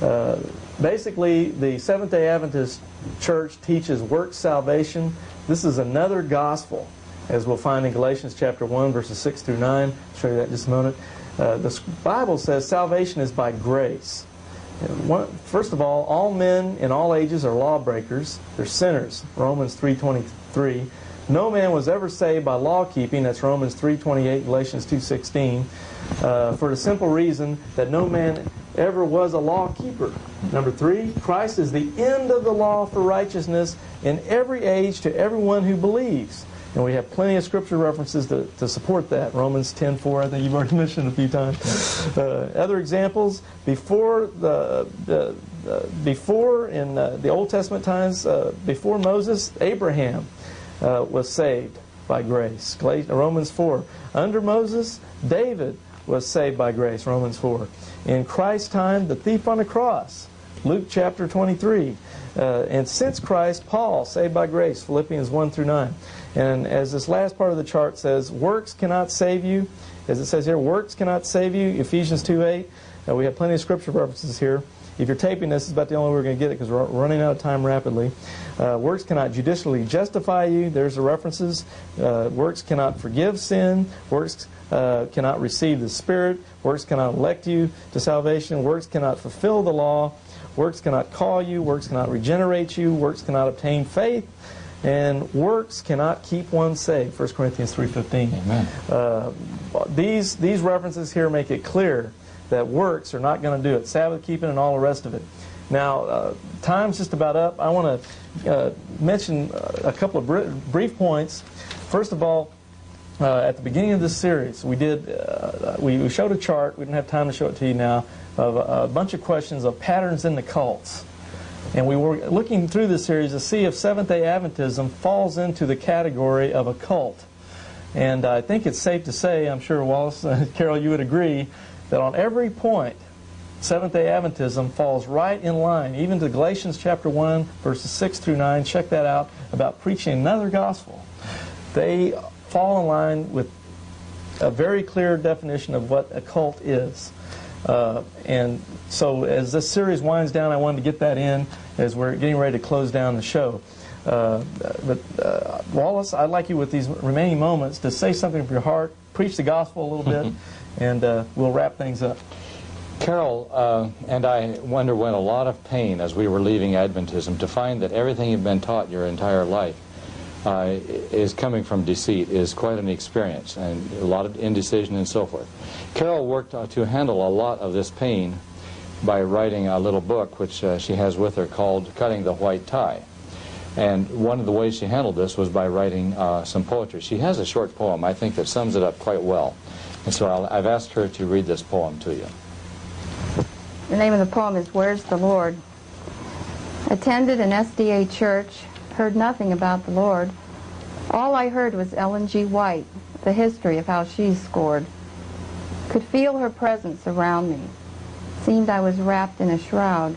Uh, basically, the Seventh-day Adventist Church teaches works salvation. This is another gospel, as we'll find in Galatians chapter one, verses six through nine. I'll show you that in just a moment. Uh, the Bible says salvation is by grace. First of all, all men in all ages are lawbreakers. They're sinners, Romans three twenty-three. No man was ever saved by law-keeping, that's Romans three twenty-eight, Galatians two sixteen, uh, for the simple reason that no man ever was a law-keeper. Number three, Christ is the end of the law for righteousness in every age to everyone who believes. And we have plenty of scripture references to, to support that. Romans ten four, I think you've already mentioned a few times. Uh, other examples, before the... the uh, before in uh, the Old Testament times, uh, before Moses, Abraham Uh, was saved by grace. Romans four. Under Moses, David was saved by grace. Romans four. In Christ's time, the thief on the cross. Luke chapter twenty-three. Uh, and since Christ, Paul, saved by grace. Philippians one through nine. And as this last part of the chart says, works cannot save you. As it says here, works cannot save you. Ephesians two eight. Uh, we have plenty of scripture references here. If you're taping this, it's about the only way we're going to get it because we're running out of time rapidly. Uh, works cannot judicially justify you. There's the references. Uh, works cannot forgive sin. Works uh, cannot receive the Spirit. Works cannot elect you to salvation. Works cannot fulfill the law. Works cannot call you. Works cannot regenerate you. Works cannot obtain faith. And works cannot keep one saved. First Corinthians three fifteen. Amen. Uh, these, these references here make it clear that works are not going to do it. Sabbath keeping and all the rest of it. Now, uh, time's just about up. I want to uh, mention a couple of br brief points. First of all, uh, at the beginning of this series, we did uh, we, we showed a chart. We didn't have time to show it to you now. Of a, a bunch of questions of patterns in the cults, and we were looking through this series to see if Seventh-day Adventism falls into the category of a cult. And I think it's safe to say, I'm sure Wallace, uh, Carol, you would agree, that on every point, Seventh-day Adventism falls right in line, even to Galatians chapter one, verses six through nine. Check that out, about preaching another gospel. They fall in line with a very clear definition of what a cult is. Uh, and so as this series winds down, I wanted to get that in as we're getting ready to close down the show. Uh, but uh, Wallace, I'd like you with these remaining moments to say something from your heart, preach the gospel a little bit, and uh, we'll wrap things up. Carol uh, and I underwent a lot of pain as we were leaving Adventism to find that everything you've been taught your entire life uh, is coming from deceit, is quite an experience, and a lot of indecision and so forth. Carol worked uh, to handle a lot of this pain by writing a little book which uh, she has with her called Cutting the White Tie. And one of the ways she handled this was by writing uh, some poetry. She has a short poem, I think, that sums it up quite well. And so I'll, I've asked her to read this poem to you. The name of the poem is Where's the Lord? Attended an S D A church, heard nothing about the Lord. All I heard was Ellen G. White, the history of how she scored. Could feel her presence around me. Seemed I was wrapped in a shroud.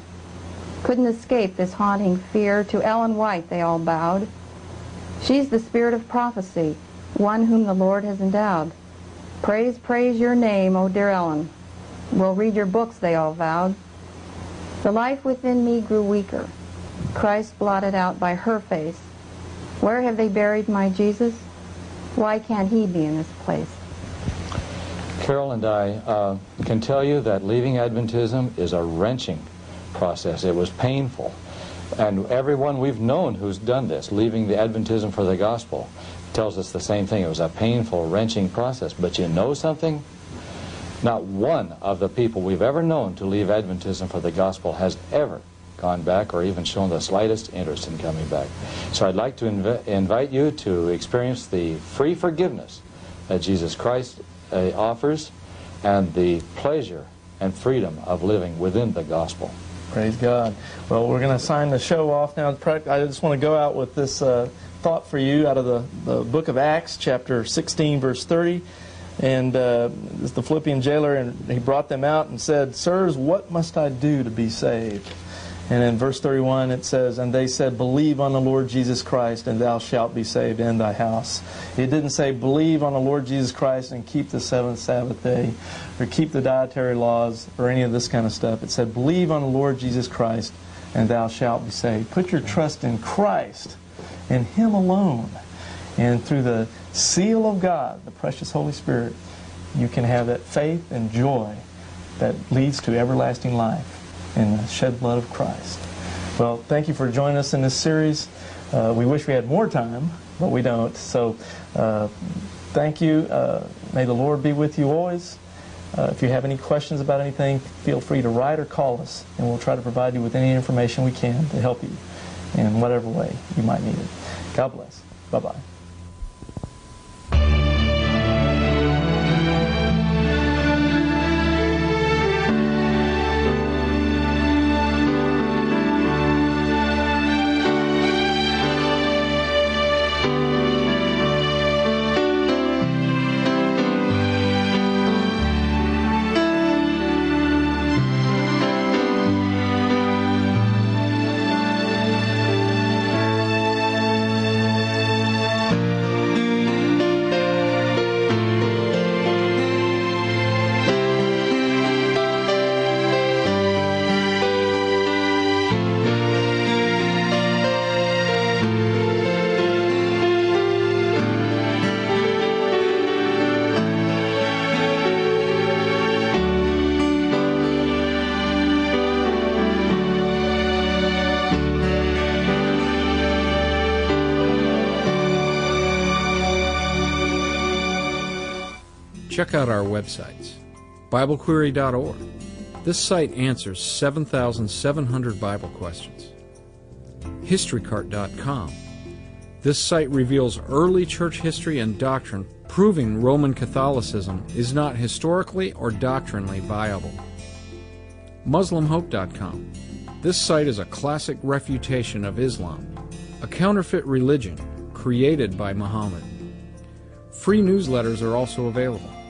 Couldn't escape this haunting fear. To Ellen White they all bowed. She's the spirit of prophecy, one whom the Lord has endowed. Praise, praise your name, O dear Ellen. We'll read your books, they all vowed. The life within me grew weaker, Christ blotted out by her face. Where have they buried my Jesus? Why can't he be in this place? Carol and I uh, can tell you that leaving Adventism is a wrenching process. It was painful. And everyone we've known who's done this, leaving the Adventism for the gospel, tells us the same thing. It was a painful, wrenching process. But you know something? Not one of the people we've ever known to leave Adventism for the gospel has ever gone back or even shown the slightest interest in coming back. So I'd like to inv invite you to experience the free forgiveness that Jesus Christ uh, offers and the pleasure and freedom of living within the gospel. Praise God. Well, we're going to sign the show off now. I just want to go out with this uh, thought for you out of the, the book of Acts, chapter sixteen, verse thirty. And uh, it's the Philippian jailer, and he brought them out and said, "Sirs, what must I do to be saved?" And in verse thirty-one it says, "And they said, believe on the Lord Jesus Christ, and thou shalt be saved and thy house." It didn't say, believe on the Lord Jesus Christ and keep the seventh Sabbath day, or keep the dietary laws, or any of this kind of stuff. It said, believe on the Lord Jesus Christ, and thou shalt be saved. Put your trust in Christ, in Him alone. And through the seal of God, the precious Holy Spirit, you can have that faith and joy that leads to everlasting life in the shed blood of Christ. Well, thank you for joining us in this series. Uh, we wish we had more time, but we don't. So uh, thank you. Uh, may the Lord be with you always. Uh, if you have any questions about anything, feel free to write or call us, and we'll try to provide you with any information we can to help you in whatever way you might need it. God bless. Bye-bye. Check out our websites, Bible Query dot org. This site answers seven thousand seven hundred Bible questions. History Cart dot com. This site reveals early church history and doctrine, proving Roman Catholicism is not historically or doctrinally viable. Muslim Hope dot com. This site is a classic refutation of Islam, a counterfeit religion created by Muhammad. Free newsletters are also available.